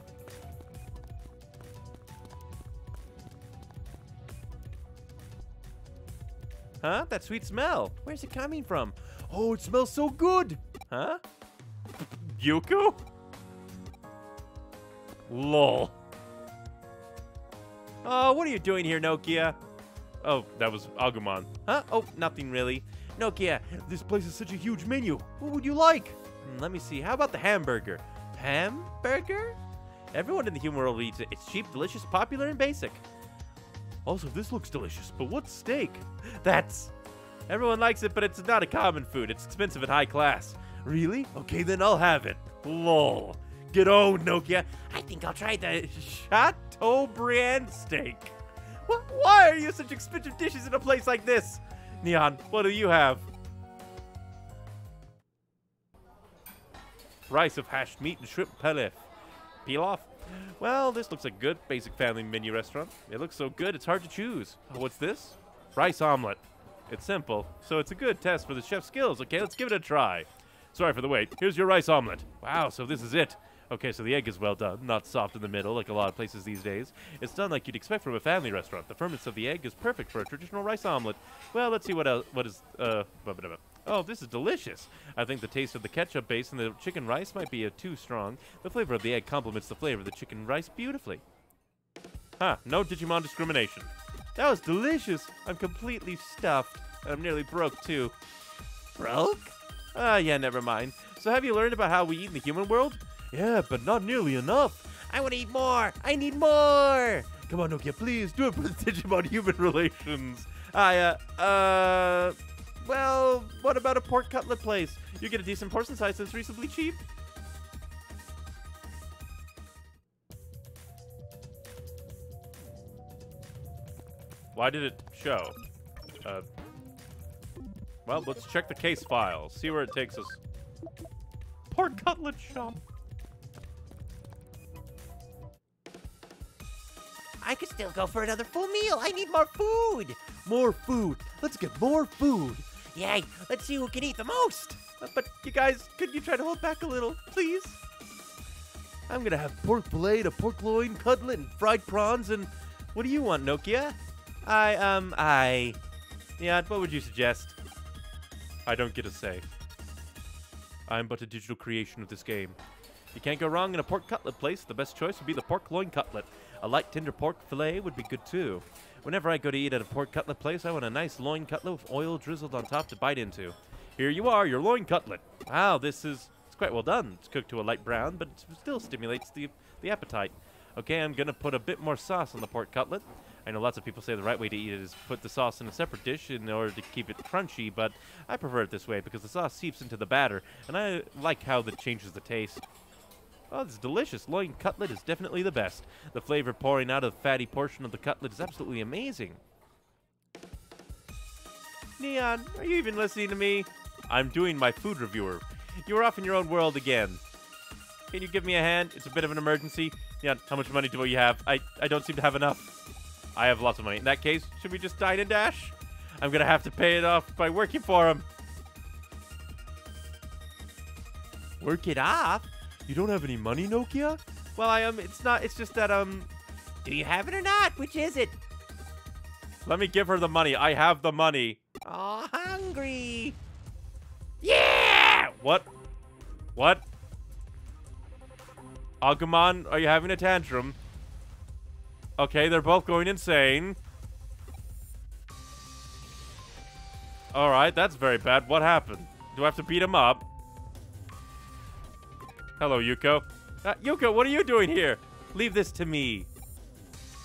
Huh? That sweet smell. Where's it coming from? Oh, it smells so good. Huh? Yuko? Lol. Oh, what are you doing here, Nokia? Oh, that was Agumon. Huh? Oh, nothing really. Nokia, this place is such a huge menu. What would you like? Let me see. How about the hamburger? Hamburger? Everyone in the human world eats it. It's cheap, delicious, popular, and basic. Also, this looks delicious, but what's steak? That's... everyone likes it, but it's not a common food. It's expensive and high class. Really? Okay, then I'll have it. Lol. Get owned, Nokia. I think I'll try the Chateaubriand steak. Why are you such expensive dishes in a place like this? Neon, what do you have? Rice of hashed meat and shrimp pilaf. Well, this looks like good basic family menu restaurant. It looks so good, it's hard to choose. Oh, what's this? Rice omelet. It's simple, so it's a good test for the chef's skills. Okay, let's give it a try. Sorry for the wait. Here's your rice omelet. Wow, so this is it. Okay, so the egg is well done, not soft in the middle like a lot of places these days. It's done like you'd expect from a family restaurant. The firmness of the egg is perfect for a traditional rice omelet. Well, let's see what else. What is Oh, this is delicious. I think the taste of the ketchup base and the chicken rice might be too strong. The flavor of the egg complements the flavor of the chicken rice beautifully. Huh, no Digimon discrimination. That was delicious. I'm completely stuffed. And I'm nearly broke, too. Broke? Ah, yeah, never mind. So have you learned about how we eat in the human world? Yeah, but not nearly enough. I want to eat more. I need more. Come on, Nokia, please. Do it for the Digimon human relations. Well, what about a pork cutlet place? You get a decent portion size that's reasonably cheap. Why did it show? Well, let's check the case file. See where it takes us. Pork cutlet shop. I could still go for another full meal. I need more food. More food. Let's get more food. Yay. Let's see who can eat the most. But you guys, could you try to hold back a little, please? I'm going to have pork fillet, a pork loin, cutlet, and fried prawns, and... What do you want, Nokia? Yeah, what would you suggest? I don't get a say. I'm but a digital creation of this game. You can't go wrong in a pork cutlet place. The best choice would be the pork loin cutlet. A light tender pork fillet would be good too. Whenever I go to eat at a pork cutlet place, I want a nice loin cutlet with oil drizzled on top to bite into. Here you are, your loin cutlet. Wow, it's quite well done. It's cooked to a light brown, but it still stimulates the appetite. Okay, I'm gonna put a bit more sauce on the pork cutlet. I know lots of people say the right way to eat it is put the sauce in a separate dish in order to keep it crunchy, but I prefer it this way because the sauce seeps into the batter, and I like how that changes the taste. Oh, this delicious loin cutlet is definitely the best. The flavor pouring out of the fatty portion of the cutlet is absolutely amazing. Neon, are you even listening to me? I'm doing my food reviewer. You are off in your own world again. Can you give me a hand? It's a bit of an emergency. Neon, how much money do you have? I don't seem to have enough. I have lots of money. In that case, should we just dine and dash? I'm gonna have to pay it off by working for him. Work it off? You don't have any money, Nokia? Well, it's just that, do you have it or not? Which is it? Let me give her the money. I have the money. Aw, hungry. Yeah! What? Agumon, are you having a tantrum? Okay, they're both going insane. Alright, that's very bad. What happened? Do I have to beat him up? Hello, Yuko. Yuko, what are you doing here? Leave this to me.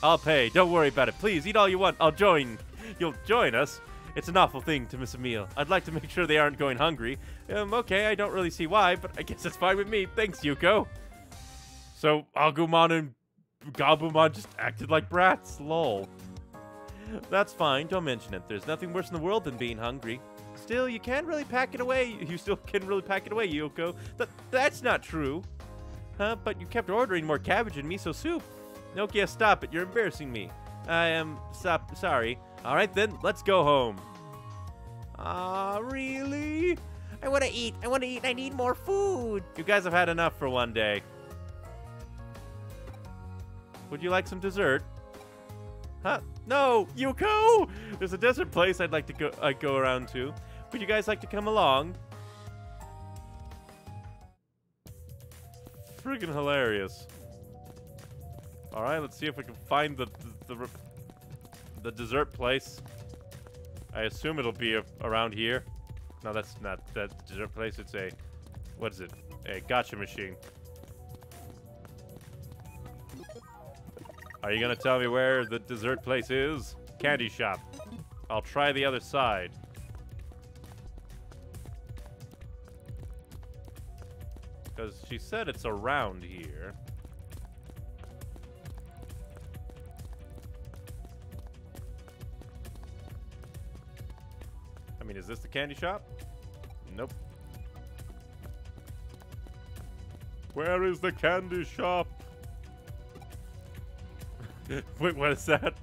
I'll pay. Don't worry about it. Please, eat all you want. I'll join. You'll join us? It's an awful thing to miss a meal. I'd like to make sure they aren't going hungry. Okay, I don't really see why, but I guess it's fine with me. Thanks, Yuko. So, Agumon and Gabumon just acted like brats, lol. That's fine, don't mention it. There's nothing worse in the world than being hungry. Still, you can't really pack it away. You still can really pack it away, Yuko. That's not true. Huh? But you kept ordering more cabbage and miso soup. Nokia, stop it. You're embarrassing me. I am sorry. All right, then. Let's go home. Ah, really? I want to eat. I want to eat. I need more food. You guys have had enough for one day. Would you like some dessert? Huh? No, Yuko! There's a desert place I'd like to go around to. Would you guys like to come along? Friggin' hilarious. Alright, let's see if we can find the dessert place. I assume it'll be around here. No, that's not that dessert place. It's a... What is it? A gacha machine. Are you gonna tell me where the dessert place is? Candy shop. I'll try the other side. Because she said it's around here. I mean, is this the candy shop? Nope. Where is the candy shop? Wait, what is that?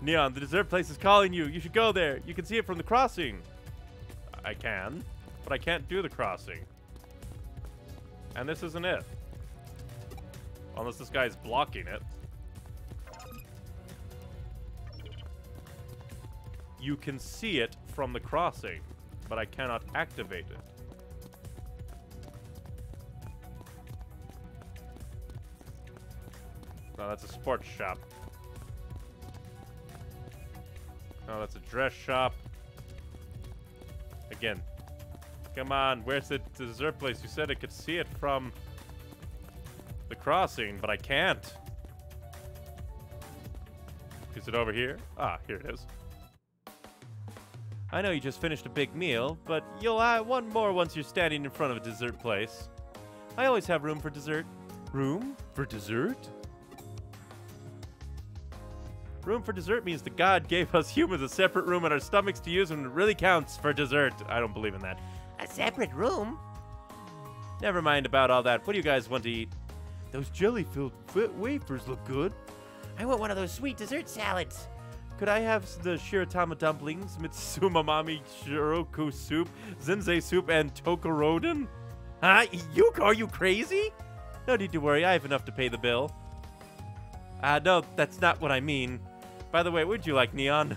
Neon, the dessert place is calling you. You should go there. You can see it from the crossing. I can, but I can't do the crossing. And this isn't it. Unless this guy's blocking it. You can see it from the crossing, but I cannot activate it. No, that's a sports shop. No, that's a dress shop. Again. Come on, where's the dessert place? You said I could see it from the crossing, but I can't. Is it over here? Ah, here it is. I know you just finished a big meal, but you'll have one more once you're standing in front of a dessert place. I always have room for dessert. Room for dessert? Room for dessert means the God gave us humans a separate room in our stomachs to use when it really counts for dessert. I don't believe in that. A separate room? Never mind about all that. What do you guys want to eat? Those jelly-filled wafers look good. I want one of those sweet dessert salads. Could I have the Shiratama dumplings, Mitsumamami Shiroku soup, Zinzei soup, and Tokoroden? Huh? Yuko, are you crazy? No need to worry, I have enough to pay the bill. No, that's not what I mean. By the way, would you like Neon?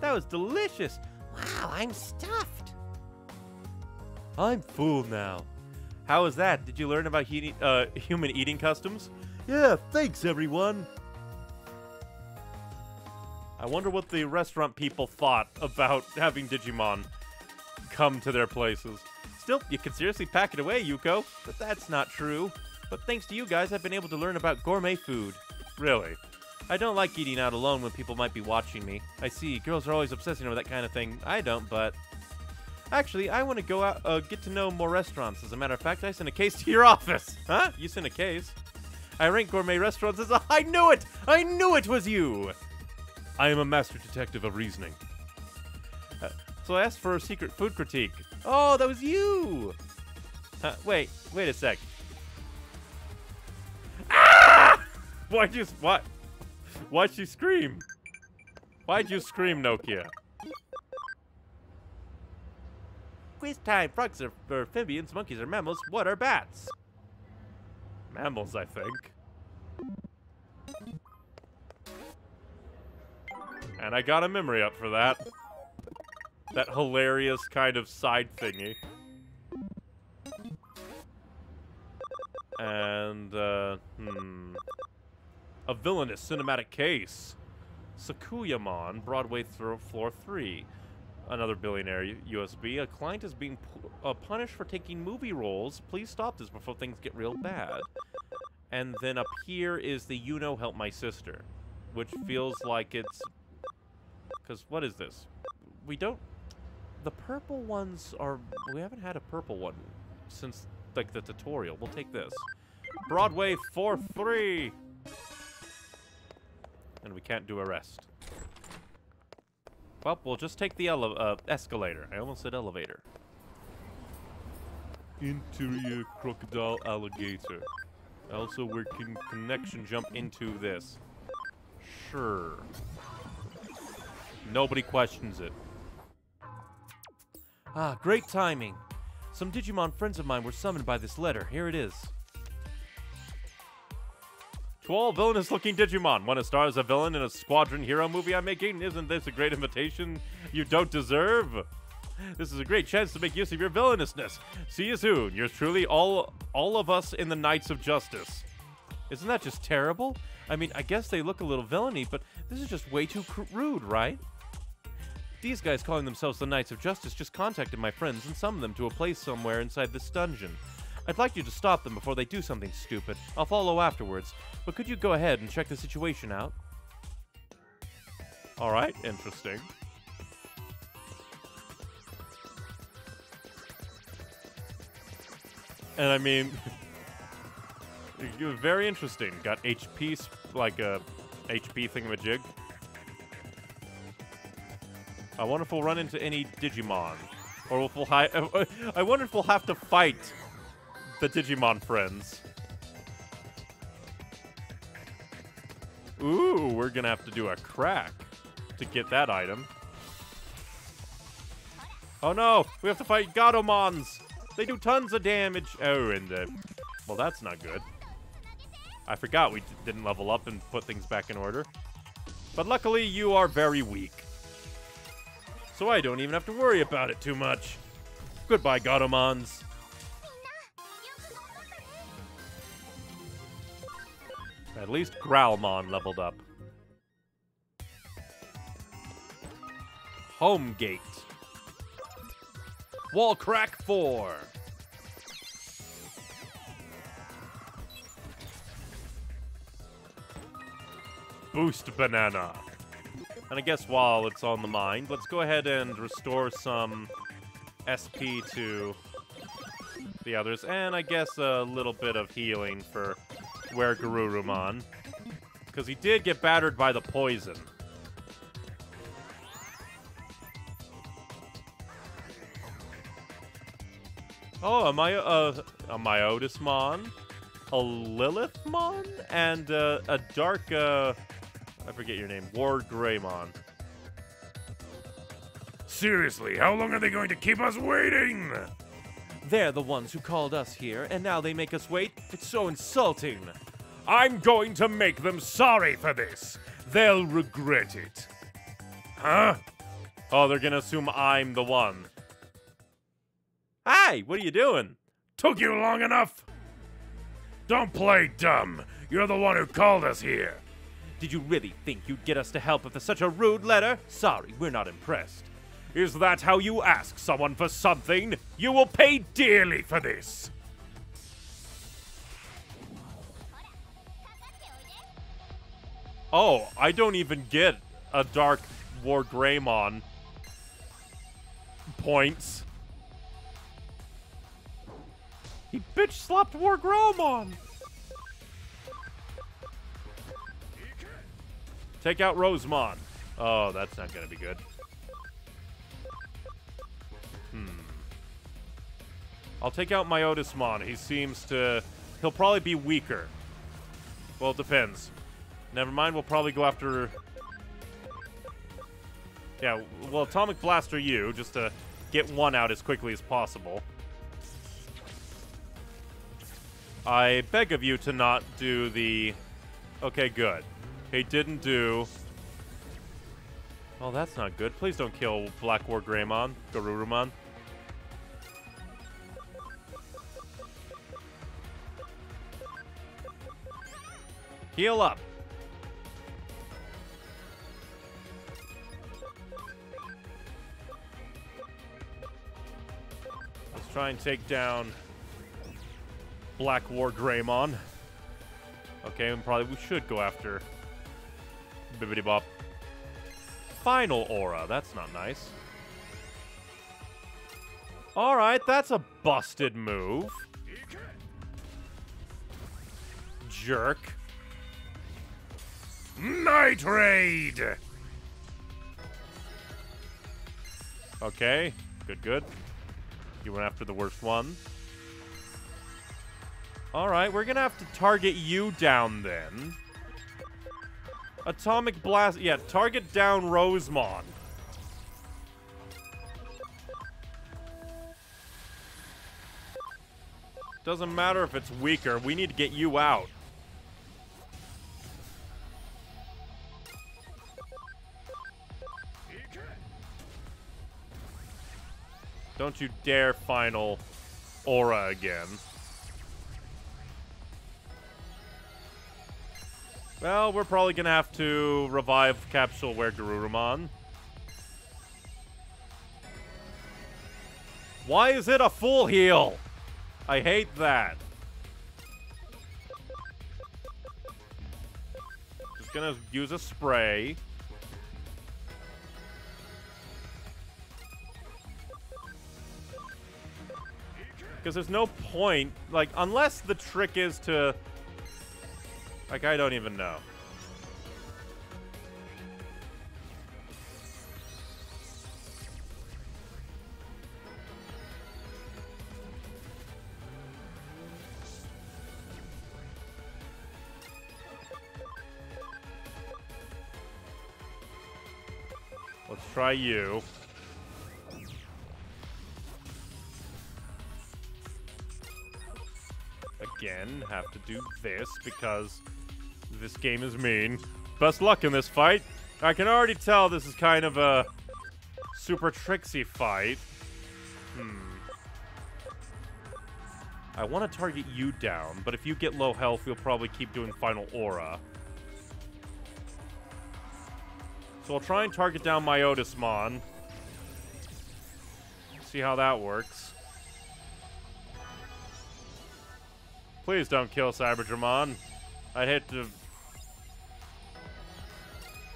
That was delicious. Wow, I'm stuffed. I'm full now. How was that? Did you learn about human eating customs? Yeah, thanks everyone! I wonder what the restaurant people thought about having Digimon come to their places. Still, you can seriously pack it away, Yuko. But that's not true. But thanks to you guys, I've been able to learn about gourmet food. Really? I don't like eating out alone when people might be watching me. I see, girls are always obsessing over that kind of thing. I don't, but... Actually, I want to go out, get to know more restaurants. As a matter of fact, I sent a case to your office. Huh? You sent a case? I rank gourmet restaurants as a... I knew it! I knew it was you! I am a master detective of reasoning. So I asked for a secret food critique. Oh, that was you! Wait a sec. Ah! Why'd you scream? Why'd you scream, Nokia? Quiz time. Frogs are amphibians, monkeys are mammals, what are bats? Mammals, I think. And I got a memory up for that. That hilarious kind of side thingy. And, a villainous cinematic case. Sakuyamon, Broadway Floor 3. Another billionaire USB. A client is being punished for taking movie roles. Please stop this before things get real bad. And then up here is the You Know Help My Sister. Which feels like it's... Because what is this? We don't... The purple ones are... We haven't had a purple one since, like, the tutorial. We'll take this. Broadway 4-3! And we can't do arrest. Well, we'll just take the escalator. I almost said elevator. Interior crocodile alligator. Also, we can connection jump into this. Sure. Nobody questions it. Ah, great timing. Some Digimon friends of mine were summoned by this letter. Here it is. To all villainous-looking Digimon, want to star as a villain in a Squadron Hero movie I'm making? Isn't this a great invitation you don't deserve? This is a great chance to make use of your villainousness. See you soon. Yours truly, all of us in the Knights of Justice. Isn't that just terrible? I mean, I guess they look a little villainy, but this is just way too rude, right? These guys calling themselves the Knights of Justice just contacted my friends and summoned them to a place somewhere inside this dungeon. I'd like you to stop them before they do something stupid. I'll follow afterwards, but could you go ahead and check the situation out? Alright, interesting. And I mean... very interesting. Got HP, like a HP thingamajig. I wonder if we'll run into any Digimon, or if we'll I wonder if we'll have to fight the Digimon friends. Ooh, we're gonna have to do a crack to get that item. Oh no, we have to fight Gatomons! They do tons of damage. Oh, and well, that's not good. I forgot we didn't level up and put things back in order. But luckily, you are very weak. So I don't even have to worry about it too much. Goodbye, Gatomons. At least Growlmon leveled up. Home Gate. Wall Crack 4. Boost Banana. And I guess while it's on the mind, let's go ahead and restore some SP to the others. And I guess a little bit of healing for WereGarurumon, because he did get battered by the poison. Oh, a Myotismon, a Lilithmon, and a Dark, I forget your name, War Greymon. Seriously, how long are they going to keep us waiting? They're the ones who called us here, and now they make us wait. It's so insulting. I'm going to make them sorry for this. They'll regret it. Huh? Oh, they're gonna assume I'm the one. Hi, what are you doing? Took you long enough. Don't play dumb. You're the one who called us here. Did you really think you'd get us to help with such a rude letter? Sorry, we're not impressed. Is that how you ask someone for something? You will pay dearly for this! Oh, I don't even get a Dark War Greymon points. He bitch-slapped War Growlmon! Take out Rosemon. Oh, that's not gonna be good. I'll take out Myotismon. He seems to... He'll probably be weaker. Well, it depends. Never mind, we'll probably go after... Yeah, well, Atomic Blaster you, just to get one out as quickly as possible. I beg of you to not do the... Okay, good. He didn't do... Well, that's not good. Please don't kill Black War Greymon, Garurumon. Heal up. Let's try and take down Black War Greymon. Okay, and probably we should go after Bibbidi Bop. Final Aura, that's not nice. Alright, that's a busted move. Jerk. Night Raid! Okay, good, good. You went after the worst one. Alright, we're gonna have to target you down then. Atomic Blast, yeah, target down Rosemon. Doesn't matter if it's weaker, we need to get you out. Don't you dare final Aura again. Well, we're probably gonna have to revive Capsule WereGarurumon. Why is it a full heal? I hate that. Just gonna use a spray. Because there's no point, like, unless the trick is to... Like, I don't even know. try you. Again, have to do this because this game is mean. Best luck in this fight. I can already tell this is kind of a super tricksy fight. I want to target you down, but if you get low health, you'll probably keep doing Final Aura. So I'll try and target down my Otismon. See how that works. Please don't kill Cyberdramon. I'd hate to...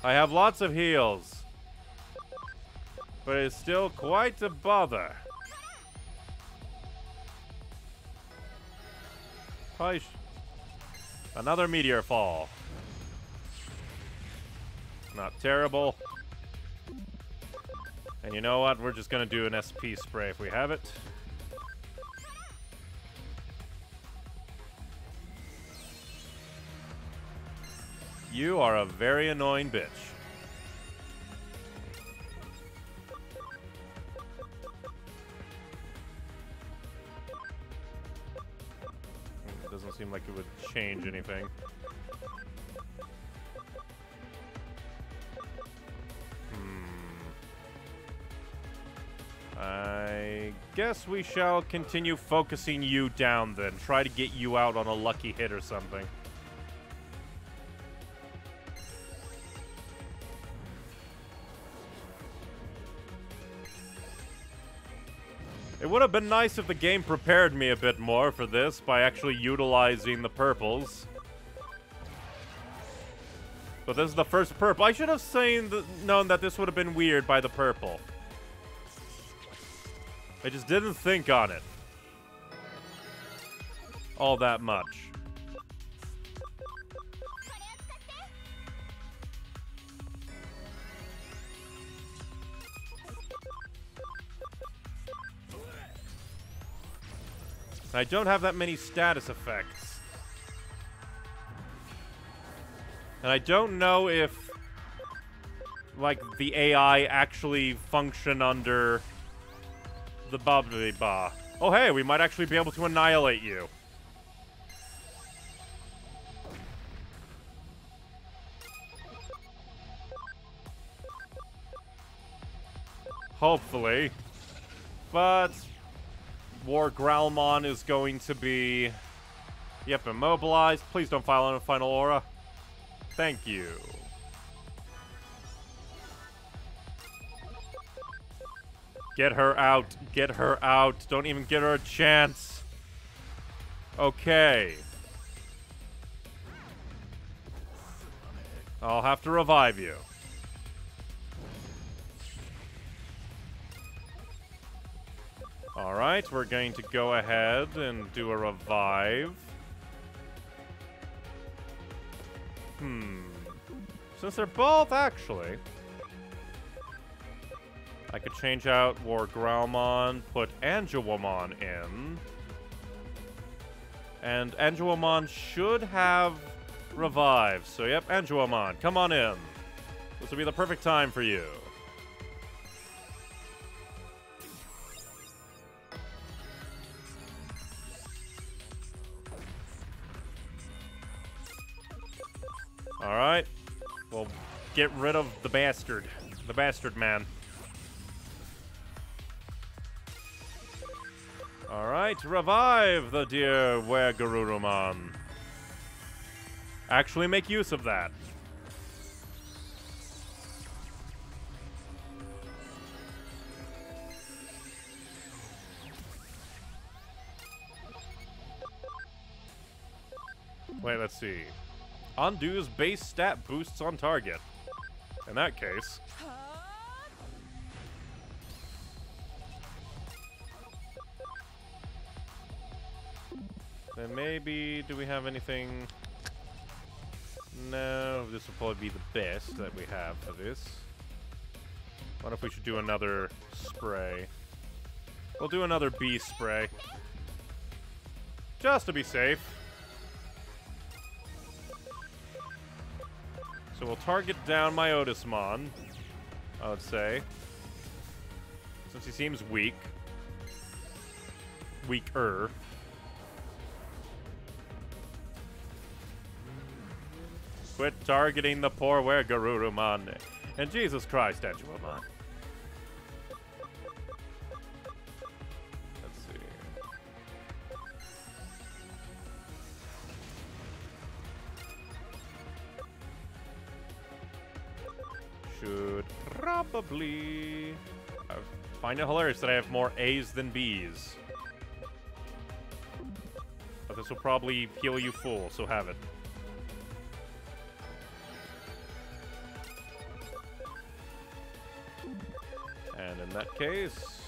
I have lots of heals. But it's still quite a bother. Probably another Meteor Fall. Not terrible. And you know what? We're just going to do an SP spray if we have it. You are a very annoying bitch. It doesn't seem like it would change anything. I guess we shall continue focusing you down then. Try to get you out on a lucky hit or something. It would have been nice if the game prepared me a bit more for this by actually utilizing the purples. But this is the first purple. I should have known that this would have been weird by the purple. I just didn't think on it all that much. I don't have that many status effects. And I don't know if, like, the AI actually function under the bubbly bar. Oh, hey, we might actually be able to annihilate you. Hopefully. But... War Growlmon is going to be... Yep, immobilized. Please don't file on a Final Aura. Thank you. Get her out. Get her out. Don't even give her a chance. Okay. I'll have to revive you. Alright, we're going to go ahead and do a revive. Since they're both, actually... I could change out War Growlmon, put Angewomon in. And Angewomon should have revived. So, yep, Angewomon, come on in. This will be the perfect time for you. Alright, we'll get rid of the bastard man. Alright, revive the dear WereGarurumon. Actually make use of that. Wait, let's see. Undoes base stat boosts on target. In that case... Then maybe... Do we have anything... No, this will probably be the best that we have for this. What if we should do another spray? We'll do another bee spray. Just to be safe. So we'll target down my Otismon. I would say. Since he seems weak. Weaker. Quit targeting the poor WereGarurumon. And Jesus Christ, Angewomon. Let's see. Should probably... I find it hilarious that I have more A's than B's. But this will probably heal you full, so have it. And in that case,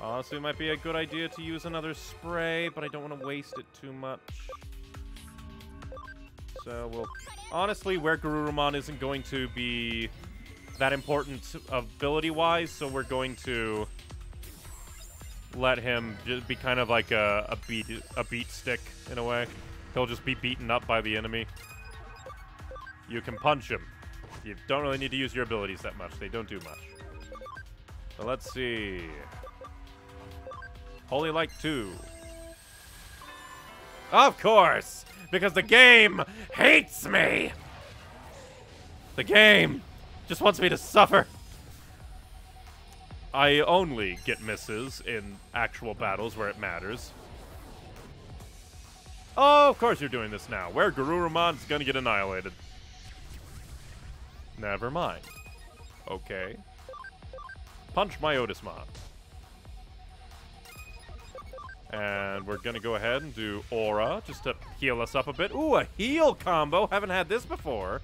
honestly, it might be a good idea to use another spray, but I don't want to waste it too much. So we'll... Honestly, WereGarurumon isn't going to be that important ability-wise, so we're going to let him just be kind of like a beat stick, in a way. He'll just be beaten up by the enemy. You can punch him. You don't really need to use your abilities that much. They don't do much. So let's see. Holy Light 2. Of course! Because the game hates me! The game just wants me to suffer. I only get misses in actual battles where it matters. Oh, of course you're doing this now. WereGarurumon's gonna get annihilated. Never mind. Okay. Punch my Otismon. And we're gonna go ahead and do Aura, just to heal us up a bit. Ooh, a heal combo! Haven't had this before.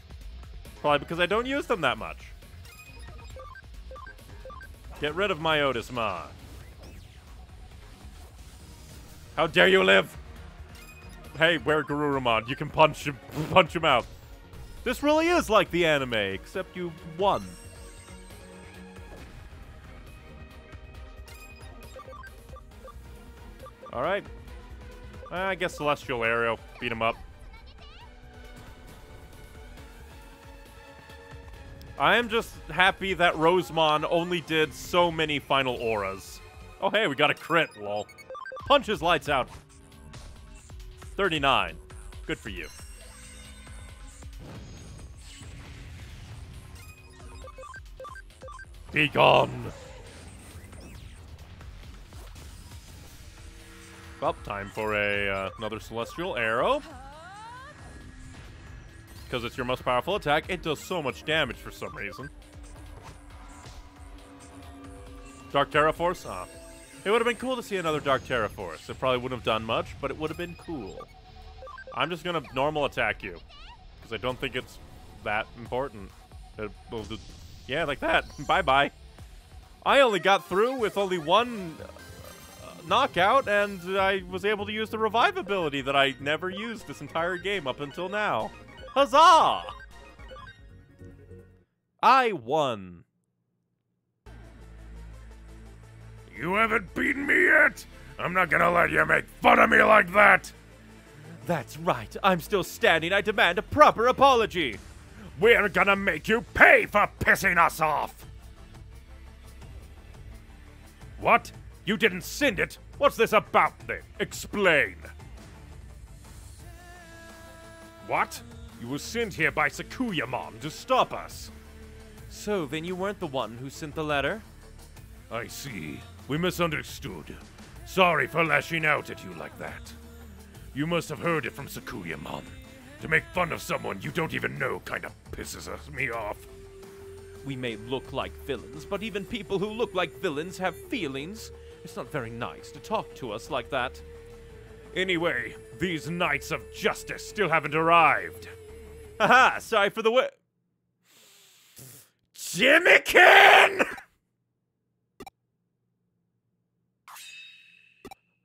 Probably because I don't use them that much. Get rid of my Otismon. How dare you live! Hey, WereGarurumon, you can punch him out. This really is like the anime, except you won. Alright. I guess Celestial Aerial. Beat him up. I am just happy that Rosemon only did so many final auras. Oh hey, we got a crit, lol. Punch his lights out. 39. Good for you. Be gone. Well, time for another Celestial Arrow. Because it's your most powerful attack, it does so much damage for some reason. Dark Terra Force? Ah. It would have been cool to see another Dark Terra Force. It probably wouldn't have done much, but it would have been cool. I'm just going to normal attack you. Because I don't think it's that important. Yeah, like that. Bye-bye. I only got through with only one... knockout, and I was able to use the revive ability that I never used this entire game up until now. Huzzah! I won. You haven't beaten me yet! I'm not gonna let you make fun of me like that! That's right, I'm still standing. I demand a proper apology. We're gonna make you pay for pissing us off! What? You didn't send it? What's this about then? Explain. What? You were sent here by Sakuyamon to stop us. So then you weren't the one who sent the letter? I see. We misunderstood. Sorry for lashing out at you like that. You must have heard it from Sakuyamon. To make fun of someone you don't even know kind of pisses me off. We may look like villains, but even people who look like villains have feelings. It's not very nice to talk to us like that. Anyway, these Knights of Justice still haven't arrived. Haha, sorry for the word. Jimmykin!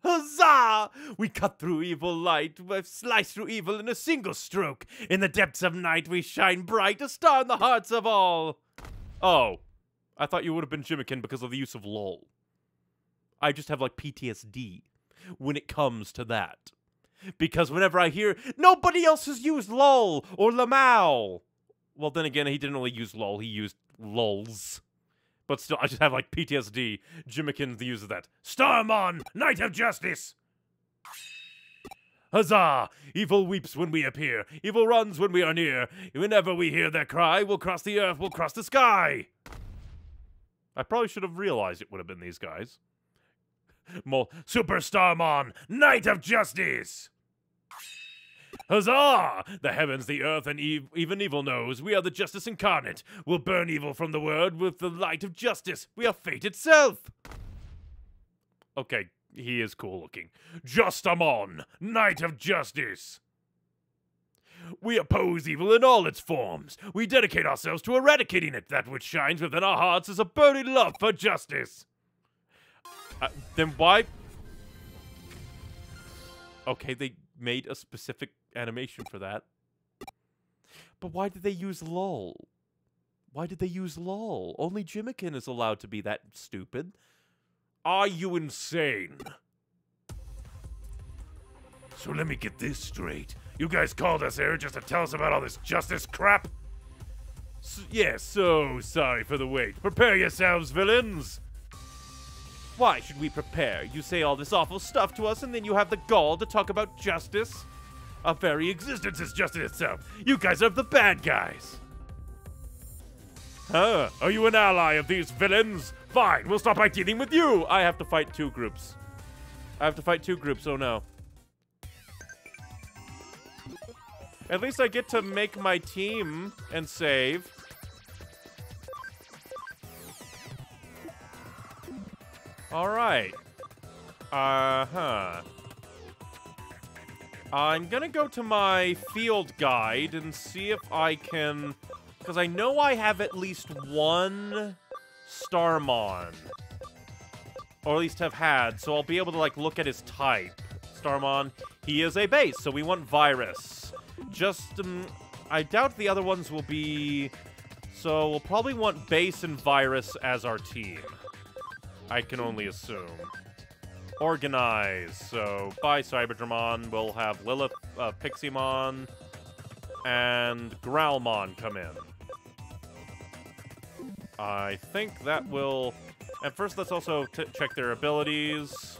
Huzzah! We cut through evil light, we've sliced through evil in a single stroke. In the depths of night we shine bright, a star in the hearts of all. Oh. I thought you would have been Jimmykin because of the use of LOL. I just have, like, PTSD when it comes to that. Because whenever I hear, nobody else has used LOL or LMAO. Well, then again, he didn't really use LOL. He used lols. But still, I just have, like, PTSD. Jimmikin's the use of that. Starmon, Knight of Justice! Huzzah! Evil weeps when we appear. Evil runs when we are near. Whenever we hear their cry, we'll cross the earth, we'll cross the sky! I probably should have realized it would have been these guys. More Super Starmon, Knight of Justice! Huzzah! The heavens, the earth, and even evil knows we are the justice incarnate. We'll burn evil from the world with the light of justice. We are fate itself! Okay, he is cool looking. Justimon, Knight of Justice! We oppose evil in all its forms. We dedicate ourselves to eradicating it. That which shines within our hearts is a burning love for justice. Then why? Okay, they made a specific animation for that. But why did they use LOL? Why did they use LOL? Only Jimmikin is allowed to be that stupid. Are you insane? So let me get this straight. You guys called us here just to tell us about all this justice crap? So sorry for the wait. Prepare yourselves, villains! Why should we prepare? You say all this awful stuff to us, and then you have the gall to talk about justice? Our very existence is justice itself. You guys are the bad guys. Huh? Are you an ally of these villains? Fine, we'll stop by dealing with you! I have to fight two groups. Oh no. At least I get to make my team and save. Alright. I'm gonna go to my field guide and see if I can... Because I know I have at least one Starmon. Or at least have had, so I'll be able to, like, look at his type. Starmon, he is a base, so we want Virus. I doubt the other ones will be... So we'll probably want Base and Virus as our team. I can only assume. Organize. So, by Cyberdramon, we'll have Lilith, Piximon, and Growlmon come in. I think that will... And first, let's also check their abilities.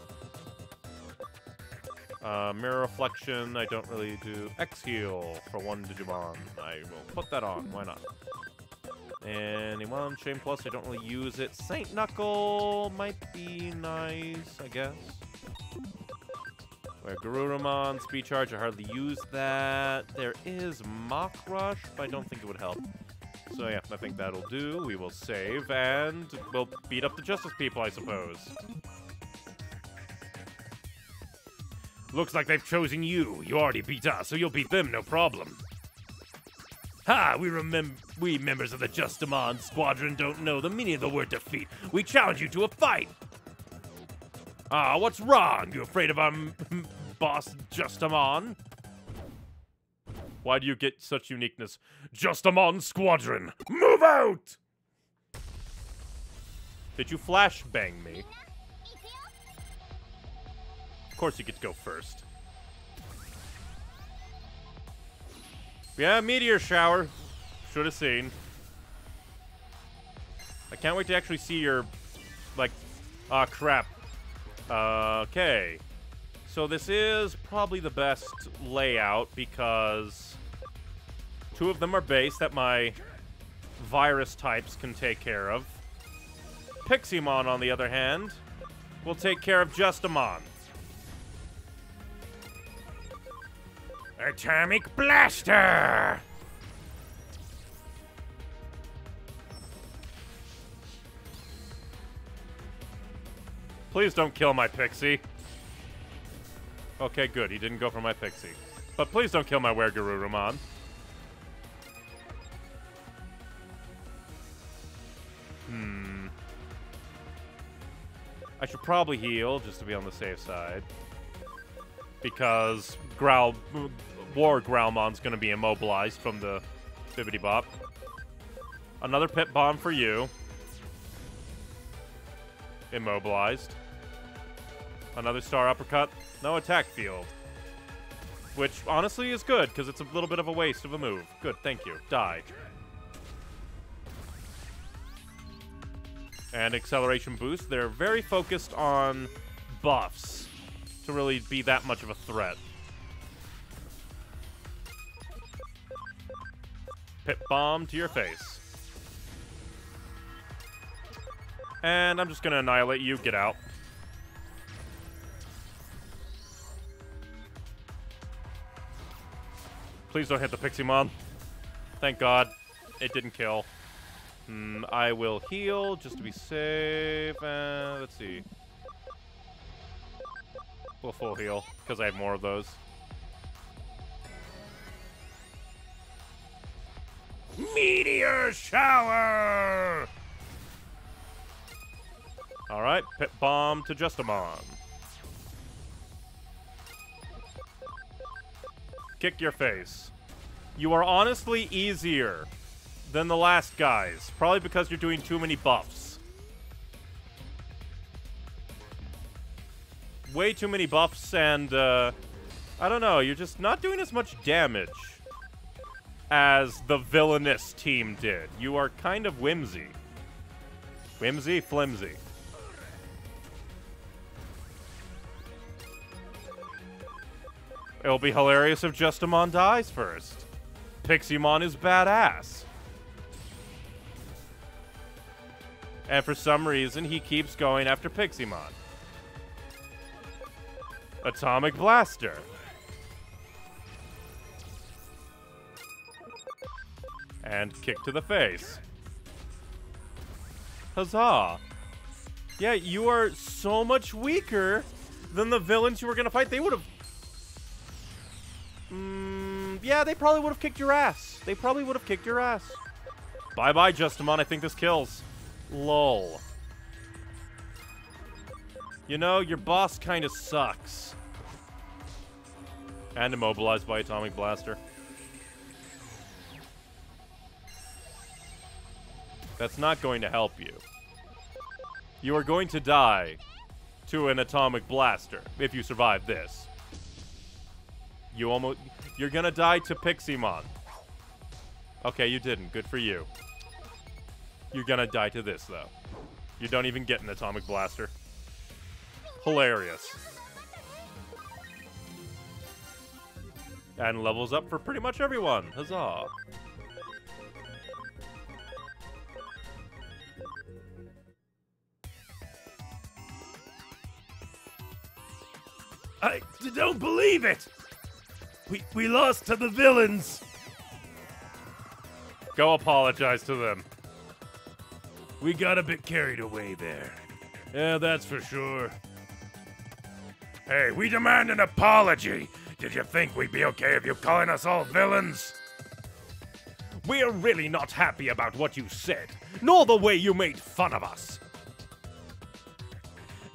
Mirror Reflection, I don't really do. X-Heal for one Digimon. I will put that on. Why not? Anyone? Shame Plus, I don't really use it. Saint Knuckle might be nice, I guess. WereGarurumon, Speed Charge, I hardly use that. There is Mock Rush, but I don't think it would help. So yeah, I think that'll do. We will save, and we'll beat up the Justice People, I suppose. Looks like they've chosen you. You already beat us, so you'll beat them, no problem. Ha! We members of the Justimon Squadron don't know the meaning of the word defeat. We challenge you to a fight! Ah, what's wrong? You afraid of our boss, Justimon? Why do you get such uniqueness? Justimon Squadron, move out! Did you flashbang me? Of course you get to go first. Yeah, meteor shower. Should have seen. I can't wait to actually see your, like, crap. Okay. So this is probably the best layout because two of them are base that my virus types can take care of. Piximon, on the other hand, will take care of Justimon. Atomic Blaster! Please don't kill my Pixie. Okay, good. He didn't go for my Pixie. But please don't kill my WereGarurumon. I should probably heal, just to be on the safe side. Because Growlmon's gonna be immobilized from the bibbidi bop. Another pit bomb for you. Immobilized. Another star uppercut. No attack field. Which honestly is good, because it's a little bit of a waste of a move. Good, thank you. Die. and acceleration boost. They're very focused on buffs to really be that much of a threat. Pit bomb to your face. And I'm just gonna annihilate you. Get out. Please don't hit the Piximon. Thank God. It didn't kill. I will heal just to be safe. Let's see. We'll full heal because I have more of those. Meteor shower! Alright, pit bomb to Justimon. Kick your face. You are honestly easier than the last guys. Probably because you're doing too many buffs. Way too many buffs and, I don't know, you're just not doing as much damage as the villainous team did. You are kind of whimsy. Whimsy, flimsy. It'll be hilarious if Justimon dies first. Piximon is badass. And for some reason, he keeps going after Piximon. Atomic Blaster. And kick to the face. Huzzah. Yeah, you are so much weaker than the villains you were going to fight. They would have... yeah, they probably would have kicked your ass. They probably would have kicked your ass. Bye-bye, Justimon. I think this kills. Lol. You know, your boss kind of sucks. And immobilized by Atomic Blaster. That's not going to help you. You are going to die to an Atomic Blaster if you survive this. You almost... You're gonna die to Piximon. Okay, you didn't. Good for you. You're gonna die to this, though. You don't even get an Atomic Blaster. Hilarious. And levels up for pretty much everyone. Huzzah. I don't believe it! We lost to the villains! Go apologize to them. We got a bit carried away there. Yeah, that's for sure. Hey, we demand an apology! Did you think we'd be okay if you calling us all villains? We're really not happy about what you said, nor the way you made fun of us.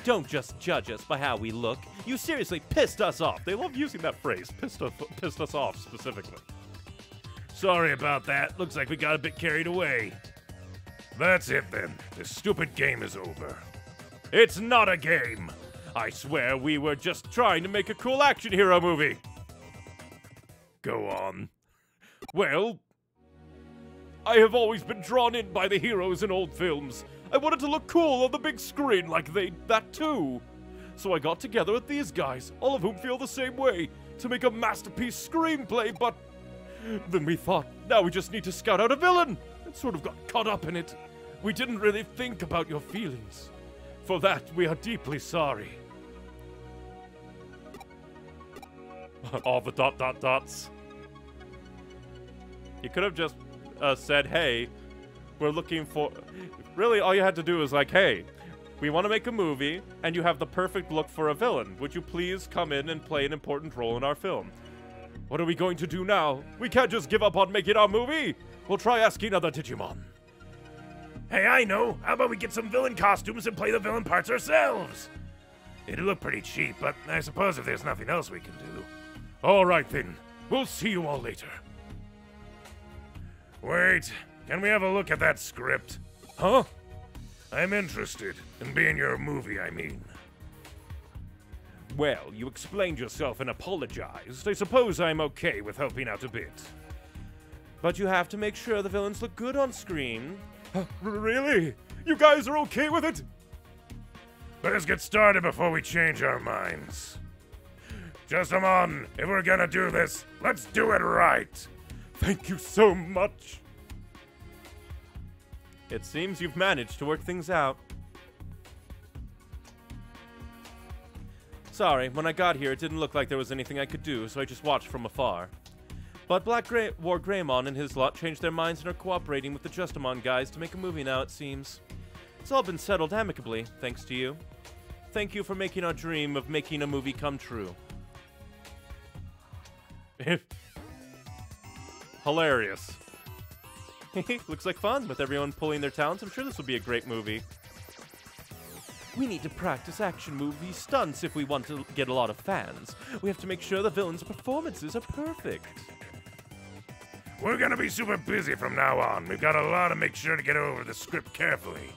Don't just judge us by how we look. You seriously pissed us off. They love using that phrase, pissed us off specifically. Sorry about that. Looks like we got a bit carried away. That's it then. This stupid game is over. It's not a game. I swear we were just trying to make a cool action hero movie. Go on. Well, I have always been drawn in by the heroes in old films. I wanted to look cool on the big screen like that too. So I got together with these guys, all of whom feel the same way, to make a masterpiece screenplay, but then we thought, now we just need to scout out a villain, and sort of got caught up in it. We didn't really think about your feelings. For that, we are deeply sorry. All the ... You could have just said, hey, we're looking for... Really, all you had to do was like, hey, we want to make a movie, and you have the perfect look for a villain. Would you please come in and play an important role in our film? What are we going to do now? We can't just give up on making our movie! We'll try asking other Digimon. Hey, I know! How about we get some villain costumes and play the villain parts ourselves? It'll look pretty cheap, but I suppose if there's nothing else we can do. Alright then, we'll see you all later. Wait, can we have a look at that script? Huh? I'm interested in being your movie, I mean. Well, you explained yourself and apologized. I suppose I'm okay with helping out a bit. But you have to make sure the villains look good on screen. Really? You guys are okay with it? Let us get started before we change our minds. Justimon, if we're gonna do this, let's do it right. Thank you so much. It seems you've managed to work things out. Sorry, when I got here, it didn't look like there was anything I could do, so I just watched from afar. But War Greymon and his lot changed their minds and are cooperating with the Justimon guys to make a movie now, it seems. It's all been settled amicably, thanks to you. Thank you for making our dream of making a movie come true. Hilarious. Looks like fun. With everyone pulling their talents, I'm sure this will be a great movie. We need to practice action movie stunts if we want to get a lot of fans. We have to make sure the villains' performances are perfect. We're gonna be super busy from now on. We've got a lot to make sure to get over the script carefully.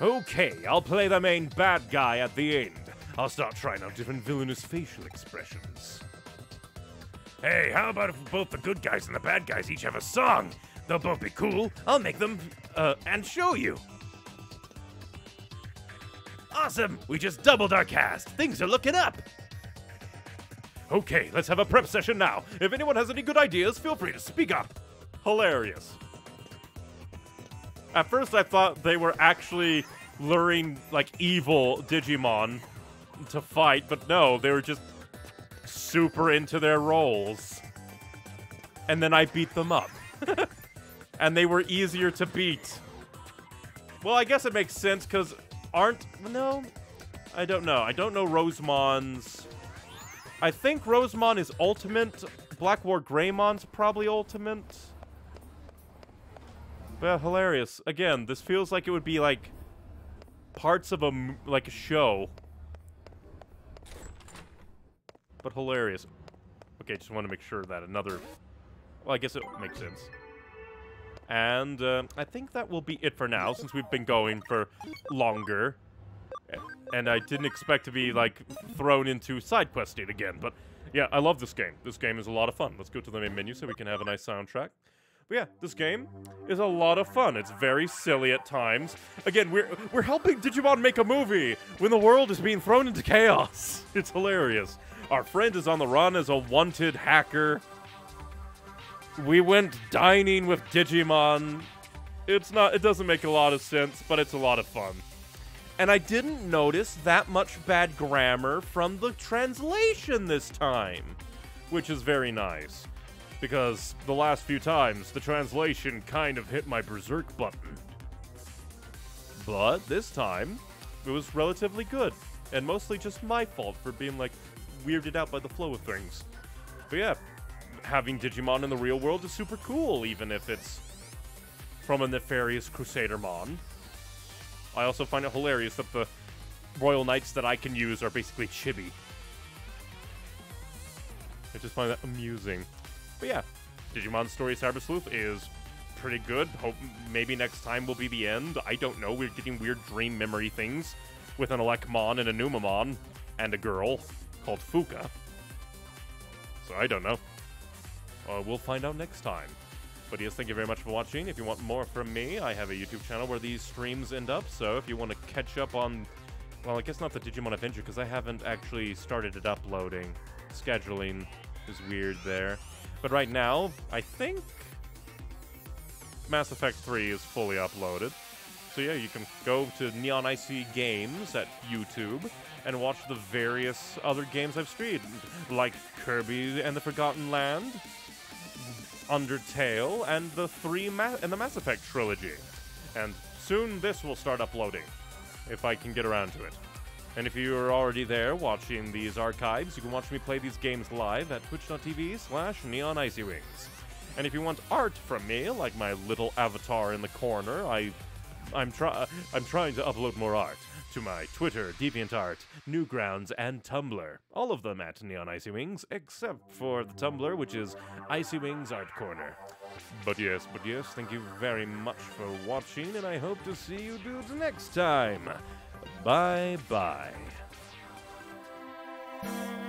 Okay, I'll play the main bad guy at the end. I'll start trying out different villainous facial expressions. Hey, how about if both the good guys and the bad guys each have a song? They'll both be cool. I'll make them, and show you. Awesome! We just doubled our cast. Things are looking up. Okay, let's have a prep session now. If anyone has any good ideas, feel free to speak up. Hilarious. At first I thought they were actually luring, like, evil Digimon to fight, but no, they were just super into their roles. And then I beat them up. And they were easier to beat. Well, I guess it makes sense, because I don't know. I don't know Rosemon's... I think Rosemon is ultimate. Black War Greymon's probably ultimate. Well, hilarious. Again, this feels like it would be like parts of a show. But hilarious. Okay, just want to make sure that another... Well, I guess it makes sense. And I think that will be it for now, since we've been going for longer. And I didn't expect to be, like, thrown into side questing again. But, yeah, I love this game. This game is a lot of fun. Let's go to the main menu so we can have a nice soundtrack. But, yeah, this game is a lot of fun. It's very silly at times. Again, we're helping Digimon make a movie when the world is being thrown into chaos. It's hilarious. Our friend is on the run as a wanted hacker. We went dining with Digimon. It doesn't make a lot of sense, but it's a lot of fun. And I didn't notice that much bad grammar from the translation this time, which is very nice, because the last few times, the translation kind of hit my berserk button. But this time, it was relatively good, and mostly just my fault for being, like, weirded out by the flow of things. But yeah, having Digimon in the real world is super cool, even if it's from a nefarious Crusadermon. I also find it hilarious that the Royal Knights that I can use are basically chibi. I just find that amusing. But yeah, Digimon Story Cyber Sleuth is pretty good. Hope maybe next time will be the end. I don't know. We're getting weird dream memory things with an Elecmon and a Numamon and a girl called Fuka. So I don't know. We'll find out next time. But yes, thank you very much for watching. If you want more from me, I have a YouTube channel where these streams end up. So if you want to catch up on, well, I guess not the Digimon Adventure, because I haven't actually started it uploading. Scheduling is weird there. But right now, I think Mass Effect 3 is fully uploaded. So yeah, you can go to Neon IC Games at YouTube and watch the various other games I've streamed, like Kirby and the Forgotten Land, Undertale, and the Mass Effect trilogy. And soon this will start uploading, if I can get around to it. And if you are already there watching these archives, you can watch me play these games live at twitch.tv/neonicywings. And if you want art from me, like my little avatar in the corner, I'm trying to upload more art to my Twitter, DeviantArt, Newgrounds, and Tumblr. All of them at Neon Icy Wings, except for the Tumblr, which is Icy Wings Art Corner. But yes, thank you very much for watching, and I hope to see you dudes next time. Bye-bye.